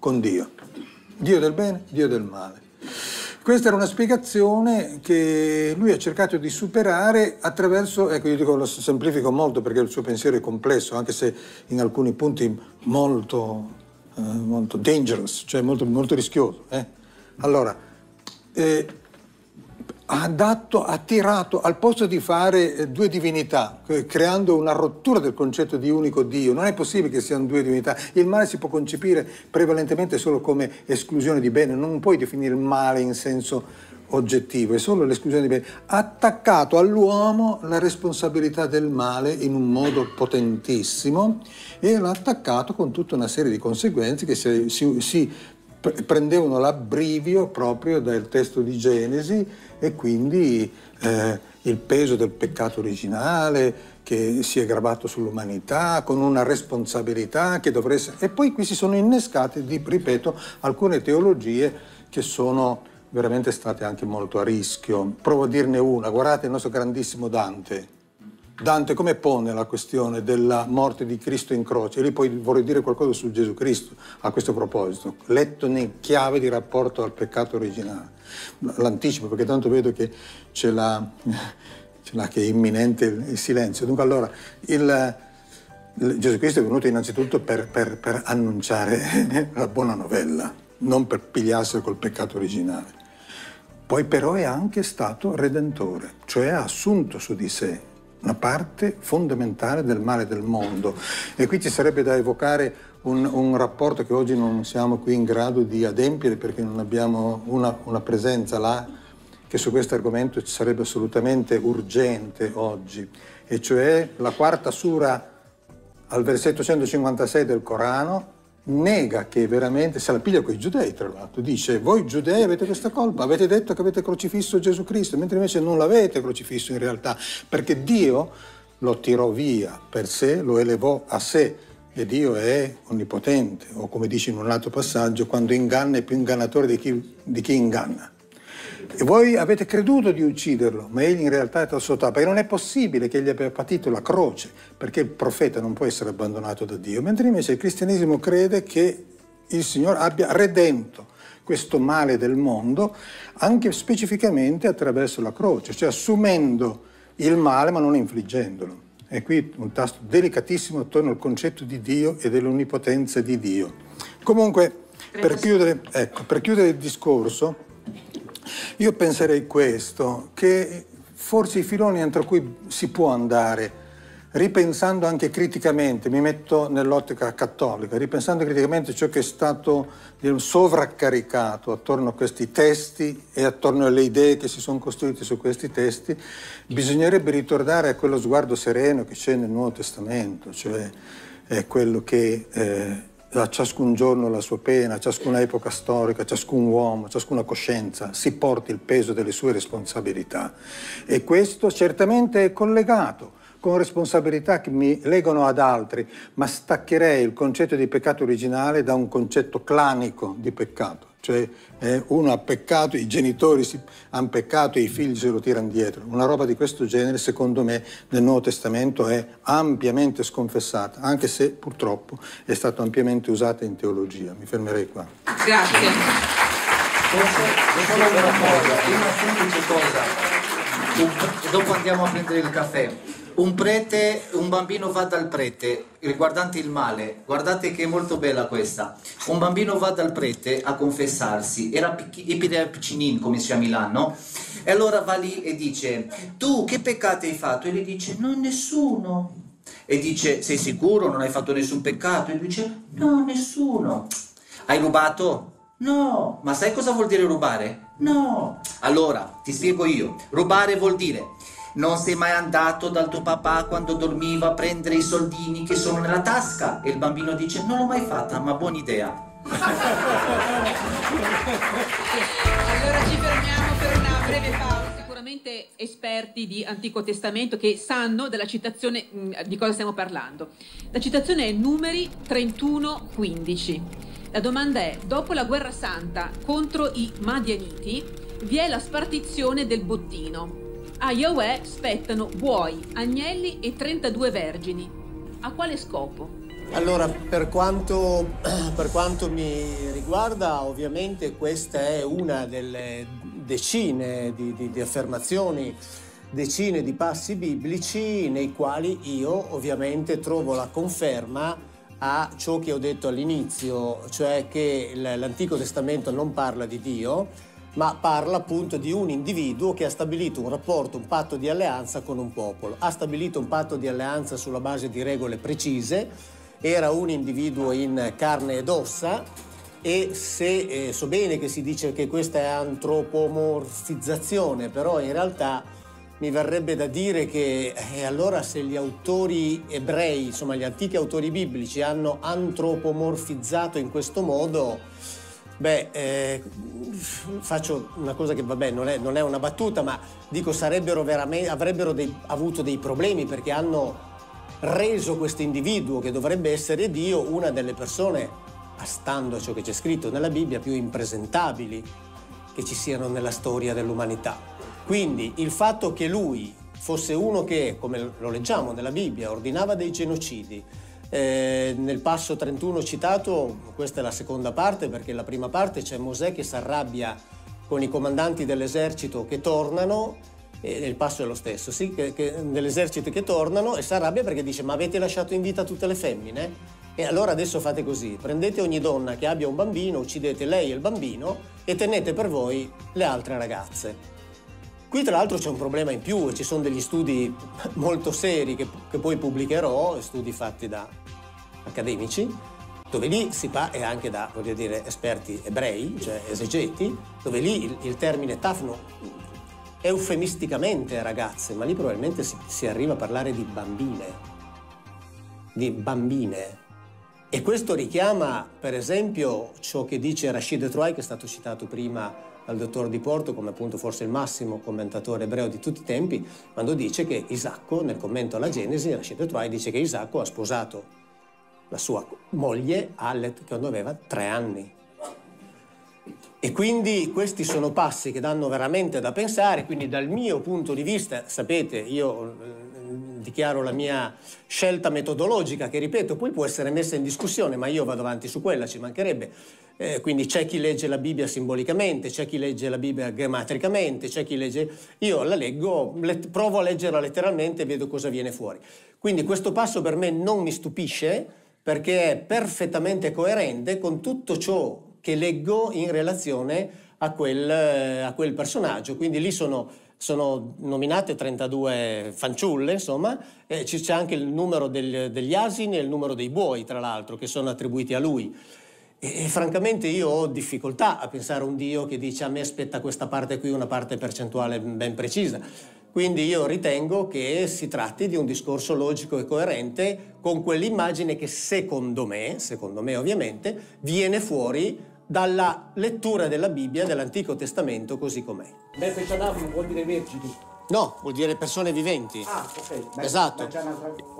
con Dio. Dio del bene, Dio del male. Questa era una spiegazione che lui ha cercato di superare attraverso, ecco io dico, lo semplifico molto perché il suo pensiero è complesso, anche se in alcuni punti molto, eh, molto dangerous, cioè molto, molto rischioso. Eh? Allora, eh, ha dato, ha tirato, al posto di fare due divinità, creando una rottura del concetto di unico Dio, non è possibile che siano due divinità, il male si può concepire prevalentemente solo come esclusione di bene, non puoi definire il male in senso oggettivo, è solo l'esclusione di bene. Ha attaccato all'uomo la responsabilità del male in un modo potentissimo e l'ha attaccato con tutta una serie di conseguenze che si, si, si prendevano l'abbrivio proprio dal testo di Genesi, e quindi eh, il peso del peccato originale che si è gravato sull'umanità con una responsabilità che dovrebbe essere... E poi qui si sono innescate, di, ripeto, alcune teologie che sono veramente state anche molto a rischio. Provo a dirne una, guardate il nostro grandissimo Dante. Dante come pone la questione della morte di Cristo in croce? E lì poi vorrei dire qualcosa su Gesù Cristo a questo proposito, letto in chiave di rapporto al peccato originale. L'anticipo, perché tanto vedo che c'è la, la che è imminente il silenzio. Dunque allora, il, il Gesù Cristo è venuto innanzitutto per, per, per annunciare la buona novella, non per pigliarselo col peccato originale. Poi però è anche stato redentore, cioè ha assunto su di sé una parte fondamentale del male del mondo. E qui ci sarebbe da evocare un, un rapporto che oggi non siamo qui in grado di adempiere perché non abbiamo una, una presenza là, che su questo argomento ci sarebbe assolutamente urgente oggi, e cioè la quarta sura al versetto centocinquantasei del Corano, nega che veramente, se la piglia con i giudei tra l'altro, dice voi giudei avete questa colpa, avete detto che avete crocifisso Gesù Cristo, mentre invece non l'avete crocifisso in realtà, perché Dio lo tirò via per sé, lo elevò a sé, e Dio è onnipotente, o come dice in un altro passaggio, quando inganna è più ingannatore di chi, di chi inganna. E voi avete creduto di ucciderlo, ma egli in realtà è trasotto, perché non è possibile che egli abbia patito la croce, perché il profeta non può essere abbandonato da Dio, mentre invece il cristianesimo crede che il Signore abbia redento questo male del mondo, anche specificamente attraverso la croce, cioè assumendo il male ma non infliggendolo. E qui un tasto delicatissimo attorno al concetto di Dio e dell'onnipotenza di Dio. Comunque, per chiudere, ecco, per chiudere il discorso, io penserei questo, che forse i filoni entro cui si può andare, ripensando anche criticamente, mi metto nell'ottica cattolica, ripensando criticamente ciò che è stato sovraccaricato attorno a questi testi e attorno alle idee che si sono costruite su questi testi, bisognerebbe ritornare a quello sguardo sereno che c'è nel Nuovo Testamento, cioè è quello che... Eh, a ciascun giorno la sua pena, a ciascuna epoca storica, ciascun uomo, ciascuna coscienza si porti il peso delle sue responsabilità. E questo certamente è collegato con responsabilità che mi legano ad altri, ma staccherei il concetto di peccato originale da un concetto clanico di peccato. Cioè eh, uno ha peccato, i genitori si, hanno peccato e i figli se lo tirano dietro. Una roba di questo genere, secondo me, nel Nuovo Testamento è ampiamente sconfessata, anche se purtroppo è stata ampiamente usata in teologia. Mi fermerei qua. Grazie. Solo una cosa, una semplice cosa, dopo andiamo a prendere il caffè. Un prete, un bambino va dal prete riguardante il male, guardate che è molto bella questa. Un bambino va dal prete a confessarsi, era piccinin come si a Milano, e allora va lì e dice: tu che peccato hai fatto? E gli dice: non nessuno. E dice: sei sicuro? Non hai fatto nessun peccato? E lui dice: no, nessuno. Hai rubato? No. Ma sai cosa vuol dire rubare? No. Allora ti spiego io. Rubare vuol dire: non sei mai andato dal tuo papà quando dormiva a prendere i soldini che sono nella tasca? E il bambino dice: non l'ho mai fatta, ma buona idea. Allora ci fermiamo per una breve pausa. Sicuramente esperti di Antico Testamento che sanno della citazione di cosa stiamo parlando. La citazione è Numeri trentuno quindici. La domanda è: dopo la guerra santa contro i Madianiti vi è la spartizione del bottino. A Yahweh spettano buoi, agnelli e trentadue vergini. A quale scopo? Allora, per quanto, per quanto mi riguarda, ovviamente questa è una delle decine di, di, di affermazioni, decine di passi biblici nei quali io ovviamente trovo la conferma a ciò che ho detto all'inizio, cioè che l'Antico Testamento non parla di Dio, ma parla appunto di un individuo che ha stabilito un rapporto, un patto di alleanza con un popolo. Ha stabilito un patto di alleanza sulla base di regole precise, era un individuo in carne ed ossa, e se eh, so bene che si dice che questa è antropomorfizzazione, però in realtà mi verrebbe da dire che eh, allora se gli autori ebrei, insomma gli antichi autori biblici, hanno antropomorfizzato in questo modo... Beh, eh, faccio una cosa che vabbè non è, non è una battuta, ma dico sarebbero veramente, avrebbero dei, avuto dei problemi, perché hanno reso questo individuo che dovrebbe essere Dio una delle persone, stando a ciò che c'è scritto nella Bibbia, più impresentabili che ci siano nella storia dell'umanità. Quindi il fatto che lui fosse uno che, come lo leggiamo nella Bibbia, ordinava dei genocidi. Eh, nel passo trentuno citato, questa è la seconda parte, perché la prima parte c'è Mosè che si arrabbia con i comandanti dell'esercito che tornano, e il passo è lo stesso, sì, dell'esercito che tornano, e si arrabbia perché dice: ma avete lasciato in vita tutte le femmine? E allora adesso fate così, prendete ogni donna che abbia un bambino, uccidete lei e il bambino e tenete per voi le altre ragazze. Qui tra l'altro c'è un problema in più, e ci sono degli studi molto seri che, che poi pubblicherò, studi fatti da accademici, dove lì si parla, e anche da, voglio dire, esperti ebrei, cioè esegeti, dove lì il, il termine tafno è eufemisticamente ragazze, ma lì probabilmente si, si arriva a parlare di bambine, di bambine. E questo richiama, per esempio, ciò che dice Rashid Troy, che è stato citato prima dal dottor Di Porto, come appunto forse il massimo commentatore ebreo di tutti i tempi, quando dice che Isacco, nel commento alla Genesi, Rashid Troy dice che Isacco ha sposato la sua moglie, Alet, che aveva tre anni. E quindi questi sono passi che danno veramente da pensare, quindi dal mio punto di vista, sapete, io dichiaro la mia scelta metodologica che, ripeto, poi può essere messa in discussione, ma io vado avanti su quella, ci mancherebbe. Eh, quindi c'è chi legge la Bibbia simbolicamente, c'è chi legge la Bibbia grammaticamente, c'è chi legge... Io la leggo, let... provo a leggerla letteralmente e vedo cosa viene fuori. Quindi questo passo per me non mi stupisce, perché è perfettamente coerente con tutto ciò che leggo in relazione a quel, a quel personaggio. Quindi lì sono... Sono nominate trentadue fanciulle, insomma, eh, c'è anche il numero del, degli asini e il numero dei buoi, tra l'altro, che sono attribuiti a lui. E, e francamente io ho difficoltà a pensare a un Dio che dice a me spetta questa parte qui, una parte percentuale ben precisa. Quindi io ritengo che si tratti di un discorso logico e coerente con quell'immagine che secondo me, secondo me ovviamente, viene fuori dalla lettura della Bibbia dell'Antico Testamento così com'è. Beh, non vuol dire vergini? No, vuol dire persone viventi. Ah, ok. Beh, esatto.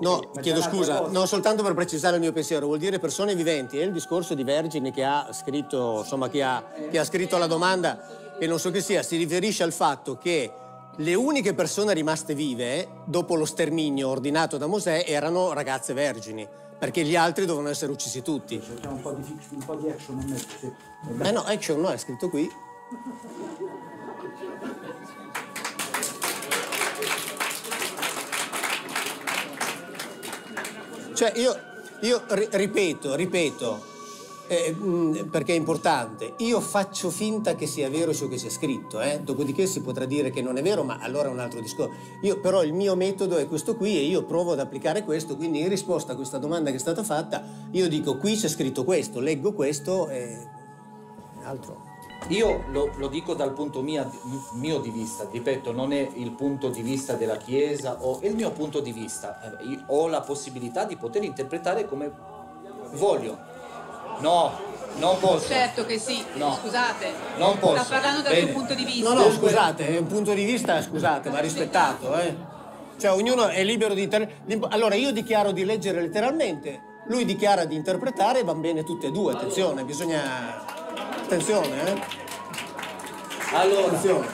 No, chiedo scusa, non soltanto per precisare il mio pensiero, vuol dire persone viventi. È il discorso di vergine che ha scritto, insomma, chi ha, chi ha scritto la domanda, e non so che sia, si riferisce al fatto che le uniche persone rimaste vive dopo lo sterminio ordinato da Mosè erano ragazze vergini, perché gli altri devono essere uccisi tutti. Cerchiamo un po' di, fiction, un po' di action a mettere. Eh no, action no, è scritto qui. Cioè, io, io ripeto, ripeto, eh, perché è importante, io faccio finta che sia vero ciò che c'è scritto, eh? Dopodiché si potrà dire che non è vero, ma allora è un altro discorso. Io però il mio metodo è questo qui e io provo ad applicare questo, quindi in risposta a questa domanda che è stata fatta, io dico qui c'è scritto questo, leggo questo e altro. Io lo, lo dico dal punto mia, mio di vista, ripeto, non è il punto di vista della Chiesa, o è il mio punto di vista. Io ho la possibilità di poter interpretare come voglio. No, non posso. Certo che sì, no. Scusate. Non posso. Sta parlando dal mio punto di vista. No, no, scusate, è un punto di vista, scusate, ma rispettato, eh. Cioè, ognuno è libero di interpretare. Allora, io dichiaro di leggere letteralmente, lui dichiara di interpretare, e van bene tutte e due, attenzione, allora. bisogna... Attenzione, eh. Allora, attenzione.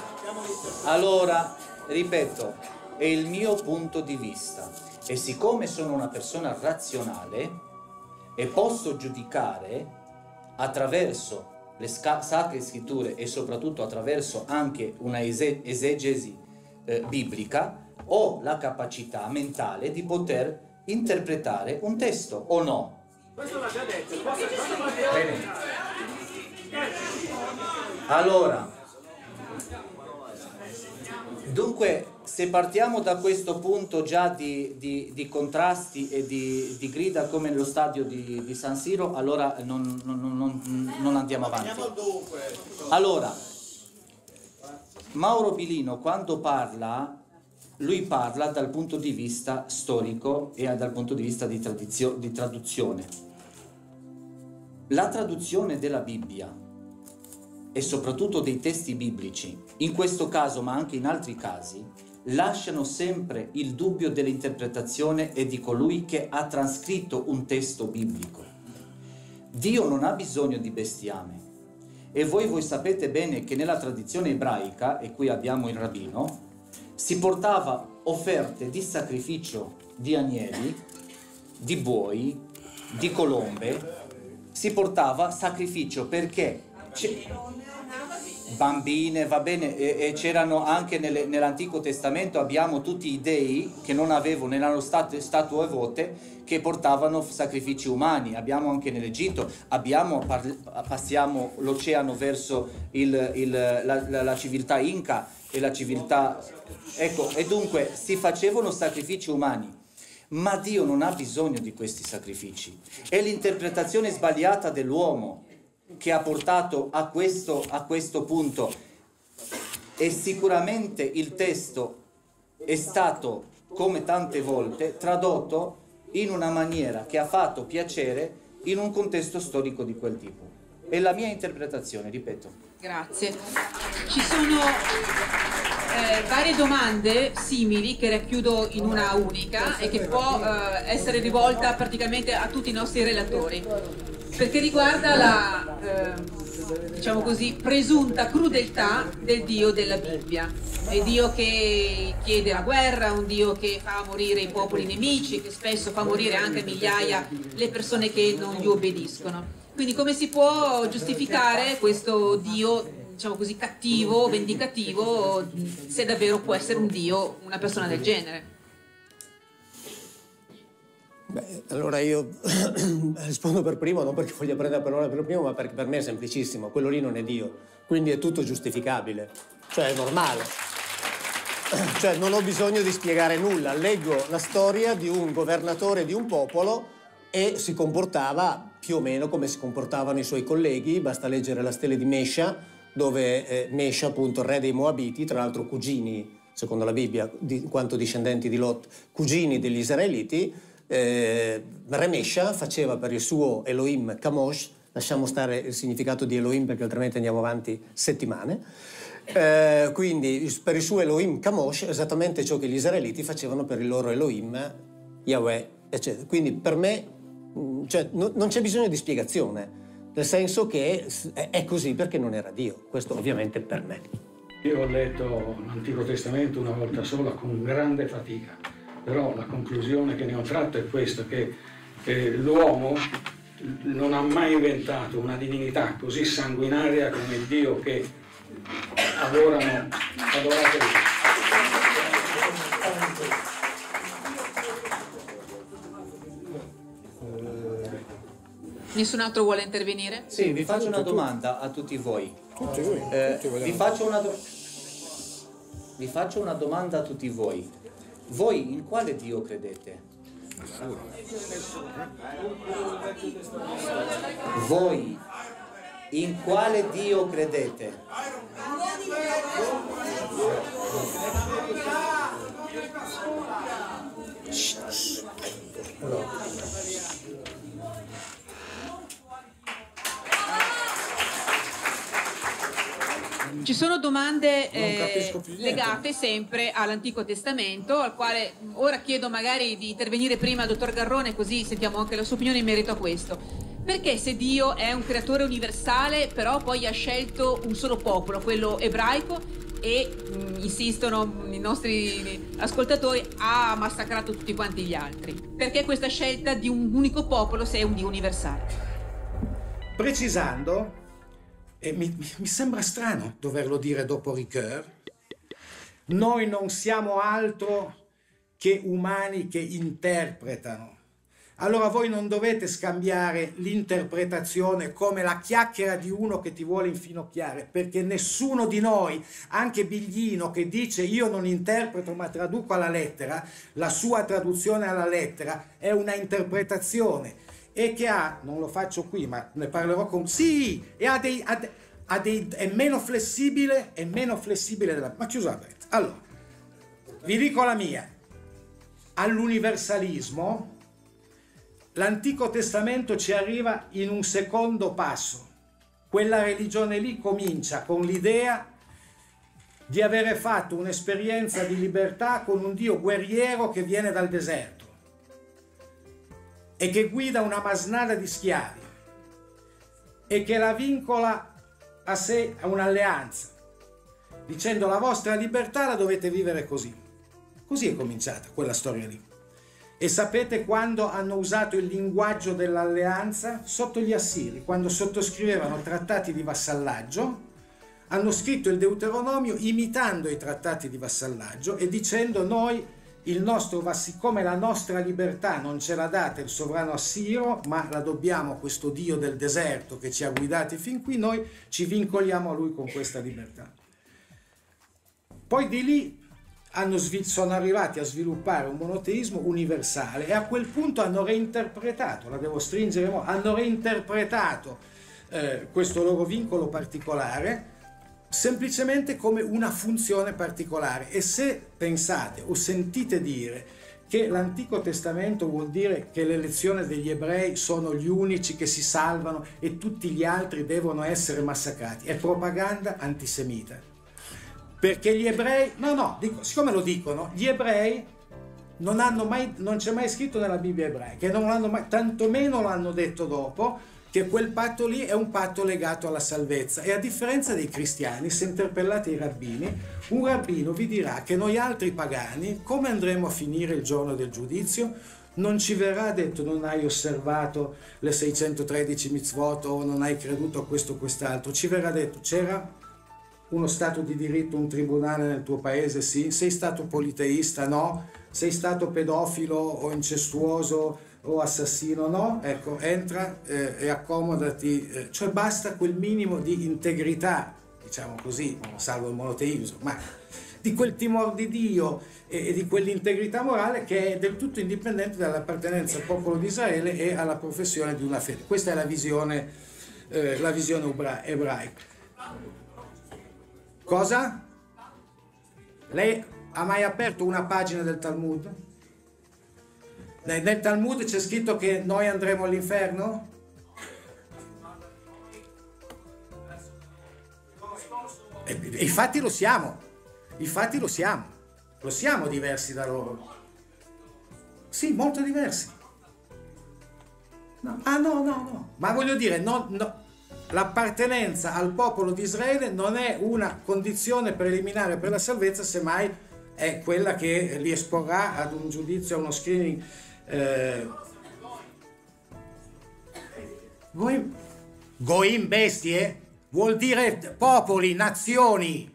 Allora, ripeto, è il mio punto di vista. E siccome sono una persona razionale, e posso giudicare attraverso le sacre scritture e soprattutto attraverso anche una ese esegesi eh, biblica, ho la capacità mentale di poter interpretare un testo, o no? Questo l'ha già detto. Bene. Allora, dunque, se partiamo da questo punto già di, di, di contrasti e di, di grida come nello stadio di, di San Siro, allora non, non, non, non andiamo avanti. Allora, Mauro Biglino, quando parla, lui parla dal punto di vista storico e dal punto di vista di, tradizio, di traduzione. La traduzione della Bibbia e soprattutto dei testi biblici, in questo caso ma anche in altri casi, lasciano sempre il dubbio dell'interpretazione e di colui che ha trascritto un testo biblico. Dio non ha bisogno di bestiame, e voi, voi sapete bene che nella tradizione ebraica, e qui abbiamo il rabbino, si portava offerte di sacrificio di agnelli, di buoi, di colombe, si portava sacrificio perché bambine, va bene, e, e c'erano anche nell'Antico Testamento, abbiamo tutti i dei che non avevano, erano state statue vuote che portavano sacrifici umani, abbiamo anche nell'Egitto, abbiamo, passiamo l'oceano verso il, il, la, la, la civiltà inca e la civiltà, ecco, e dunque si facevano sacrifici umani. Ma Dio non ha bisogno di questi sacrifici, è l'interpretazione sbagliata dell'uomo che ha portato a questo, a questo punto. E sicuramente il testo è stato, come tante volte, tradotto in una maniera che ha fatto piacere in un contesto storico di quel tipo. È la mia interpretazione, ripeto. Grazie. Ci sono eh, varie domande simili che racchiudo in una unica e che può eh, essere rivolta praticamente a tutti i nostri relatori, perché riguarda la eh, diciamo così, presunta crudeltà del Dio della Bibbia. È Dio che chiede la guerra, un Dio che fa morire i popoli nemici, che spesso fa morire anche migliaia le persone che non gli obbediscono. Quindi come si può giustificare questo Dio, diciamo così, cattivo, vendicativo, se davvero può essere un Dio una persona del genere? Beh, allora io rispondo per primo, non perché voglia prendere la parola per primo, ma perché per me è semplicissimo, quello lì non è Dio, quindi è tutto giustificabile, cioè è normale. Cioè non ho bisogno di spiegare nulla, leggo la storia di un governatore di un popolo e si comportava più o meno come si comportavano i suoi colleghi, basta leggere la stele di Mesha, dove eh, Mesha, appunto, re dei Moabiti, tra l'altro cugini, secondo la Bibbia, di quanto discendenti di Lot, cugini degli israeliti, eh, re Mesha faceva per il suo Elohim Kamosh, lasciamo stare il significato di Elohim perché altrimenti andiamo avanti settimane, eh, quindi per il suo Elohim Kamosh esattamente ciò che gli israeliti facevano per il loro Elohim, Yahweh, eccetera. Quindi per me, cioè, no, non c'è bisogno di spiegazione, nel senso che è, è così perché non era Dio, questo ovviamente per me. Io ho letto l'Antico Testamento una volta sola con grande fatica, però la conclusione che ne ho tratto è questa, che, che l'uomo non ha mai inventato una divinità così sanguinaria come il Dio che adorano, adorate lui. Nessun altro vuole intervenire? Sì, vi faccio una domanda a tutti voi. Tutti voi. Eh, tutti vi, faccio una do... vi faccio una domanda a tutti voi. Voi in quale Dio credete? Voi in quale Dio credete? Ci sono domande eh, legate sempre all'Antico Testamento, al quale ora chiedo magari di intervenire prima al dottor Garrone, così sentiamo anche la sua opinione in merito a questo. Perché se Dio è un creatore universale, però poi ha scelto un solo popolo, quello ebraico, e mh, insistono i nostri ascoltatori, ha massacrato tutti quanti gli altri? Perché questa scelta di un unico popolo se è un Dio universale? Precisando, e mi, mi sembra strano doverlo dire dopo Ricoeur, noi non siamo altro che umani che interpretano. Allora voi non dovete scambiare l'interpretazione come la chiacchiera di uno che ti vuole infinocchiare, perché nessuno di noi, anche Biglino che dice io non interpreto ma traduco alla lettera, la sua traduzione alla lettera è una interpretazione. E che ha, non lo faccio qui, ma ne parlerò con... Sì, e ha dei, ha dei, ha dei, è meno flessibile, è meno flessibile della... Ma scusate, allora, vi dico la mia. All'universalismo, l'Antico Testamento ci arriva in un secondo passo. Quella religione lì comincia con l'idea di avere fatto un'esperienza di libertà con un Dio guerriero che viene dal deserto e che guida una masnada di schiavi e che la vincola a sé a un'alleanza, dicendo la vostra libertà la dovete vivere così. Così è cominciata quella storia lì. E sapete quando hanno usato il linguaggio dell'alleanza? Sotto gli Assiri, quando sottoscrivevano trattati di vassallaggio, hanno scritto il Deuteronomio imitando i trattati di vassallaggio e dicendo noi... Il nostro, siccome la nostra libertà non ce la date il sovrano assiro, ma la dobbiamo a questo Dio del deserto che ci ha guidati fin qui, noi ci vincoliamo a lui con questa libertà. Poi di lì hanno, sono arrivati a sviluppare un monoteismo universale e a quel punto hanno reinterpretato, la devo stringere, hanno reinterpretato eh, questo loro vincolo particolare semplicemente come una funzione particolare. E se pensate o sentite dire che l'Antico Testamento vuol dire che l'elezione degli ebrei sono gli unici che si salvano e tutti gli altri devono essere massacrati. È propaganda antisemita. Perché gli ebrei, no no, dico, siccome lo dicono, gli ebrei non hanno mai, non c'è mai scritto nella Bibbia ebraica, e non l'hanno mai, tantomeno l'hanno detto dopo, che quel patto lì è un patto legato alla salvezza. E a differenza dei cristiani, se interpellate i rabbini, un rabbino vi dirà che noi altri pagani, come andremo a finire il giorno del giudizio? Non ci verrà detto non hai osservato le seicentotredici mitzvot o non hai creduto a questo o quest'altro, ci verrà detto c'era uno stato di diritto, un tribunale nel tuo paese? Sì. Sei stato politeista? No. Sei stato pedofilo o incestuoso o assassino? No. Ecco, entra eh, e accomodati, eh, cioè basta quel minimo di integrità, diciamo così, salvo il monoteismo, ma di quel timore di Dio e, e di quell'integrità morale che è del tutto indipendente dall'appartenenza al popolo di Israele e alla professione di una fede. Questa è la visione, eh, la visione ebraica. Cosa? Lei ha mai aperto una pagina del Talmud? Nel Talmud c'è scritto che noi andremo all'inferno? Infatti lo siamo, infatti lo siamo, lo siamo diversi da loro. Sì, molto diversi. No. Ah no, no, no, ma voglio dire, no, no. L'appartenenza al popolo di Israele non è una condizione preliminare per la salvezza, semmai è quella che li esporrà ad un giudizio, a uno screening. Eh, goim, goim bestie vuol dire popoli, nazioni,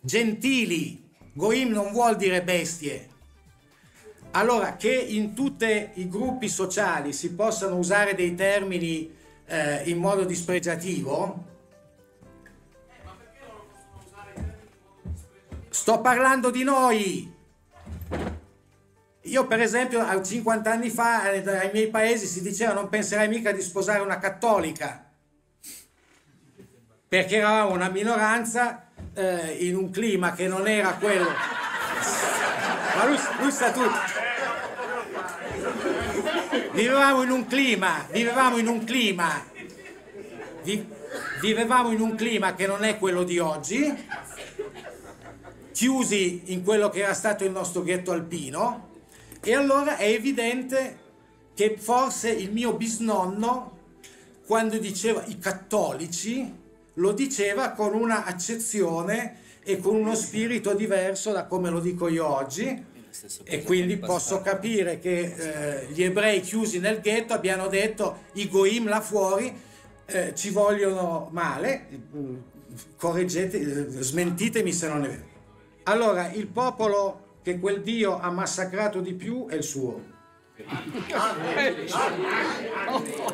gentili. Goim non vuol dire bestie. Allora, che in tutti i gruppi sociali si possano usare dei termini eh, in modo dispregiativo. Eh, ma perché non lo possono usare in modo dispregiativo? Sto parlando di noi. Io per esempio a cinquanta anni fa ai miei paesi si diceva non penserai mica di sposare una cattolica, perché eravamo una minoranza eh, in un clima che non era quello. Ma lui, lui sta tutto. Vivevamo in un clima, vivevamo in un clima, vi, vivevamo in un clima che non è quello di oggi, chiusi in quello che era stato il nostro ghetto alpino, e allora è evidente che forse il mio bisnonno, quando diceva i cattolici, lo diceva con una accezione e con uno spirito diverso da come lo dico io oggi, e quindi posso capire che eh, gli ebrei chiusi nel ghetto abbiano detto i goim là fuori eh, ci vogliono male. Correggete, smentitemi se non è vero. Allora il popolo che quel Dio ha massacrato di più è il suo.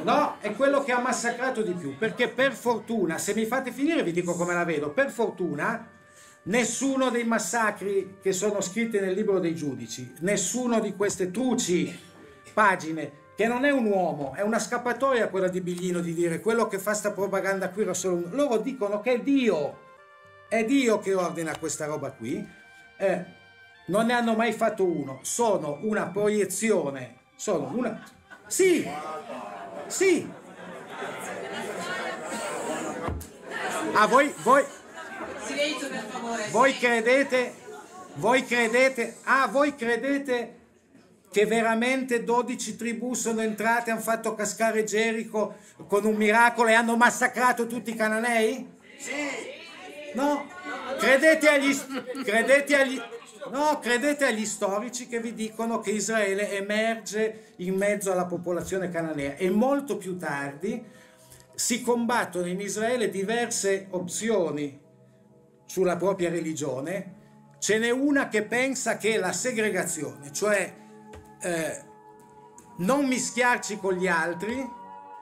No, è quello che ha massacrato di più, perché per fortuna, se mi fate finire vi dico come la vedo, per fortuna nessuno dei massacri che sono scritti nel libro dei giudici, nessuno di queste truci pagine, che non è un uomo, è una scappatoia quella di Biglino di dire quello che fa sta propaganda qui era solo un... Loro dicono che è Dio, è Dio che ordina questa roba qui. eh, Non ne hanno mai fatto uno, sono una proiezione, sono una... Sì, sì. Ah, voi, voi... Silenzio per favore. Voi credete, voi credete, ah, voi credete che veramente dodici tribù sono entrate, hanno fatto cascare Gerico con un miracolo e hanno massacrato tutti i cananei? Sì. No, credete agli... Credete agli... No, credete agli storici che vi dicono che Israele emerge in mezzo alla popolazione cananea, e molto più tardi si combattono in Israele diverse opzioni sulla propria religione. Ce n'è una che pensa che la segregazione, cioè eh, non mischiarci con gli altri,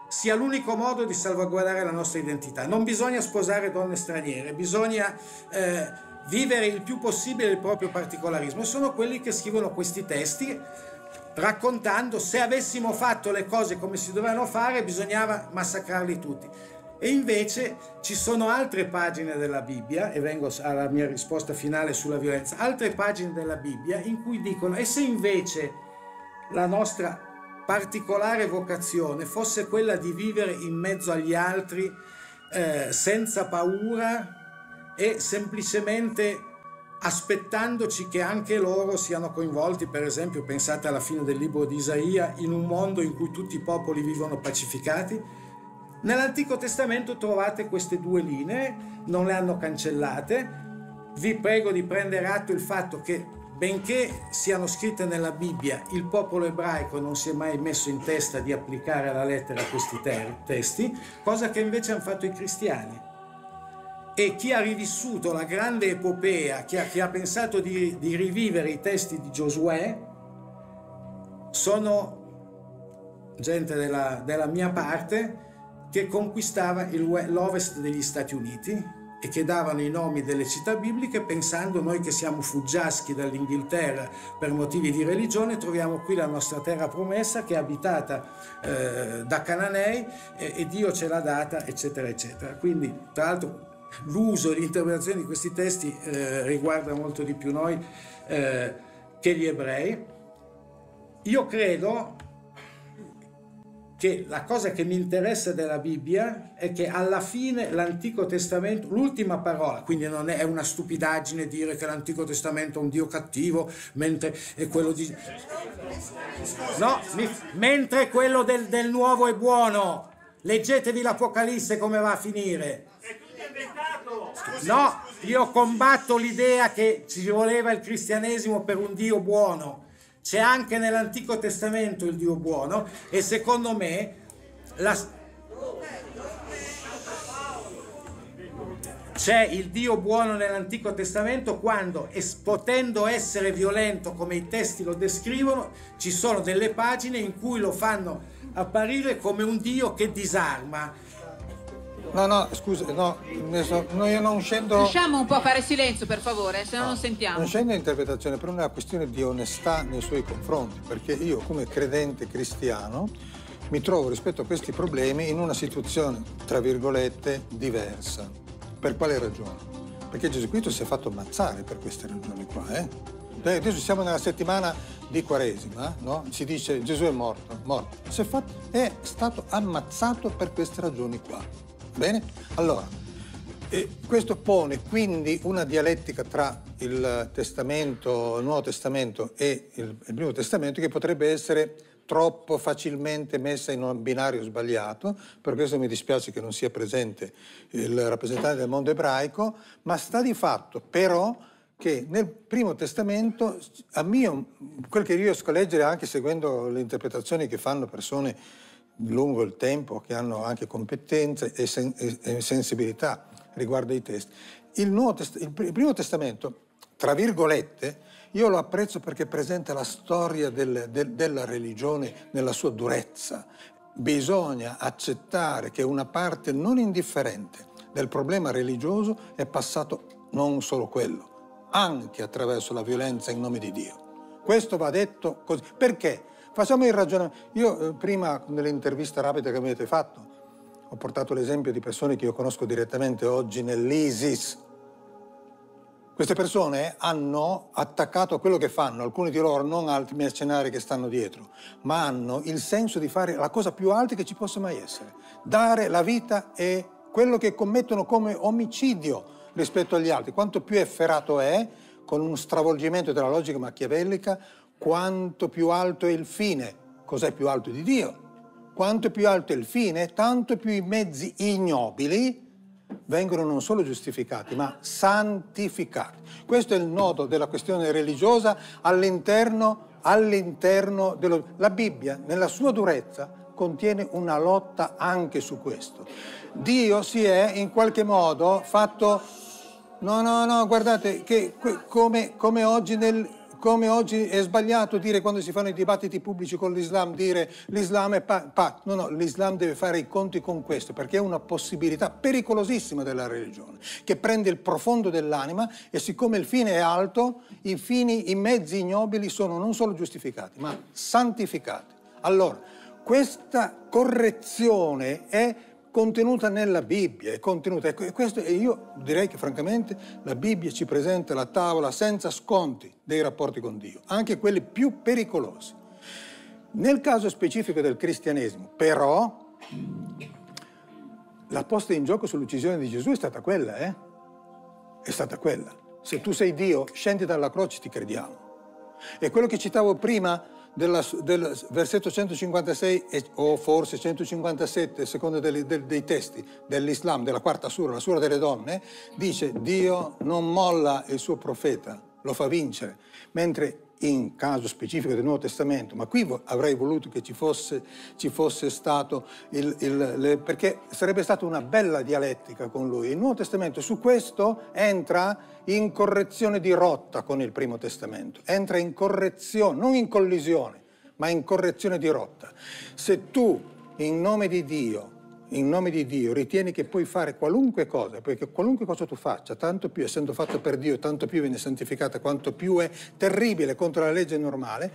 sia l'unico modo di salvaguardare la nostra identità. Non bisogna sposare donne straniere, bisogna... Eh, vivere il più possibile il proprio particolarismo. Sono quelli che scrivono questi testi raccontando se avessimo fatto le cose come si dovevano fare bisognava massacrarli tutti. E invece ci sono altre pagine della Bibbia, e vengo alla mia risposta finale sulla violenza, altre pagine della Bibbia in cui dicono: e se invece la nostra particolare vocazione fosse quella di vivere in mezzo agli altri eh, senza paura e semplicemente aspettandoci che anche loro siano coinvolti, per esempio pensate alla fine del libro di Isaia, in un mondo in cui tutti i popoli vivono pacificati. Nell'Antico Testamento trovate queste due linee, non le hanno cancellate. Vi prego di prendere atto il fatto che, benché siano scritte nella Bibbia, il popolo ebraico non si è mai messo in testa di applicare alla lettera questi testi, cosa che invece hanno fatto i cristiani. E chi ha rivissuto la grande epopea, chi ha, chi ha pensato di, di rivivere i testi di Giosuè, sono gente della, della mia parte che conquistava l'ovest degli Stati Uniti e che davano i nomi delle città bibliche pensando: noi che siamo fuggiaschi dall'Inghilterra per motivi di religione troviamo qui la nostra terra promessa che è abitata eh, da Cananei e, e Dio ce l'ha data, eccetera eccetera. Quindi, tra l'altro, l'uso e l'interpretazione di questi testi eh, riguarda molto di più noi eh, che gli ebrei. Io credo che la cosa che mi interessa della Bibbia è che alla fine l'Antico Testamento, l'ultima parola, quindi non è una stupidaggine dire che l'Antico Testamento è un Dio cattivo, mentre è quello di... No, mi... mentre quello del, del nuovo è buono. Leggetevi l'Apocalisse come va a finire. No, io combatto l'idea che ci voleva il cristianesimo per un Dio buono. C'è anche nell'Antico Testamento il Dio buono, e secondo me la... c'è il Dio buono nell'Antico Testamento quando, potendo essere violento come i testi lo descrivono, ci sono delle pagine in cui lo fanno apparire come un Dio che disarma. No, no, scusa, no, no, io non scendo... Riusciamo un po' a fare silenzio, per favore, se no, no non sentiamo. Non scendo in interpretazione, per una questione di onestà nei suoi confronti, perché io, come credente cristiano, mi trovo rispetto a questi problemi in una situazione, tra virgolette, diversa. Per quale ragione? Perché Gesù Cristo si è fatto ammazzare per queste ragioni qua, eh? Dai, adesso siamo nella settimana di Quaresima, no? Si dice Gesù è morto, morto. Si è, fatto, è stato ammazzato per queste ragioni qua. Bene? Allora, eh, questo pone quindi una dialettica tra il Testamento, il Nuovo Testamento e il, il Primo Testamento, che potrebbe essere troppo facilmente messa in un binario sbagliato. Per questo mi dispiace che non sia presente il rappresentante del mondo ebraico, ma sta di fatto però che nel Primo Testamento, a mio, quel che io riesco a leggere anche seguendo le interpretazioni che fanno persone lungo il tempo, che hanno anche competenze e, sen e sensibilità riguardo ai testi. Il, Nuovo Test il, pr il Primo Testamento, tra virgolette, io lo apprezzo perché presenta la storia del, del, della religione nella sua durezza. Bisogna accettare che una parte non indifferente del problema religioso è passato non solo quello, anche attraverso la violenza in nome di Dio. Questo va detto così. Perché? Facciamo il ragionamento. Io eh, prima, nell'intervista rapida che mi avete fatto, ho portato l'esempio di persone che io conosco direttamente oggi nell'ISIS. Queste persone hanno attaccato quello che fanno, alcuni di loro, non altri mercenari che stanno dietro, ma hanno il senso di fare la cosa più alta che ci possa mai essere, dare la vita e quello che commettono come omicidio rispetto agli altri. Quanto più efferato è, con uno stravolgimento della logica machiavellica, quanto più alto è il fine, cos'è più alto di Dio? Quanto più alto è il fine, tanto più i mezzi ignobili vengono non solo giustificati, ma santificati. Questo è il nodo della questione religiosa all'interno all'interno della la Bibbia, nella sua durezza, contiene una lotta anche su questo. Dio si è in qualche modo fatto... No, no, no, guardate, che, come, come oggi nel... Come oggi è sbagliato dire, quando si fanno i dibattiti pubblici con l'Islam, dire l'Islam è pace. Pa no, no, l'Islam deve fare i conti con questo, perché è una possibilità pericolosissima della religione, che prende il profondo dell'anima, e siccome il fine è alto, i, fini, i mezzi ignobili sono non solo giustificati, ma santificati. Allora, questa correzione è contenuta nella Bibbia, è contenuta. E questo, e io direi che francamente la Bibbia ci presenta la tavola senza sconti dei rapporti con Dio, anche quelli più pericolosi. Nel caso specifico del cristianesimo, però, la posta in gioco sull'uccisione di Gesù è stata quella, eh? È stata quella. Se tu sei Dio, scendi dalla croce, ti crediamo. E quello che citavo prima della, del versetto centocinquantasei e, o forse centocinquantasette, a seconda dei, dei, dei testi dell'Islam, della quarta sura, la sura delle donne, dice: Dio non molla il suo profeta, lo fa vincere. Mentre in caso specifico del Nuovo Testamento, ma qui avrei voluto che ci fosse, ci fosse stato il, il le, perché sarebbe stata una bella dialettica con lui. Il Nuovo Testamento su questo entra in correzione di rotta con il Primo Testamento, entra in correzione, non in collisione, ma in correzione di rotta. Se tu in nome di Dio in nome di Dio ritieni che puoi fare qualunque cosa, perché qualunque cosa tu faccia, tanto più essendo fatta per Dio, tanto più viene santificata, quanto più è terribile contro la legge normale,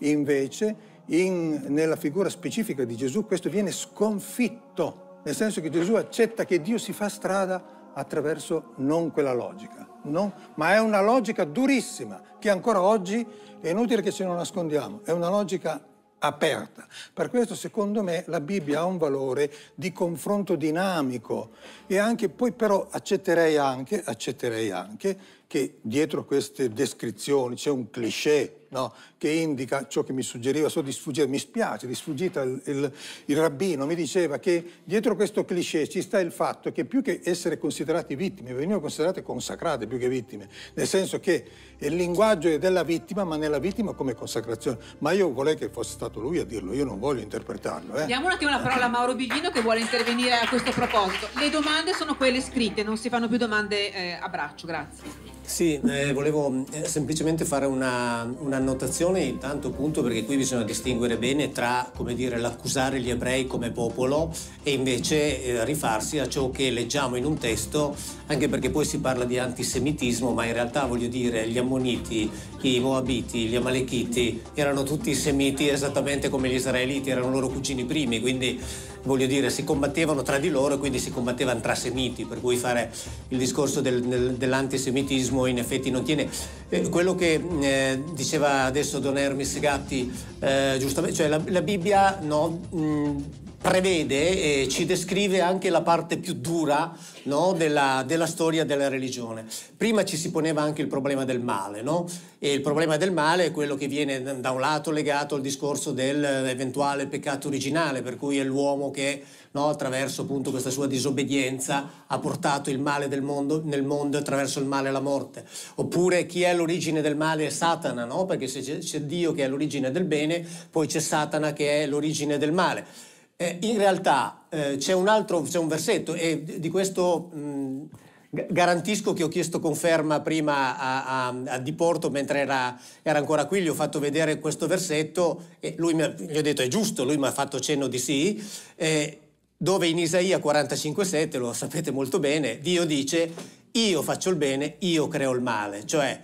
invece in, nella figura specifica di Gesù questo viene sconfitto, nel senso che Gesù accetta che Dio si fa strada attraverso non quella logica, no? Ma è una logica durissima, che ancora oggi è inutile che ce ne nascondiamo, è una logica aperta. Per questo, secondo me, la Bibbia ha un valore di confronto dinamico e anche poi però accetterei anche, accetterei anche che dietro queste descrizioni c'è un cliché, no? Che indica ciò che mi suggeriva, so di sfuggire, mi spiace, di sfuggita il, il, il rabbino, mi diceva che dietro questo cliché ci sta il fatto che più che essere considerati vittime, venivano considerate consacrate più che vittime, nel senso che il linguaggio è della vittima, ma nella vittima come consacrazione. Ma io volevo che fosse stato lui a dirlo, io non voglio interpretarlo. Eh. Diamo un attimo la parola a Mauro Biglino che vuole intervenire a questo proposito. Le domande sono quelle scritte, non si fanno più domande eh, a braccio, grazie. Sì, eh, volevo eh, semplicemente fare una, un'annotazione, intanto appunto perché qui bisogna distinguere bene tra, come dire, l'accusare gli ebrei come popolo e invece eh, rifarsi a ciò che leggiamo in un testo, anche perché poi si parla di antisemitismo, ma in realtà, voglio dire, gli ammoniti, i moabiti, gli amalechiti erano tutti semiti esattamente come gli israeliti, erano loro cugini primi, quindi voglio dire, si combattevano tra di loro e quindi si combattevano tra semiti, per cui fare il discorso del, del, dell'antisemitismo in effetti non tiene. Eh, quello che eh, diceva adesso Don Ermis Segatti, eh, giustamente, cioè la, la Bibbia, no, mh, prevede e ci descrive anche la parte più dura, no, della, della storia della religione. Prima ci si poneva anche il problema del male, no? E il problema del male è quello che viene da un lato legato al discorso dell'eventuale peccato originale, per cui è l'uomo che, no, attraverso appunto questa sua disobbedienza ha portato il male del mondo, nel mondo, attraverso il male alla morte. Oppure chi è all'origine del male è Satana, no? Perché se c'è Dio che è l'origine del bene, poi c'è Satana che è l'origine del male. Eh, in realtà eh, c'è un altro, c'è un versetto, e di questo mh, garantisco che ho chiesto conferma prima a, a, a Di Porto mentre era, era ancora qui, gli ho fatto vedere questo versetto e lui mi ha, gli ho detto è giusto, lui mi ha fatto cenno di sì, eh, dove in Isaia quarantacinque sette, lo sapete molto bene, Dio dice: io faccio il bene, io creo il male, cioè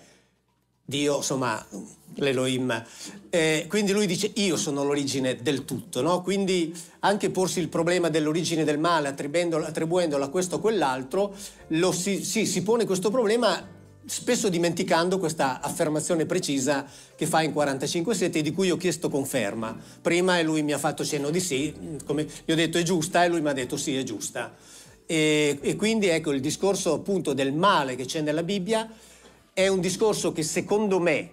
Dio, insomma, l'Elohim. Eh, quindi lui dice: io sono l'origine del tutto, no? Quindi anche porsi il problema dell'origine del male, attribuendolo, attribuendolo a questo o quell'altro, lo si, sì, si pone questo problema spesso dimenticando questa affermazione precisa che fa in quarantacinque sette, di cui ho chiesto conferma prima e lui mi ha fatto cenno di sì, come gli ho detto è giusta e lui mi ha detto sì, è giusta. E, e quindi ecco, il discorso appunto del male che c'è nella Bibbia è un discorso che secondo me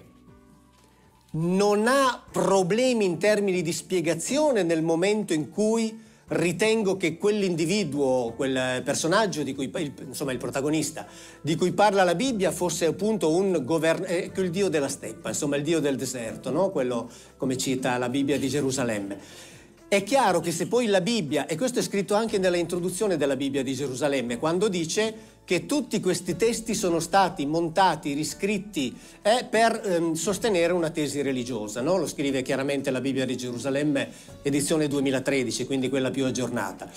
non ha problemi in termini di spiegazione nel momento in cui ritengo che quell'individuo, quel personaggio, di cui, insomma il protagonista, di cui parla la Bibbia fosse appunto un governo, eh, il dio della steppa, insomma il dio del deserto, no? Quello come cita la Bibbia di Gerusalemme. È chiaro che se poi la Bibbia, e questo è scritto anche nella introduzione della Bibbia di Gerusalemme, quando dice che tutti questi testi sono stati montati, riscritti eh, per ehm, sostenere una tesi religiosa, no? Lo scrive chiaramente la Bibbia di Gerusalemme, edizione duemilatredici, quindi quella più aggiornata.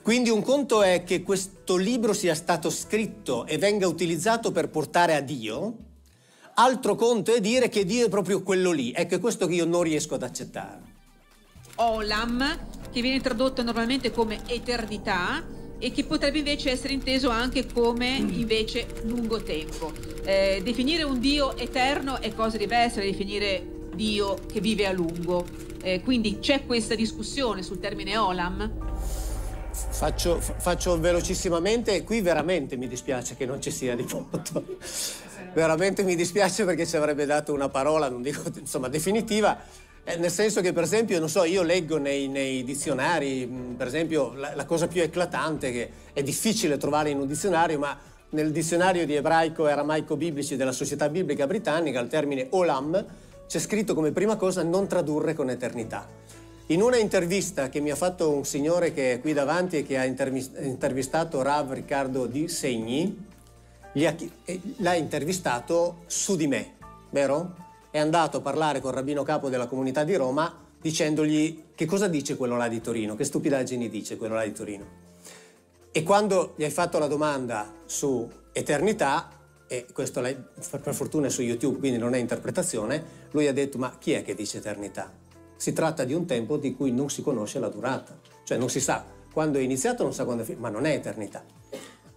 Quindi un conto è che questo libro sia stato scritto e venga utilizzato per portare a Dio, altro conto è dire che Dio è proprio quello lì. Ecco, è questo che io non riesco ad accettare. Olam che viene tradotto normalmente come eternità e che potrebbe invece essere inteso anche come invece lungo tempo. Eh, definire un Dio eterno è cosa diversa da definire Dio che vive a lungo, eh, quindi c'è questa discussione sul termine Olam. Faccio, faccio velocissimamente, qui veramente mi dispiace che non ci sia di foto. Veramente mi dispiace perché ci avrebbe dato una parola, non dico insomma definitiva, eh, nel senso che per esempio, non so, io leggo nei, nei dizionari, mh, per esempio la, la cosa più eclatante che è difficile trovare in un dizionario, ma nel dizionario di ebraico e aramaico biblici della Società Biblica Britannica il termine Olam c'è scritto come prima cosa non tradurre con eternità. In una intervista che mi ha fatto un signore che è qui davanti e che ha intervistato Rav Riccardo Di Segni, l'ha intervistato su di me, vero? È andato a parlare col rabbino capo della comunità di Roma dicendogli che cosa dice quello là di Torino, che stupidaggini dice quello là di Torino. E quando gli hai fatto la domanda su eternità, e questo per fortuna è su YouTube, quindi non è interpretazione, lui ha detto ma chi è che dice eternità? Si tratta di un tempo di cui non si conosce la durata, cioè non si sa quando è iniziato, non sa quando è finito, ma non è eternità.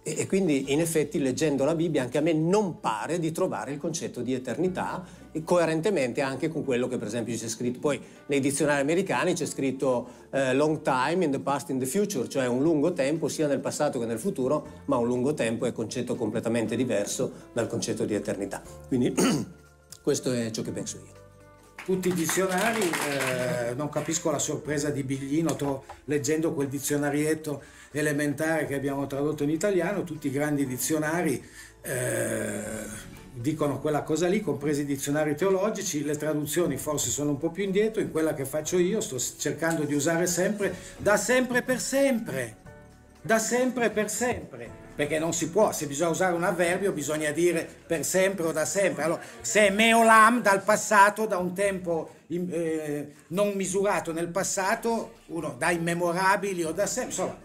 E, e quindi in effetti leggendo la Bibbia anche a me non pare di trovare il concetto di eternità e coerentemente anche con quello che per esempio c'è scritto, poi nei dizionari americani c'è scritto eh, long time in the past in the future, cioè un lungo tempo sia nel passato che nel futuro, ma un lungo tempo è concetto completamente diverso dal concetto di eternità. Quindi questo è ciò che penso io. Tutti i dizionari, eh, non capisco la sorpresa di Biglino leggendo quel dizionarietto elementare che abbiamo tradotto in italiano, tutti i grandi dizionari eh, dicono quella cosa lì, compresi i dizionari teologici, le traduzioni forse sono un po' più indietro, in quella che faccio io sto cercando di usare sempre, da sempre per sempre, da sempre per sempre. Perché non si può, se bisogna usare un avverbio bisogna dire per sempre o da sempre. Allora, se è meolam dal passato, da un tempo eh, non misurato nel passato, uno da immemorabili o da sempre, insomma,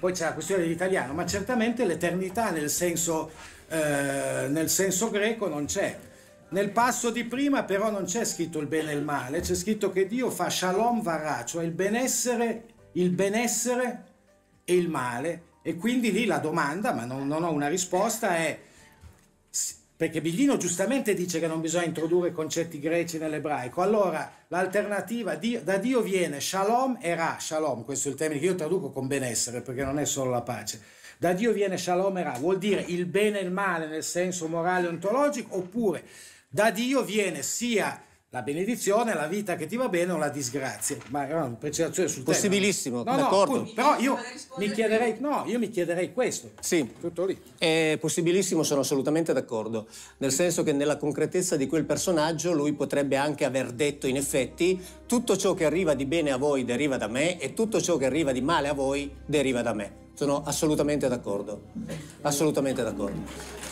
poi c'è la questione dell'italiano, ma certamente l'eternità nel senso, eh, nel senso greco non c'è. Nel passo di prima però non c'è scritto il bene e il male, c'è scritto che Dio fa shalom varà, cioè il benessere, il benessere e il male. E quindi lì la domanda, ma non, non ho una risposta, è perché Biglino giustamente dice che non bisogna introdurre concetti greci nell'ebraico, allora l'alternativa da Dio viene shalom e ra, shalom, questo è il termine che io traduco con benessere perché non è solo la pace, da Dio viene shalom e ra, vuol dire il bene e il male nel senso morale e ontologico, oppure da Dio viene sia la benedizione, la vita che ti va bene o la disgrazia. Ma è una precisazione sul tema. Possibilissimo, no, d'accordo. No, però io mi chiederei, no, io mi chiederei questo. Sì, tutto lì. È possibilissimo, sono assolutamente d'accordo. Nel senso che nella concretezza di quel personaggio lui potrebbe anche aver detto in effetti tutto ciò che arriva di bene a voi deriva da me e tutto ciò che arriva di male a voi deriva da me. Sono assolutamente d'accordo. Assolutamente d'accordo.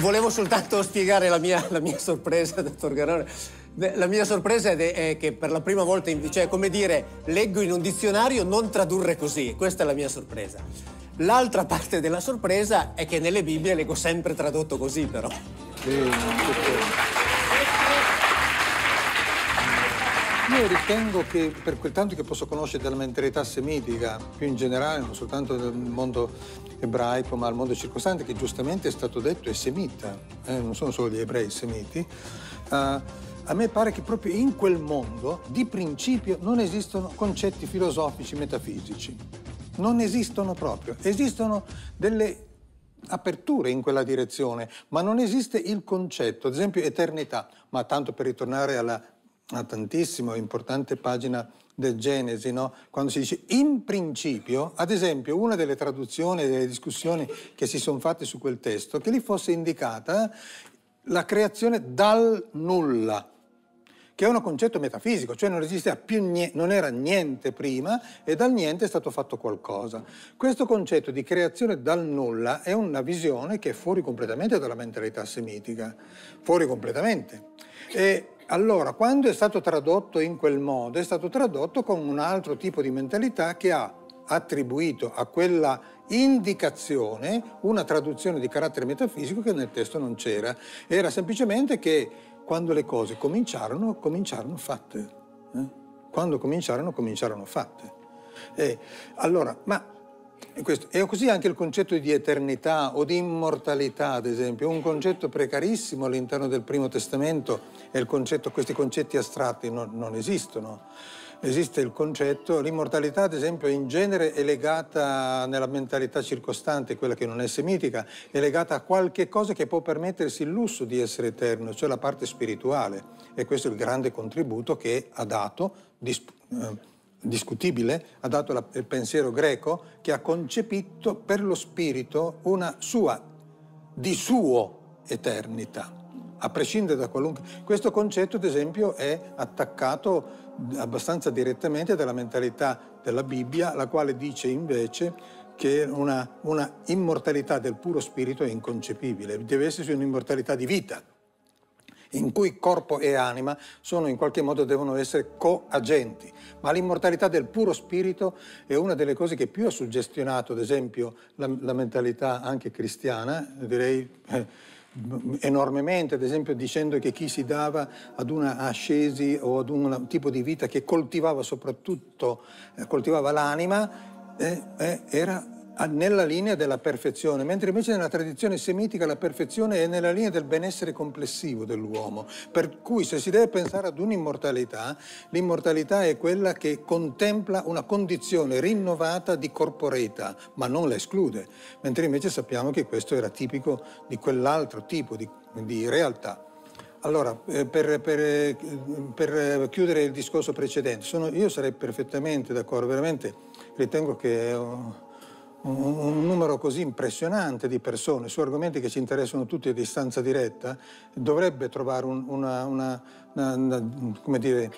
Volevo soltanto spiegare la mia, la mia sorpresa, dottor Garrone. La mia sorpresa è che per la prima volta, cioè come dire, leggo in un dizionario non tradurre così, questa è la mia sorpresa. L'altra parte della sorpresa è che nelle Bibbie leggo sempre tradotto così però. Io ritengo che per quel tanto che posso conoscere della mentalità semitica, più in generale, non soltanto del mondo ebraico, ma del mondo circostante, che giustamente è stato detto è semita, eh, non sono solo gli ebrei semiti, uh, a me pare che proprio in quel mondo di principio non esistono concetti filosofici, metafisici. Non esistono proprio. Esistono delle aperture in quella direzione, ma non esiste il concetto, ad esempio eternità, ma tanto per ritornare alla una tantissimo importante pagina del Genesi, no? Quando si dice in principio, ad esempio una delle traduzioni e delle discussioni che si sono fatte su quel testo, che lì fosse indicata la creazione dal nulla, che è un concetto metafisico, cioè non esisteva più niente, non era niente prima e dal niente è stato fatto qualcosa. Questo concetto di creazione dal nulla è una visione che è fuori completamente dalla mentalità semitica, fuori completamente. E allora, quando è stato tradotto in quel modo, è stato tradotto con un altro tipo di mentalità che ha attribuito a quella indicazione una traduzione di carattere metafisico che nel testo non c'era. Era semplicemente che quando le cose cominciarono, cominciarono fatte. Eh? quando cominciarono, cominciarono fatte. E allora, ma questo, e così anche il concetto di eternità o di immortalità, ad esempio, un concetto precarissimo all'interno del Primo Testamento, è il concetto, questi concetti astratti non, non esistono. Esiste il concetto, l'immortalità ad esempio in genere è legata nella mentalità circostante, quella che non è semitica, è legata a qualche cosa che può permettersi il lusso di essere eterno, cioè la parte spirituale, e questo è il grande contributo che ha dato, dis, eh, discutibile, ha dato la, il pensiero greco che ha concepito per lo spirito una sua, di suo, eternità. A prescindere da qualunque... Questo concetto, ad esempio, è attaccato abbastanza direttamente dalla mentalità della Bibbia, la quale dice invece che una, una immortalità del puro spirito è inconcepibile, deve esserci un'immortalità di vita, in cui corpo e anima sono in qualche modo, devono essere coagenti. Ma l'immortalità del puro spirito è una delle cose che più ha suggestionato, ad esempio, la, la mentalità anche cristiana, direi... Eh, enormemente, ad esempio dicendo che chi si dava ad una ascesi o ad un tipo di vita che coltivava soprattutto, eh, coltivava l'anima, eh, eh, era nella linea della perfezione, mentre invece nella tradizione semitica la perfezione è nella linea del benessere complessivo dell'uomo, per cui se si deve pensare ad un'immortalità, l'immortalità è quella che contempla una condizione rinnovata di corporeità, ma non la esclude, mentre invece sappiamo che questo era tipico di quell'altro tipo di, di realtà. Allora, per, per, per chiudere il discorso precedente, sono, io sarei perfettamente d'accordo, veramente ritengo che... Oh, un numero così impressionante di persone su argomenti che ci interessano tutti a distanza diretta dovrebbe trovare un, una, una, una, una, come dire,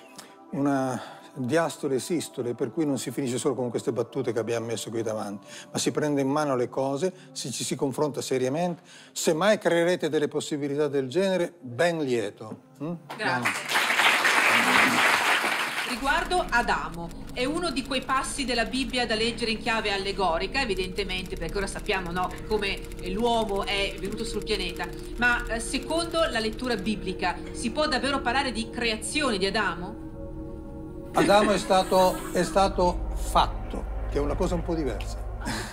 una diastole e sistole, per cui non si finisce solo con queste battute che abbiamo messo qui davanti, ma si prende in mano le cose, si, ci si confronta seriamente. Se mai creerete delle possibilità del genere, ben lieto. Mm? Grazie. Grazie. Riguardo Adamo, è uno di quei passi della Bibbia da leggere in chiave allegorica, evidentemente, perché ora sappiamo, no, come l'uomo è venuto sul pianeta, ma secondo la lettura biblica si può davvero parlare di creazione di Adamo? Adamo è stato, è stato fatto, che è una cosa un po' diversa.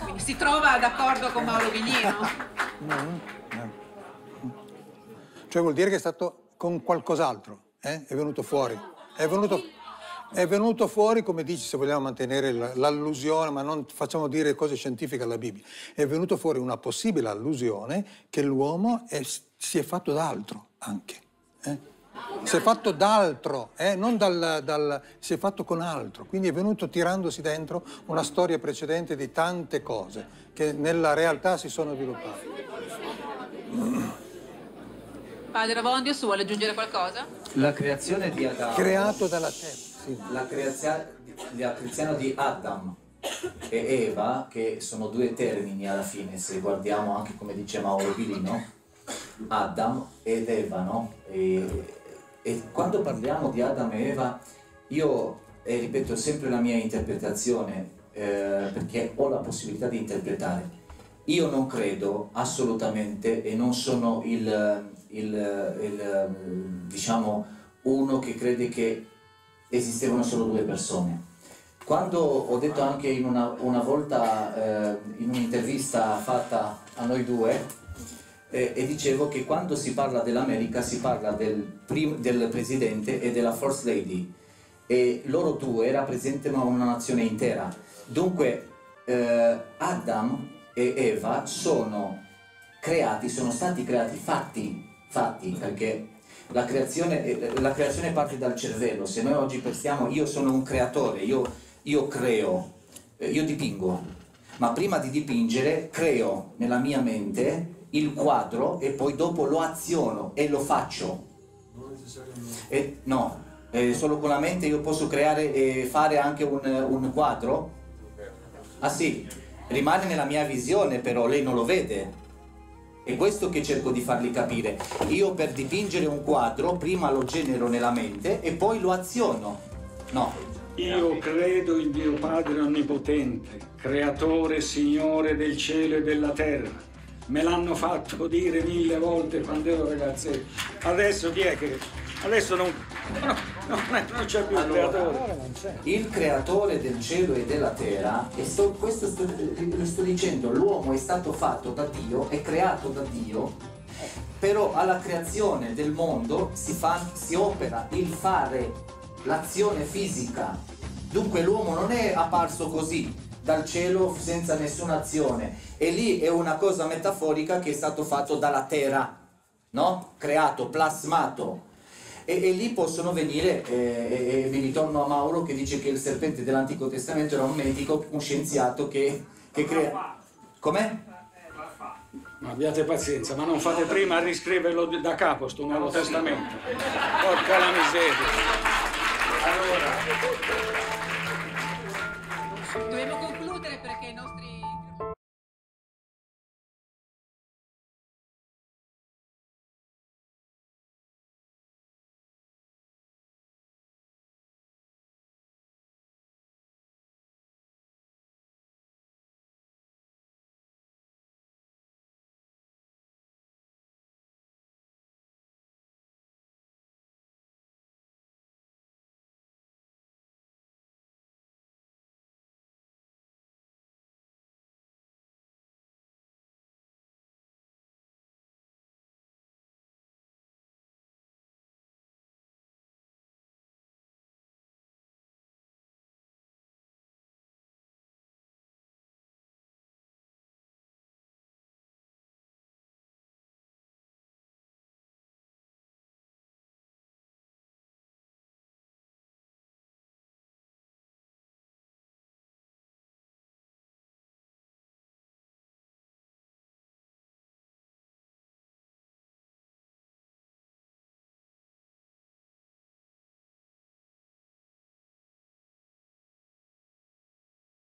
Quindi si trova d'accordo con Mauro Biglino? Mm-hmm. Cioè vuol dire che è stato con qualcos'altro, eh? È venuto fuori, è venuto fuori. È venuto fuori, come dici, se vogliamo mantenere l'allusione, ma non facciamo dire cose scientifiche alla Bibbia, è venuto fuori una possibile allusione che l'uomo si è fatto d'altro anche. Eh? Si è fatto d'altro, eh? Non dal, dal... si è fatto con altro, quindi è venuto tirandosi dentro una storia precedente di tante cose che nella realtà si sono sviluppate. Padre Avondios, vuole aggiungere qualcosa? La creazione di Adamo. Creato dalla terra. La creazione di Adam e Eva, che sono due termini alla fine, se guardiamo anche come dice Mauro Biglino, Adam ed Eva, no? E, e quando parliamo di Adam e Eva, io eh, ripeto sempre la mia interpretazione, eh, perché ho la possibilità di interpretare. Io non credo assolutamente, e non sono il, il, il diciamo, uno che crede che esistevano solo due persone. Quando ho detto anche in una, una volta eh, in un'intervista fatta a noi due, eh, e dicevo che quando si parla dell'America si parla del, del presidente e della first lady, e loro due rappresentano una nazione intera. Dunque eh, Adam e Eva sono creati, sono stati creati, fatti, fatti perché La creazione, la creazione parte dal cervello. Se noi oggi pensiamo io sono un creatore, io, io creo, io dipingo, ma prima di dipingere creo nella mia mente il quadro e poi dopo lo aziono e lo faccio. E, no, eh, solo con la mente io posso creare e fare anche un, un quadro? Ah sì, rimane nella mia visione, però lei non lo vede. È questo che cerco di fargli capire. Io per dipingere un quadro prima lo genero nella mente e poi lo aziono. No. Io credo in Dio Padre Onnipotente, Creatore, Signore del cielo e della terra. Me l'hanno fatto dire mille volte quando ero ragazzo. Adesso chi è che... Adesso non... non, non c'è più allora, il creatore. Il creatore del cielo e della terra, e so, questo sto, lo sto dicendo, l'uomo è stato fatto da Dio, è creato da Dio. Però alla creazione del mondo si, fa, si opera il fare, l'azione fisica. Dunque l'uomo non è apparso così dal cielo senza nessuna azione, e lì è una cosa metaforica che è stato fatto dalla terra, no? Creato, plasmato, e, e lì possono venire, eh, e vi ritorno a Mauro che dice che il serpente dell'Antico Testamento era un medico, un scienziato che, che crea... Com'è? Ma abbiate pazienza, ma non fate prima a riscriverlo da capo sto Nuovo Testamento. Porca la miseria. Allora,